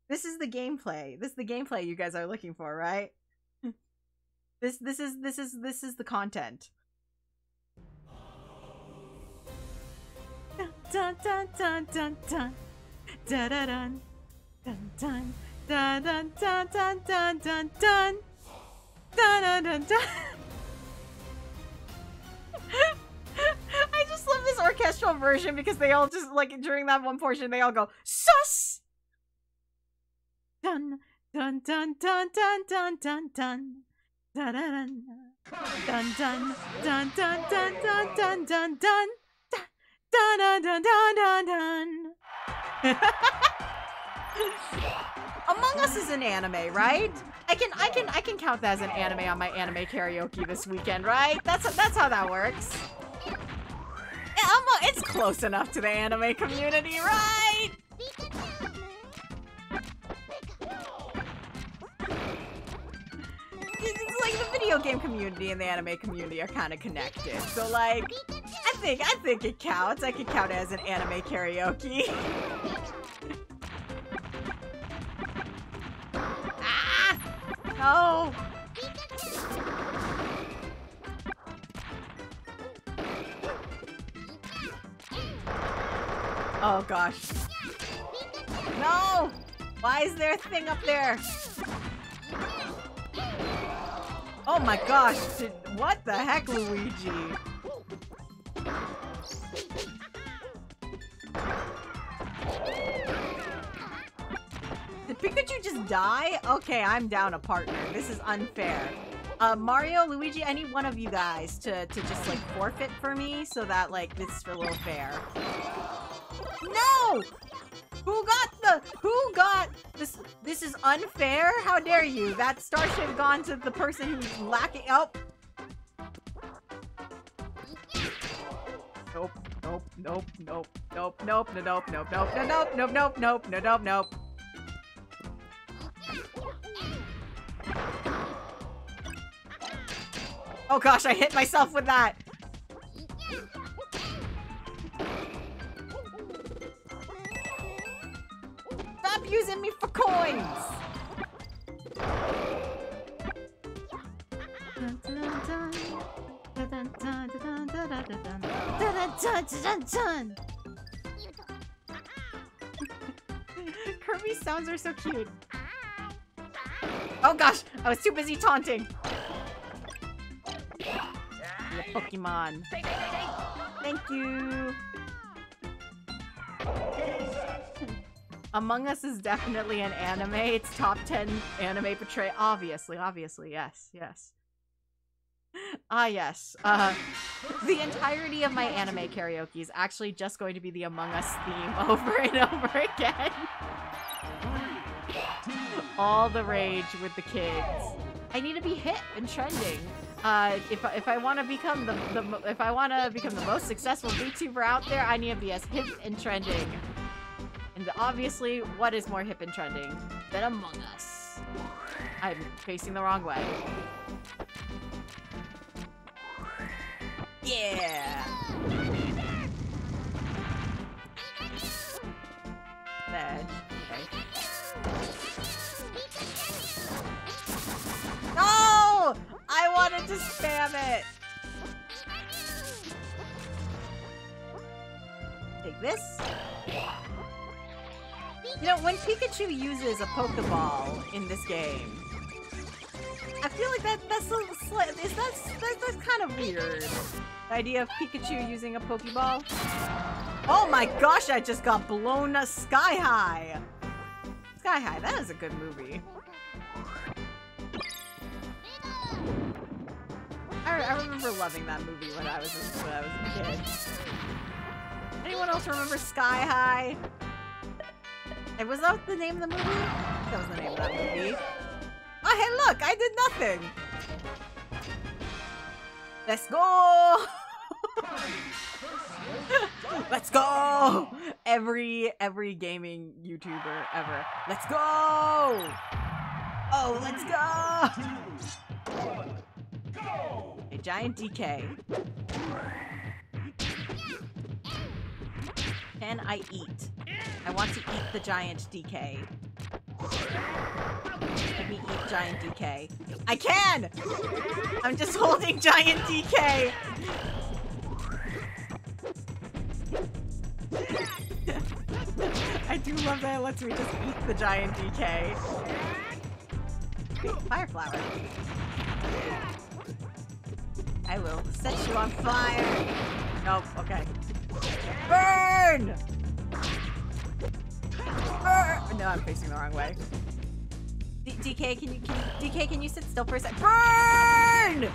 This is the gameplay. This is the gameplay you guys are looking for, right? This is the content. Dun dun dun dun dun dun. Da da dun. Dun dun. Dun dun dun dun dun dun dun. Dun, dun, dun, dun. I just love this orchestral version because they all just, like, during that one portion, they all go, sus! Dun, dun, dun, dun, dun, dun, dun, dun. Dun, dun, dun, dun, dun, dun, dun, dun, dun, dun, dun. Dun, dun, dun, dun, dun, dun. Among Us is an anime, right? I can count that as an anime on my anime karaoke this weekend, right? That's how that works. It's close enough to the anime community, right? video game community and the anime community are kind of connected. So, like, I think it counts. I could count it as an anime karaoke. Ah! No! Oh gosh. No! Why is there a thing up there? Oh my gosh, what the heck, Luigi? Did Pikachu just die? Okay, I'm down a partner. This is unfair. Mario, Luigi, I need one of you guys to just like forfeit for me so that like this is a little fair. No! Who got this? This is unfair. How dare you? That star should have gone to the person who's lacking. Oh. Nope. Nope. Nope. Nope. Nope. Nope. Nope. Nope. Nope. Nope. Nope. Nope. Nope. Nope. Nope. Nope. Nope. Oh gosh, I hit myself with that. Stop using me for coins! Kirby's sounds are so cute. Oh gosh, I was too busy taunting. The Pokemon. Thank you. Among Us is definitely an anime. It's top 10 anime portray. Obviously, yes. Ah, yes. The entirety of my anime karaoke is actually just going to be the Among Us theme over and over again. All the rage with the kids. I need to be hip and trending. If I want to become the most successful VTuber out there, I need to be as hip and trending. And obviously, what is more hip and trending than Among Us? I'm facing the wrong way. Yeah! There. Okay. No! I wanted to spam it! Take this. You know, when Pikachu uses a Pokeball in this game, I feel like that's kind of weird. The idea of Pikachu using a Pokeball. Oh my gosh, I just got blown sky high. Sky High, that is a good movie. I remember loving that movie when I was a kid. Anyone else remember Sky High? And was that the name of the movie? That was the name of that movie. Oh, hey, look! I did nothing! Let's go! Let's go! Every gaming YouTuber ever. Let's go! Oh, let's go! A giant DK. Can I eat? I want to eat the giant DK. Let me eat giant DK. I can! I'm just holding giant DK! I do love that it lets me just eat the giant DK. Fire flower. I will set you on fire! Nope, okay. Burn! No, I'm facing the wrong way. DK, can you sit still for a sec? Burn!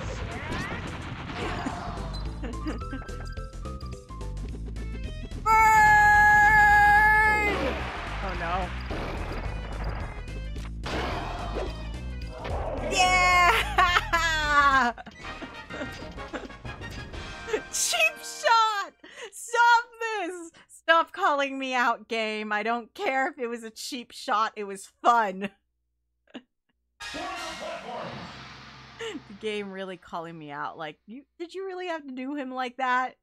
Burn! Oh no. Yeah! Cheap shot! Stop this! Stop calling me out, game. I don't care if it was a cheap shot. It was fun. The game really calling me out. Like, did you really have to do him like that?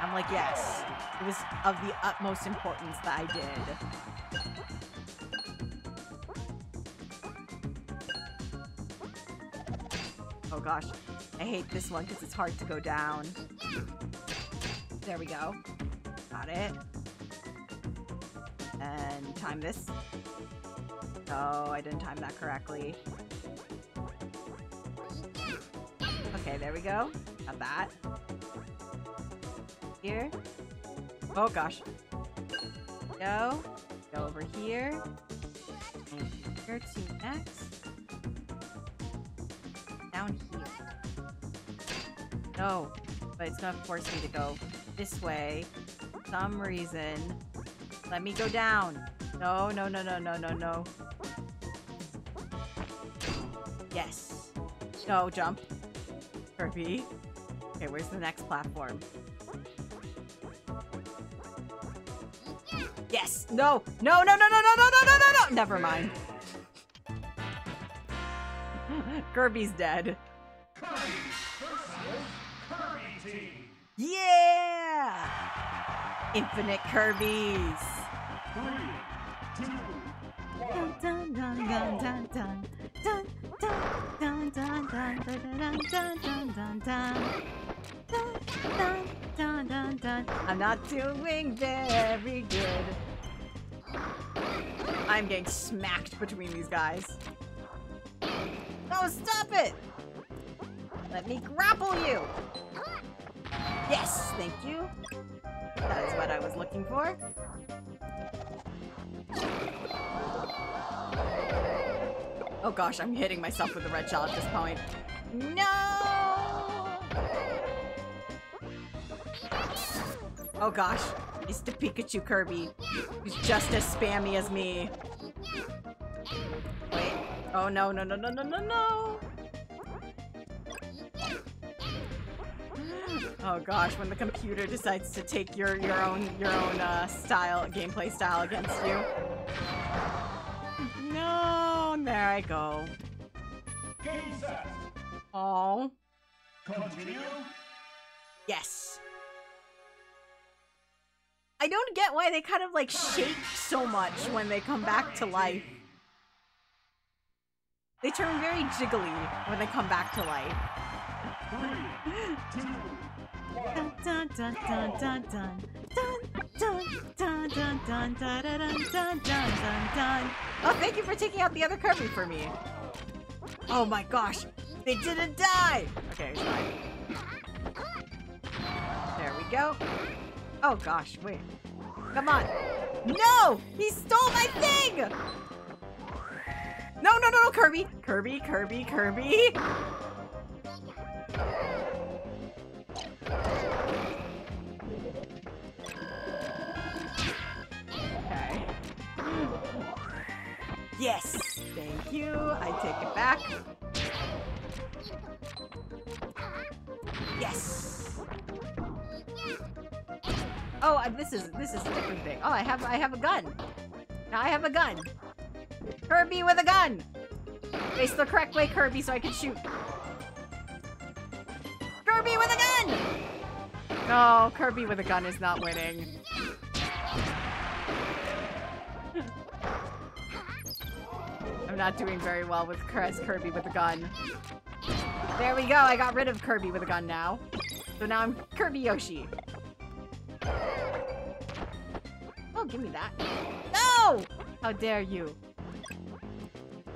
I'm like, yes. It was of the utmost importance that I did. Oh gosh, I hate this one because it's hard to go down. There we go. Got it. And time this. Oh, I didn't time that correctly. Okay, there we go. Got that. Here. Oh gosh. Go. Go over here. And here to next. Down here. No. But it's gonna force me to go this way. For some reason. Let me go down. No, no, no, no, no, no, no. Yes. No, jump. Kirby. Okay, where's the next platform? Yes! No! No, no, no, no, no, no, no, no, no! Never mind. Kirby's dead. Kirby versus Kirby Team. Yeah! Infinite Kirbys. 3, 2, 1. Dun, dun, dun, dun, dun, dun, dun, dun, dun, dun, dun, dun, dun, dun, dun. Dun, dun, dun, dun, dun. I'm not doing very good. I'm getting smacked between these guys. No, stop it! Let me grapple you! Yes, thank you. That is what I was looking for. Oh gosh, I'm hitting myself with the red shell at this point. No! Oh gosh, it's the Pikachu Kirby. He's just as spammy as me. Wait. Oh no, no, no, no, no, no, no! Oh gosh, when the computer decides to take your own style, gameplay style against you. No, and there I go. Game set. Oh. Continue. Yes. I don't get why they kind of like shake so much when they come back to life. They turn very jiggly when they come back to life. 3, 2, 1. Dun dun dun dun dun dun dun dun dun dun dun. Oh, thank you for taking out the other Kirby for me. Oh my gosh, they didn't die. Okay, fine. There we go. Oh gosh, wait. Come on. No! He stole my thing! No, no, no, no, Kirby! Kirby, Kirby, Kirby! Okay. Yes! Thank you. I take it back. Yes! Oh, this is a different thing. Oh, I have a gun. Now I have a gun. Kirby with a gun. Face the correct way, Kirby, so I can shoot. Kirby with a gun. No, Kirby with a gun is not winning. I'm not doing very well with Kirby with a gun. There we go. I got rid of Kirby with a gun now. So now I'm Kirby Yoshi. Oh, give me that. No! How dare you?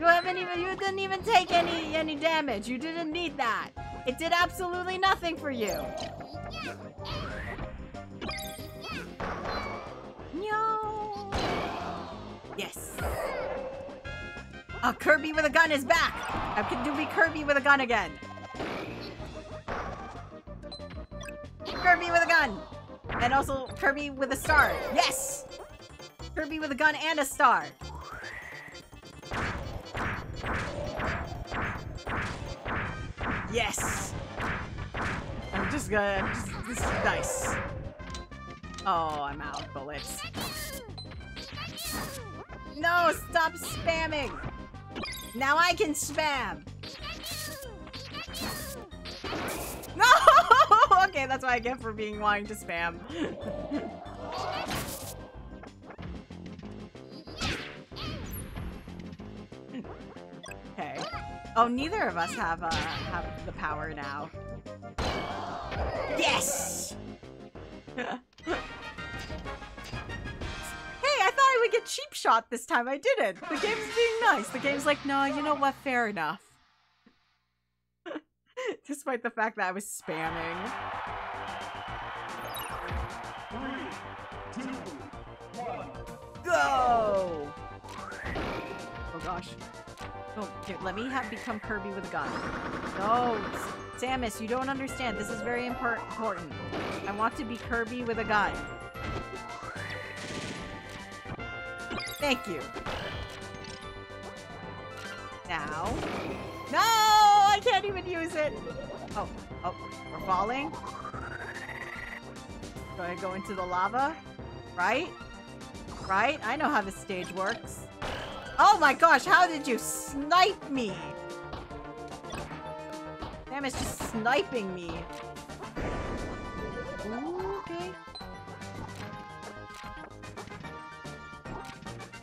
You didn't even take any damage. You didn't need that. It did absolutely nothing for you. No. Yes. A Kirby with a gun is back. I can do be Kirby with a gun again. Kirby with a gun. And also Kirby with a star. Yes! Kirby with a gun and a star. Yes! I'm just gonna... this is nice. Oh, I'm out of bullets. No, stop spamming! Now I can spam! Okay, that's what I get for being wanting to spam. Okay. Oh, neither of us have the power now. Yes! Hey, I thought I would get cheap shot this time. I didn't. The game's being nice. The game's like, no, you know what? Fair enough. Despite the fact that I was spamming. 3, 2, 1. Go! Oh gosh. Oh, here, let me become Kirby with a gun. No, Samus, you don't understand. This is very important. I want to be Kirby with a gun. Thank you. Now. No! I can't even use it! Oh, oh, we're falling. Do I go into the lava? Right? Right? I know how this stage works. Oh my gosh, how did you snipe me? Damn, it's just sniping me. Ooh, okay.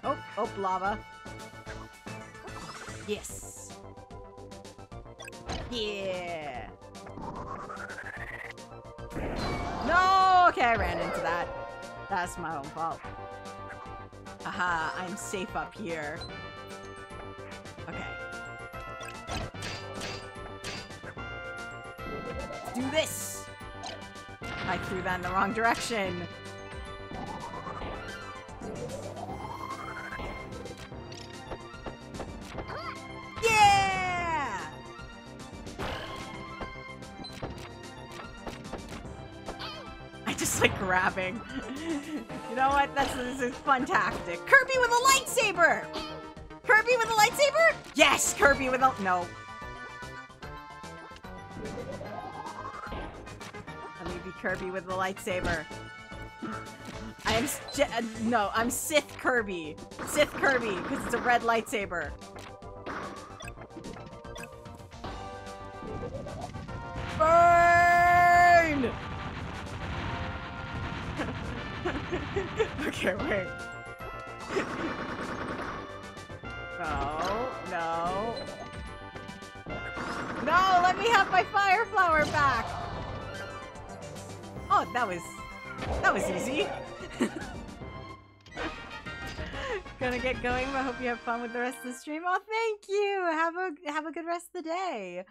Oh, oh, lava. Yes. Yeah. No! Okay, I ran into that. That's my own fault. Aha, I'm safe up here. Okay. Let's do this! I threw that in the wrong direction. Grabbing. You know what? This is a fun tactic. Kirby with a lightsaber! Kirby with a lightsaber? Yes! Kirby with a... No. Let me be Kirby with a lightsaber. I am... No, I'm Sith Kirby. Sith Kirby, because it's a red lightsaber. Burn! Okay, wait. No, no. No, let me have my fire flower back! Oh, that was easy. Gonna get going, but I hope you have fun with the rest of the stream. Oh, thank you! Have a good rest of the day.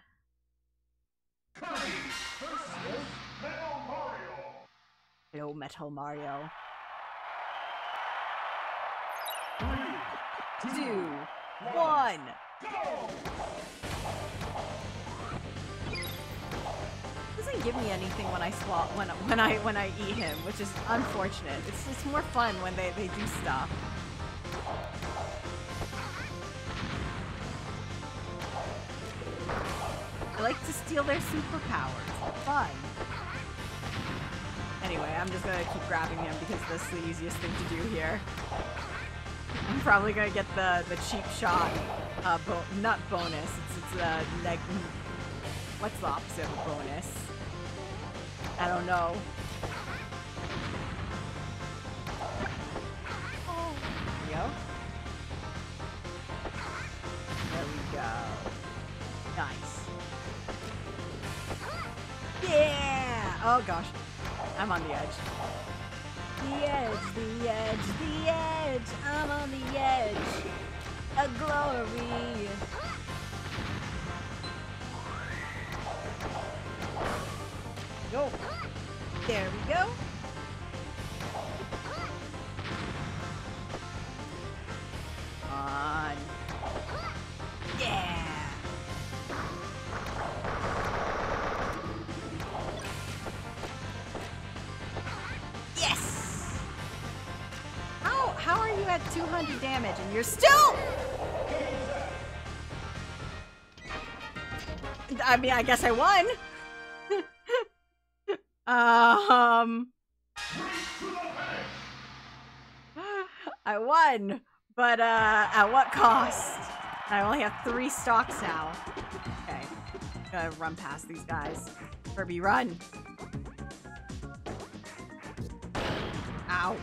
No Metal Mario. 3, 2, 1, go! Doesn't give me anything when I swap when I eat him, which is unfortunate. It's just more fun when they do stuff. I like to steal their superpowers. It's fun. Anyway, I'm just gonna keep grabbing him because that's the easiest thing to do here. I'm probably gonna get the cheap shot, not bonus. It's like, what's the opposite of a bonus? I don't know. Oh. Yo. There we go. Nice. Yeah! Oh gosh. I'm on the edge. The edge, the edge, the edge. I'm on the edge. A glory. Go. There we go. Come on. Yeah. At 200 damage and you're still... I mean, I guess I won. I won, but at what cost? I only have 3 stocks now. Okay, gotta run past these guys. Kirby, run. Ow.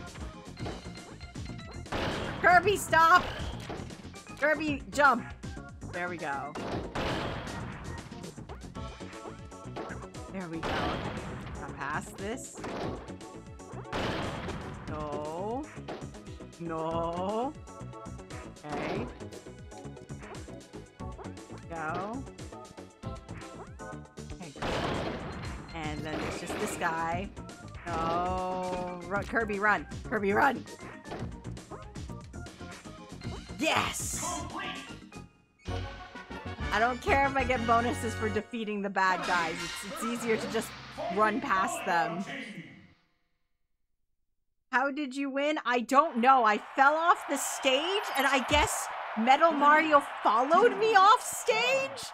Kirby, stop! Kirby, jump! There we go. There we go. Now past this. No. No. Okay. Go. Okay, go. And then it's just this guy. No. Run, Kirby, run. Kirby, run. Yes! I don't care if I get bonuses for defeating the bad guys. It's easier to just run past them. How did you win? I don't know. I fell off the stage, and I guess Metal Mario followed me off stage?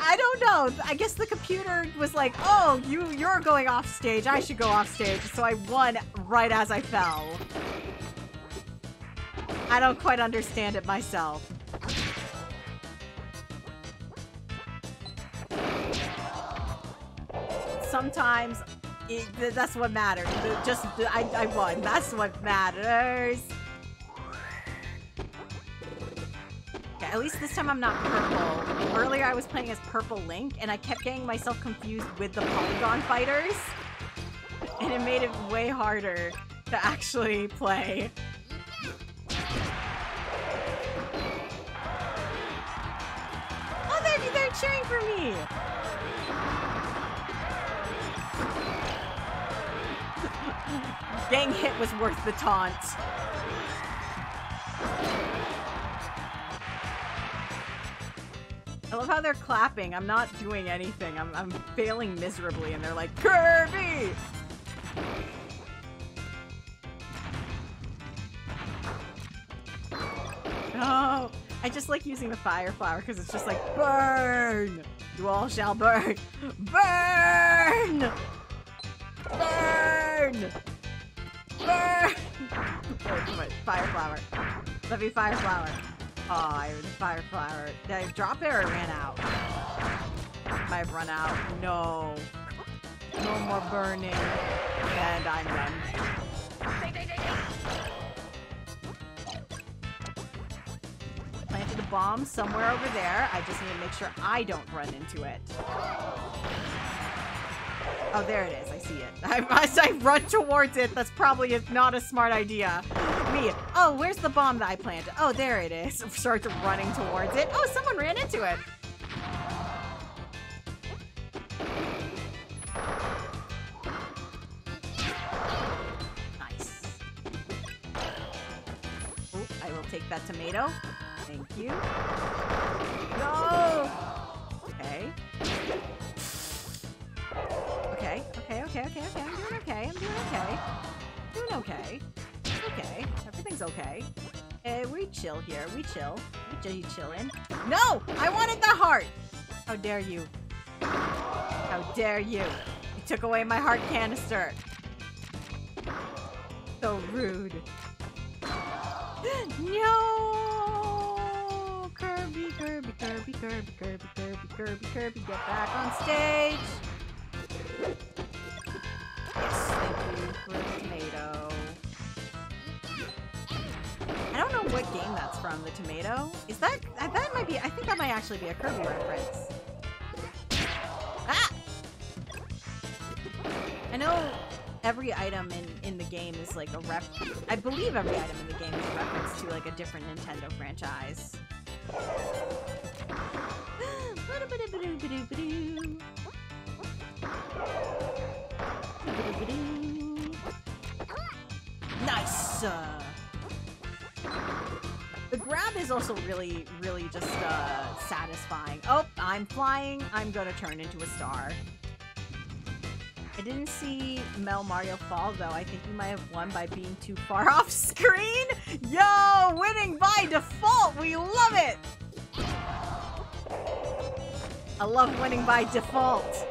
I don't know. I guess the computer was like, oh, you're going off stage. I should go off stage. So I won right as I fell. I don't quite understand it myself. Sometimes that's what matters. Just I won. That's what matters. Okay, at least this time I'm not purple. Earlier I was playing as Purple Link, and I kept getting myself confused with the Polygon fighters, and it made it way harder to actually play. Oh, they're cheering for me. Getting hit was worth the taunt. I love how they're clapping. I'm not doing anything. I'm failing miserably, and they're like, Kirby! No! I just like using the fire flower because it's just like, burn! You all shall burn. Burn! Burn! Burn! Oh, fire flower. Let me fire flower. Aw, oh, the fire flower. Did I drop it or ran out? I run out. No. No more burning. And I'm done. Planted a bomb somewhere over there. I just need to make sure I don't run into it. Oh, there it is. I see it. I run towards it. That's probably not a smart idea. Me. Oh, where's the bomb that I planted? Oh, there it is. Starts running towards it. Oh, someone ran into it. Nice. Oh, I will take that tomato. Thank you. No! Okay. Okay, I'm doing okay, I'm doing okay, everything's okay. Hey, we chill here, you chillin'? No! I wanted the heart! How dare you. How dare you. You took away my heart canister. So rude. No! Kirby, get back on stage! Yes, thank you for the tomato. I don't know what game that's from, the tomato. Is that... that might be... I think that might actually be a Kirby reference. Ah! I know every item in the game is like a ref... I believe every item in the game is a reference to like a different Nintendo franchise. Nice! The grab is also really, really just satisfying. Oh, I'm flying. I'm gonna turn into a star. I didn't see Mel Mario fall, though. I think you might have won by being too far off screen. Yo, winning by default. We love it. I love winning by default.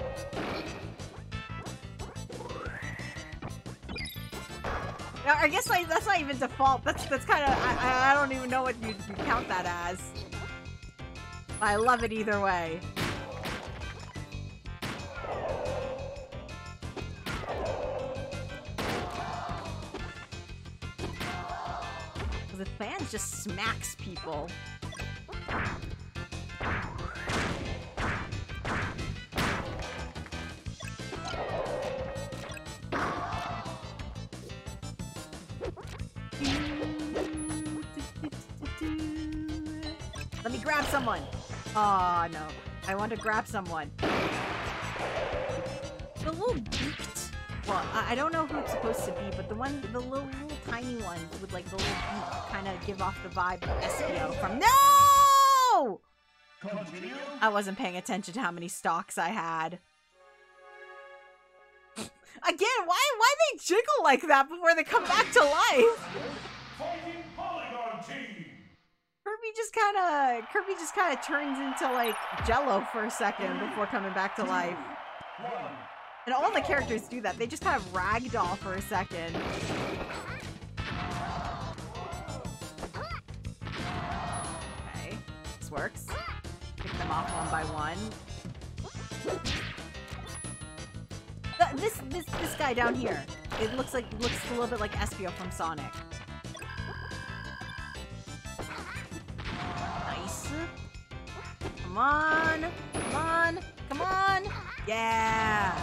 I guess like, that's not even default. That's kind of... I don't even know what you count that as. But I love it either way. the fan just smacks people. Let me grab someone. Aw, no. I want to grab someone. The little beaked... Well, I don't know who it's supposed to be, but the one, the little tiny one with like the little beak kind of give off the vibe of Espio from... No! Continue. I wasn't paying attention to how many stocks I had. Again, why they jiggle like that before they come back to life? Kirby just kind of turns into like Jello for a second before coming back to life. And all the characters do that. They just kind of ragdoll for a second. Okay, this works. Pick them off one by one. This guy down here. It looks a little bit like Espio from Sonic. Come on, come on, come on! Yeah!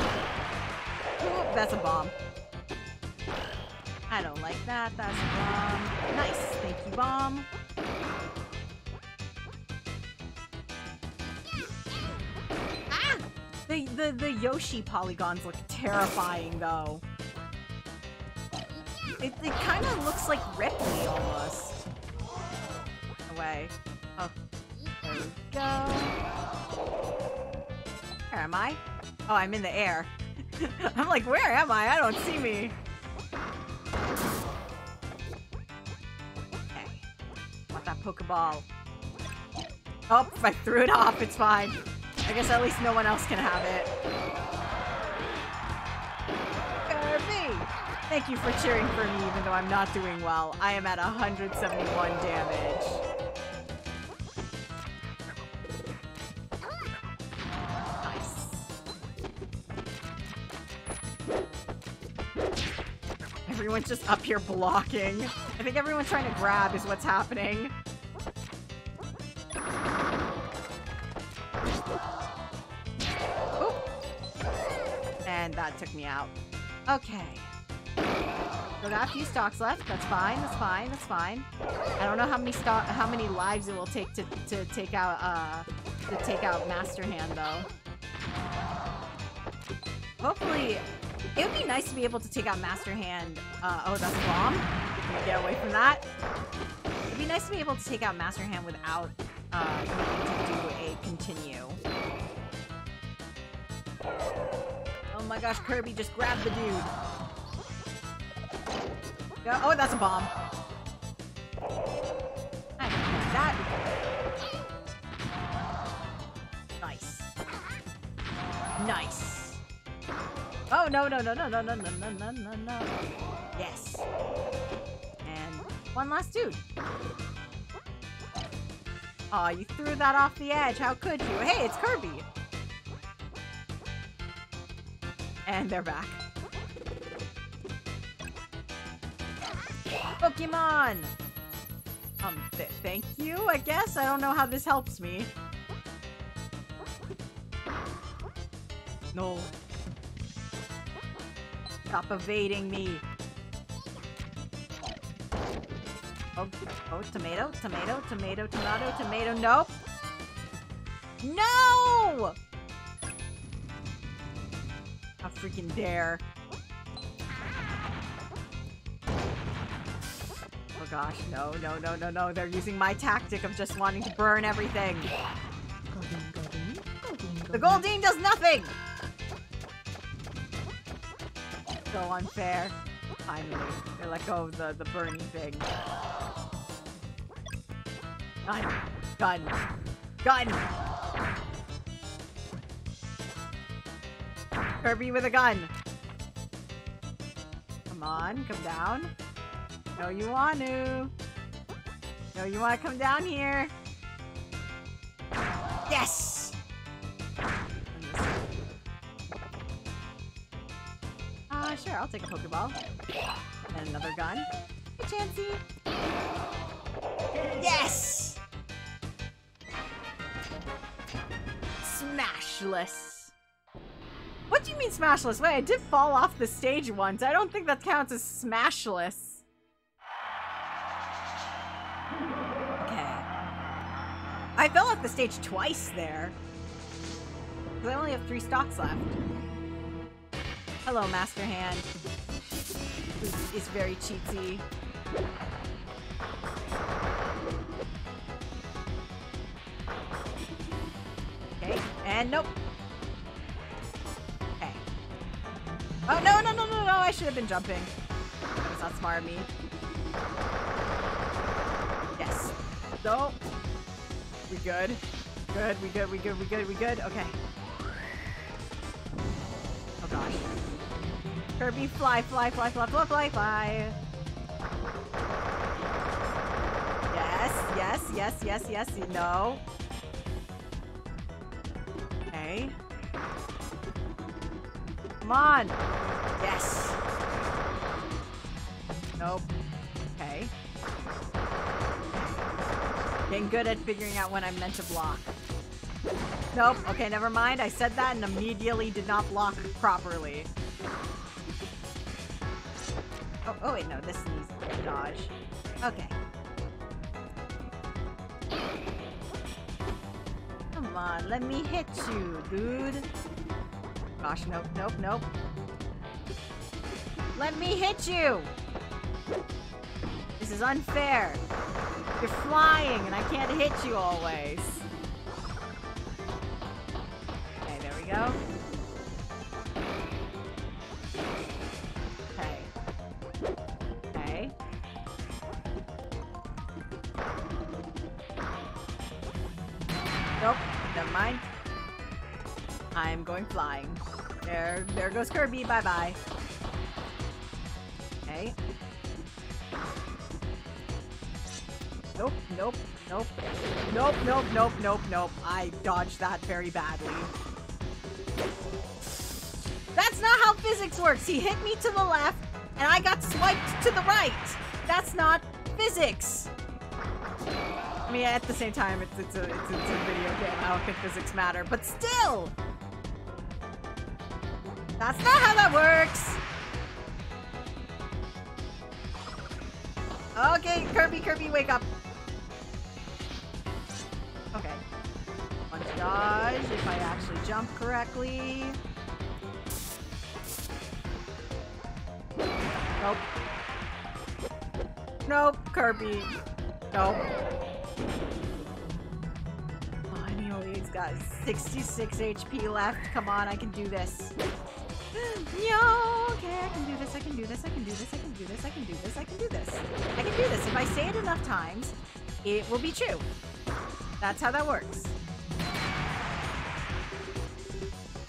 Ooh, that's a bomb. I don't like that, that's a bomb. Nice, thank you, bomb. Ah! The Yoshi polygons look terrifying, though. It kind of looks like Ripley, almost. Way. Oh, there we go. Where am I? Oh, I'm in the air. I'm like, where am I? I don't see me. Okay. Want that Pokeball. Oh, I threw it off. It's fine. I guess at least no one else can have it. Kirby! Thank you for cheering for me, even though I'm not doing well. I am at 171 damage. Everyone's just up here blocking. I think everyone's trying to grab is what's happening. Oop. And that took me out. Okay. So got a few stocks left. That's fine. That's fine. That's fine. I don't know how many lives it will take to take out Master Hand though. Hopefully. It would be nice to be able to take out Master Hand. Oh, that's a bomb. Can we get away from that? It'd be nice to be able to take out Master Hand without needing to do a continue. Oh my gosh, Kirby just grabbed the dude. Go oh, that's a bomb. I can do that. Nice. Nice. Oh, no, no, no, no, no, no, no, no, no, no, no. Yes. And one last dude. Aw, you threw that off the edge. How could you? Hey, it's Kirby. And they're back. Pokemon! Thank you, I guess? I don't know how this helps me. No. Stop evading me. Oh, oh, tomato, tomato, tomato, tomato, tomato, nope. No! How freaking dare. Oh gosh, no, no, no, no, no. They're using my tactic of just wanting to burn everything. Goldeen, Goldeen, Goldeen, Goldeen. The Goldeen does nothing! So unfair. Finally, they let go of the burning thing. Gun. Gun. Gun! Kirby with a gun! Come on, come down. No, you want to. No, you want to come down here. Yes! sure, I'll take a Pokeball. And another gun. A Chansey! Yes! Smashless. What do you mean smashless? Wait, I did fall off the stage once. I don't think that counts as smashless. I fell off the stage twice there. I only have 3 stocks left. Hello, Master Hand. It's very cheatsy. Okay, and nope. Okay. Oh, no, no, no, no, no, I should have been jumping. That's not smart of me. Yes. Nope. We good? Good, we good, we good, we good, we good? Okay. Oh gosh. Kirby, fly, fly, fly, fly, fly, fly, fly. Yes, yes, yes, yes, yes, you know. Okay. Come on. Yes. Nope. Okay. Getting good at figuring out when I'm meant to block. Nope. Okay, never mind. I said that and immediately did not block properly. Oh, oh wait, no. This needs to dodge. Okay. Come on, let me hit you, dude. Gosh, nope, nope, nope. Let me hit you! This is unfair. You're flying, and I can't hit you always. Okay, there we go. Okay. Okay. Nope, never mind. I'm going flying. There goes Kirby, bye-bye. Okay. Nope, nope, nope, nope, nope, nope, nope, nope. I dodged that very badly. That's not how physics works. He hit me to the left, and I got swiped to the right. That's not physics. I mean, at the same time, it's a video game. I don't think physics matter, but still. That's not how that works. Okay, Kirby, Kirby, wake up. Okay. Punch dodge if I actually jump correctly. Nope. Nope, Kirby. Nope. Oh, and he only's got 66 HP left. Come on, I can do this. Yo, okay, I can do this, I can do this, I can do this, I can do this, I can do this, I can do this. I can do this. If I say it enough times, it will be true. That's how that works.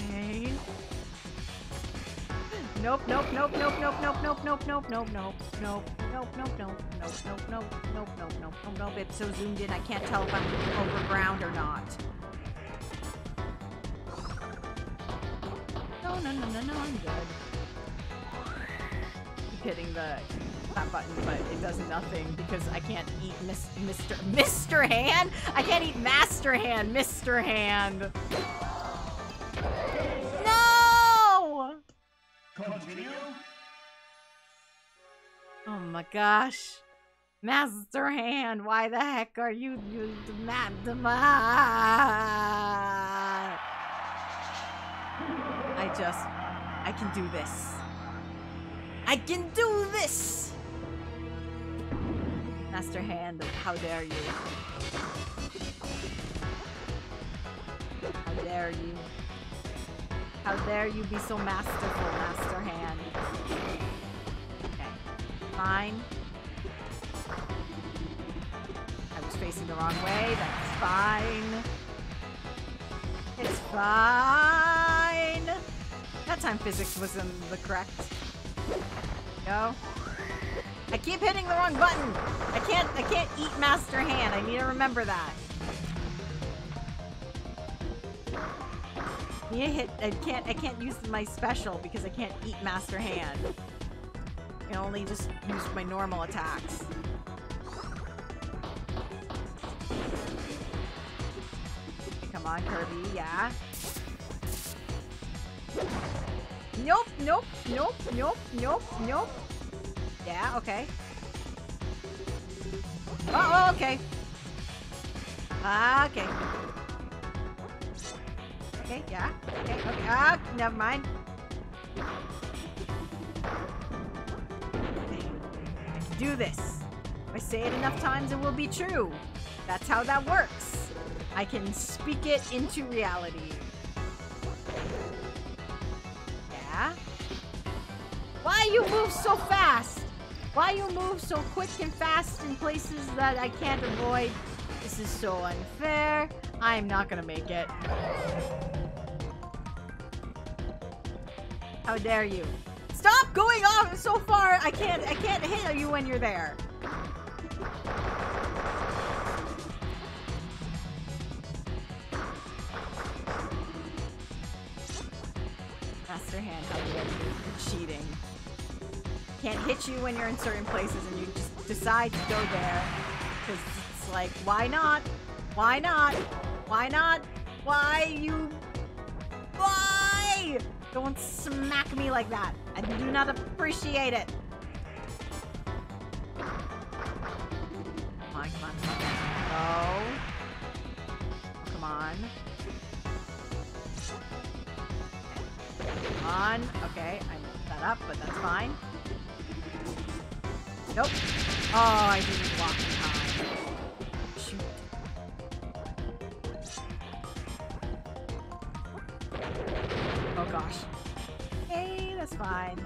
Okay. Nope, nope, nope, nope, nope, nope, nope, nope, nope, nope, nope, nope, nope, nope, nope, nope, nope, nope, nope, nope, nope, nope. It's so zoomed in, I can't tell if I'm over ground or not. No, no, no, no, no, I'm good. I'm hitting that button, but it does nothing because I can't eat Mr. Hand? I can't eat Master Hand, Mr. Hand! No! Continue. Oh my gosh. Master Hand, why the heck are you mad? I can do this. I can do this! Master Hand, how dare you? How dare you? How dare you be so masterful, Master Hand? Okay, fine. I was facing the wrong way, that's fine. It's fine! That time physics was in the correct. No. I keep hitting the wrong button! I can't eat Master Hand. I need to remember that. You hit. I can't use my special because I can't eat Master Hand. I can only just use my normal attacks. Come on, Kirby. Yeah. Nope. Nope. Nope. Nope. Nope. Nope. Yeah. Okay. Oh. Okay. Okay. Okay, yeah. Okay, okay. Ah, never mind. Okay. I can do this. If I say it enough times, it will be true. That's how that works. I can speak it into reality. Yeah. Why you move so fast? Why you move so quick and fast in places that I can't avoid? This is so unfair. I am not gonna make it. How dare you? Stop going off so far! I can't hit you when you're there. Master Hand, how dare you? You're cheating. Can't hit you when you're in certain places and you just decide to go there. Because it's like, why not? Why not? Why not? Why you? Why? Don't smack me like that. I do not appreciate it. Come on, come on, come on. No. Come on. Come on. Okay, I messed that up, but that's fine. Nope. Oh, I didn't walk in time. Shoot. Oh, gosh. Hey, that's fine.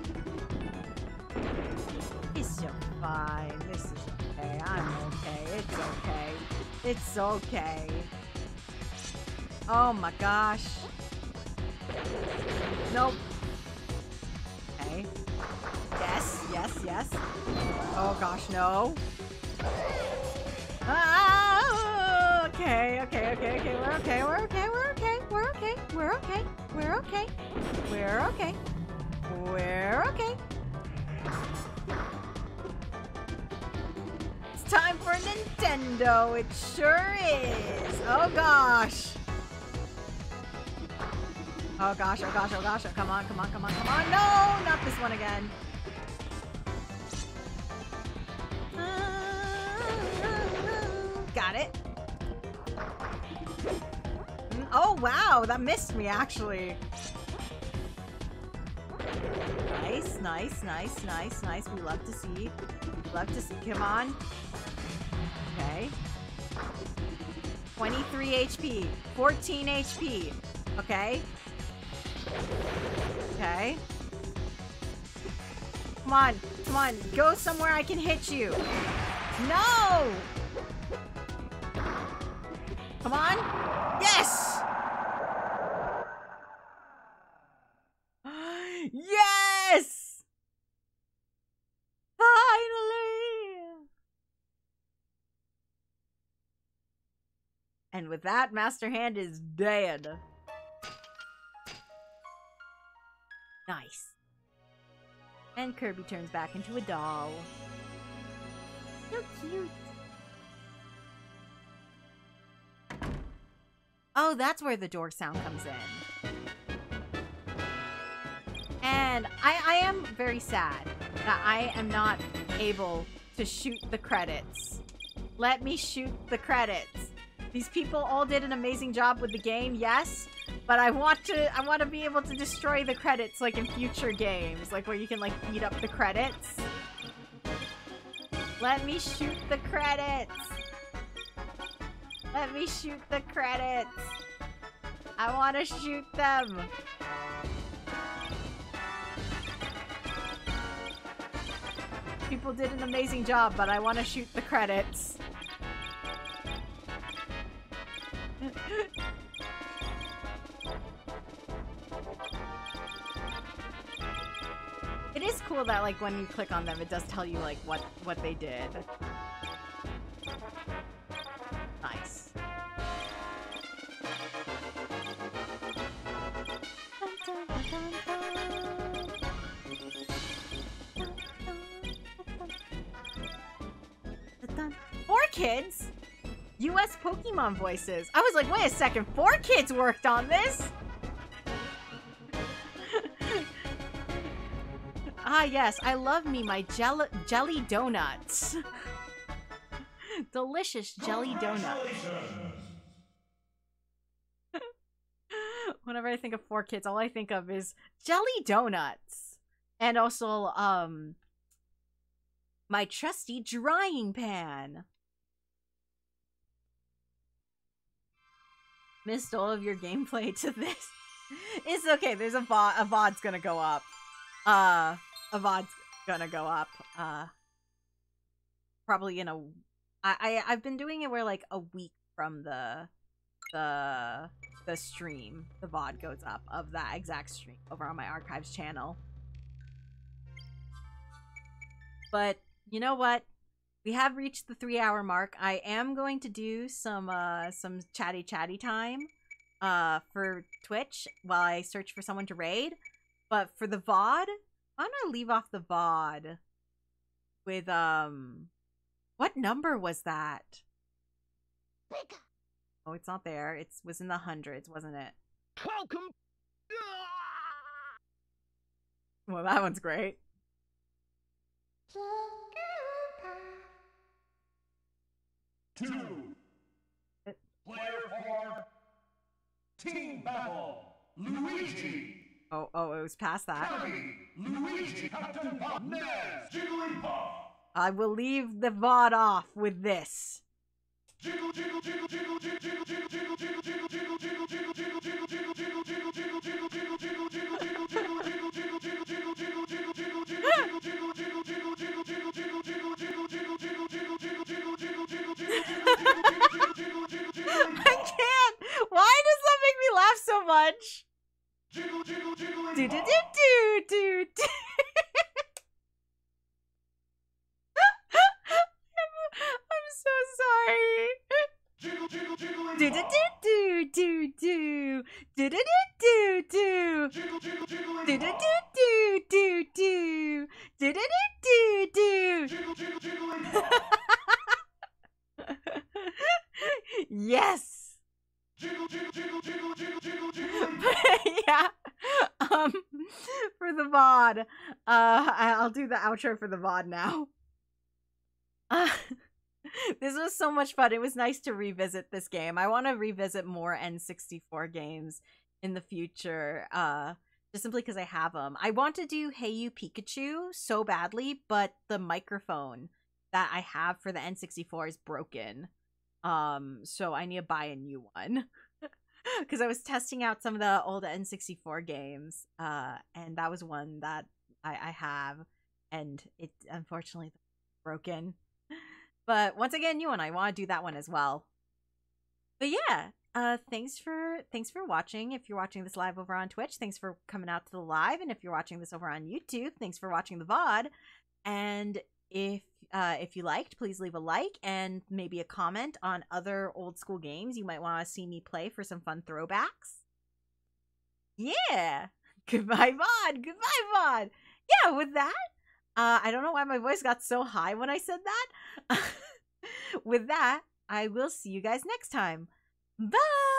It's so fine. This is okay. I'm okay. It's okay. It's okay. Oh, my gosh. Nope. Okay. Yes, yes, yes. Oh gosh, no. Ah, okay, okay, okay, okay, we're okay, we're okay, we're okay, we're okay, we're okay, we're okay, we're okay, we're okay. It's time for Nintendo, it sure is. Oh gosh. Oh gosh, oh gosh, oh gosh, oh come on, come on, come on, come on. No, not this one again. Got it. Oh wow, that missed me actually. Nice, nice, nice, nice, nice. We love to see. Love to see. Come on. Okay. 23 HP. 14 HP. Okay. Okay. Come on, come on. Go somewhere I can hit you. No! Come on. Yes! Yes! Finally! And with that, Master Hand is dead. Nice. And Kirby turns back into a doll. So cute. Oh, that's where the door sound comes in. And I am very sad that I am not able to shoot the credits. Let me shoot the credits. These people all did an amazing job with the game, yes. But I want to be able to destroy the credits like in future games, like where you can like beat up the credits. Let me shoot the credits. Let me shoot the credits. I want to shoot them. People did an amazing job, but I want to shoot the credits. It is cool that like when you click on them it does tell you like what they did. Nice. kids? US Pokemon voices. I was like, wait a second, 4 kids worked on this? Ah, yes, I love me my jelly donuts. Delicious jelly donuts. Whenever I think of 4 kids, all I think of is jelly donuts. And also, my trusty drying pan. Missed all of your gameplay to this. It's okay, there's a VOD's gonna go up. Probably in a... I've been doing it where, like, a week from the stream, the VOD goes up of that exact stream over on my Archives channel. But, you know what? We have reached the 3-hour mark. I am going to do some chatty time for Twitch while I search for someone to raid. But for the VOD, I'm gonna leave off the VOD with what number was that? Oh, it's not there. It was in the hundreds, wasn't it? Welcome. Well, that one's great. Player 4, team battle, Luigi. Oh, it was past that. Kirby, Luigi, Captain Falcon, Ness, Jigglypuff. I will leave the VOD off with this. Jiggle, jiggle, jiggle, jiggle, jiggle, jiggle, jiggle, jiggle, jiggle, jiggle, jiggle, jiggle, jiggle, jiggle, jiggle, jiggle, jiggle, jiggle, jiggle, jiggle, jiggle, jiggle, jiggle, jiggle, jiggle, jiggle, jiggle, jiggle, jiggle, jiggle, jiggle, jiggle, jiggle, jiggle, jiggle, jiggle, jiggle, jiggle, jiggle, jiggle, jiggle, jiggle, jiggle, jiggle, jiggle, jiggle, jiggle. I can't. Why does that make me laugh so much? Jiggle, jiggle, jiggle, do, do, do, do, do. I'm so sorry. Jiggle, jiggle, jiggle, do, do, do, do, do, do, do, do, do, jiggle, jiggle, jiggle, do, do, do, do, do, do, do, do, do, jiggle, jiggle, jiggle, yes. Jiggle, jiggle, jiggle, jiggle, jiggle, jiggle, jiggle. Yeah. For the VOD. I'll do the outro for the VOD now. This was so much fun. It was nice to revisit this game. I want to revisit more N64 games in the future. Just simply because I have them. I want to do Hey You Pikachu so badly, but the microphone that I have for the N64 is broken. So I need to buy a new one because I was testing out some of the old N64 games, and that was one that I have, and it unfortunately broken. But once again, you and I want to do that one as well. But yeah, thanks for watching. If you're watching this live over on Twitch, thanks for coming out to the live, and if you're watching this over on YouTube, thanks for watching the VOD. And if you liked, please leave a like and maybe a comment on other old school games you might want to see me play for some fun throwbacks. Yeah. Goodbye, VOD. Goodbye, VOD. Yeah, with that, I don't know why my voice got so high when I said that. With that, I will see you guys next time. Bye.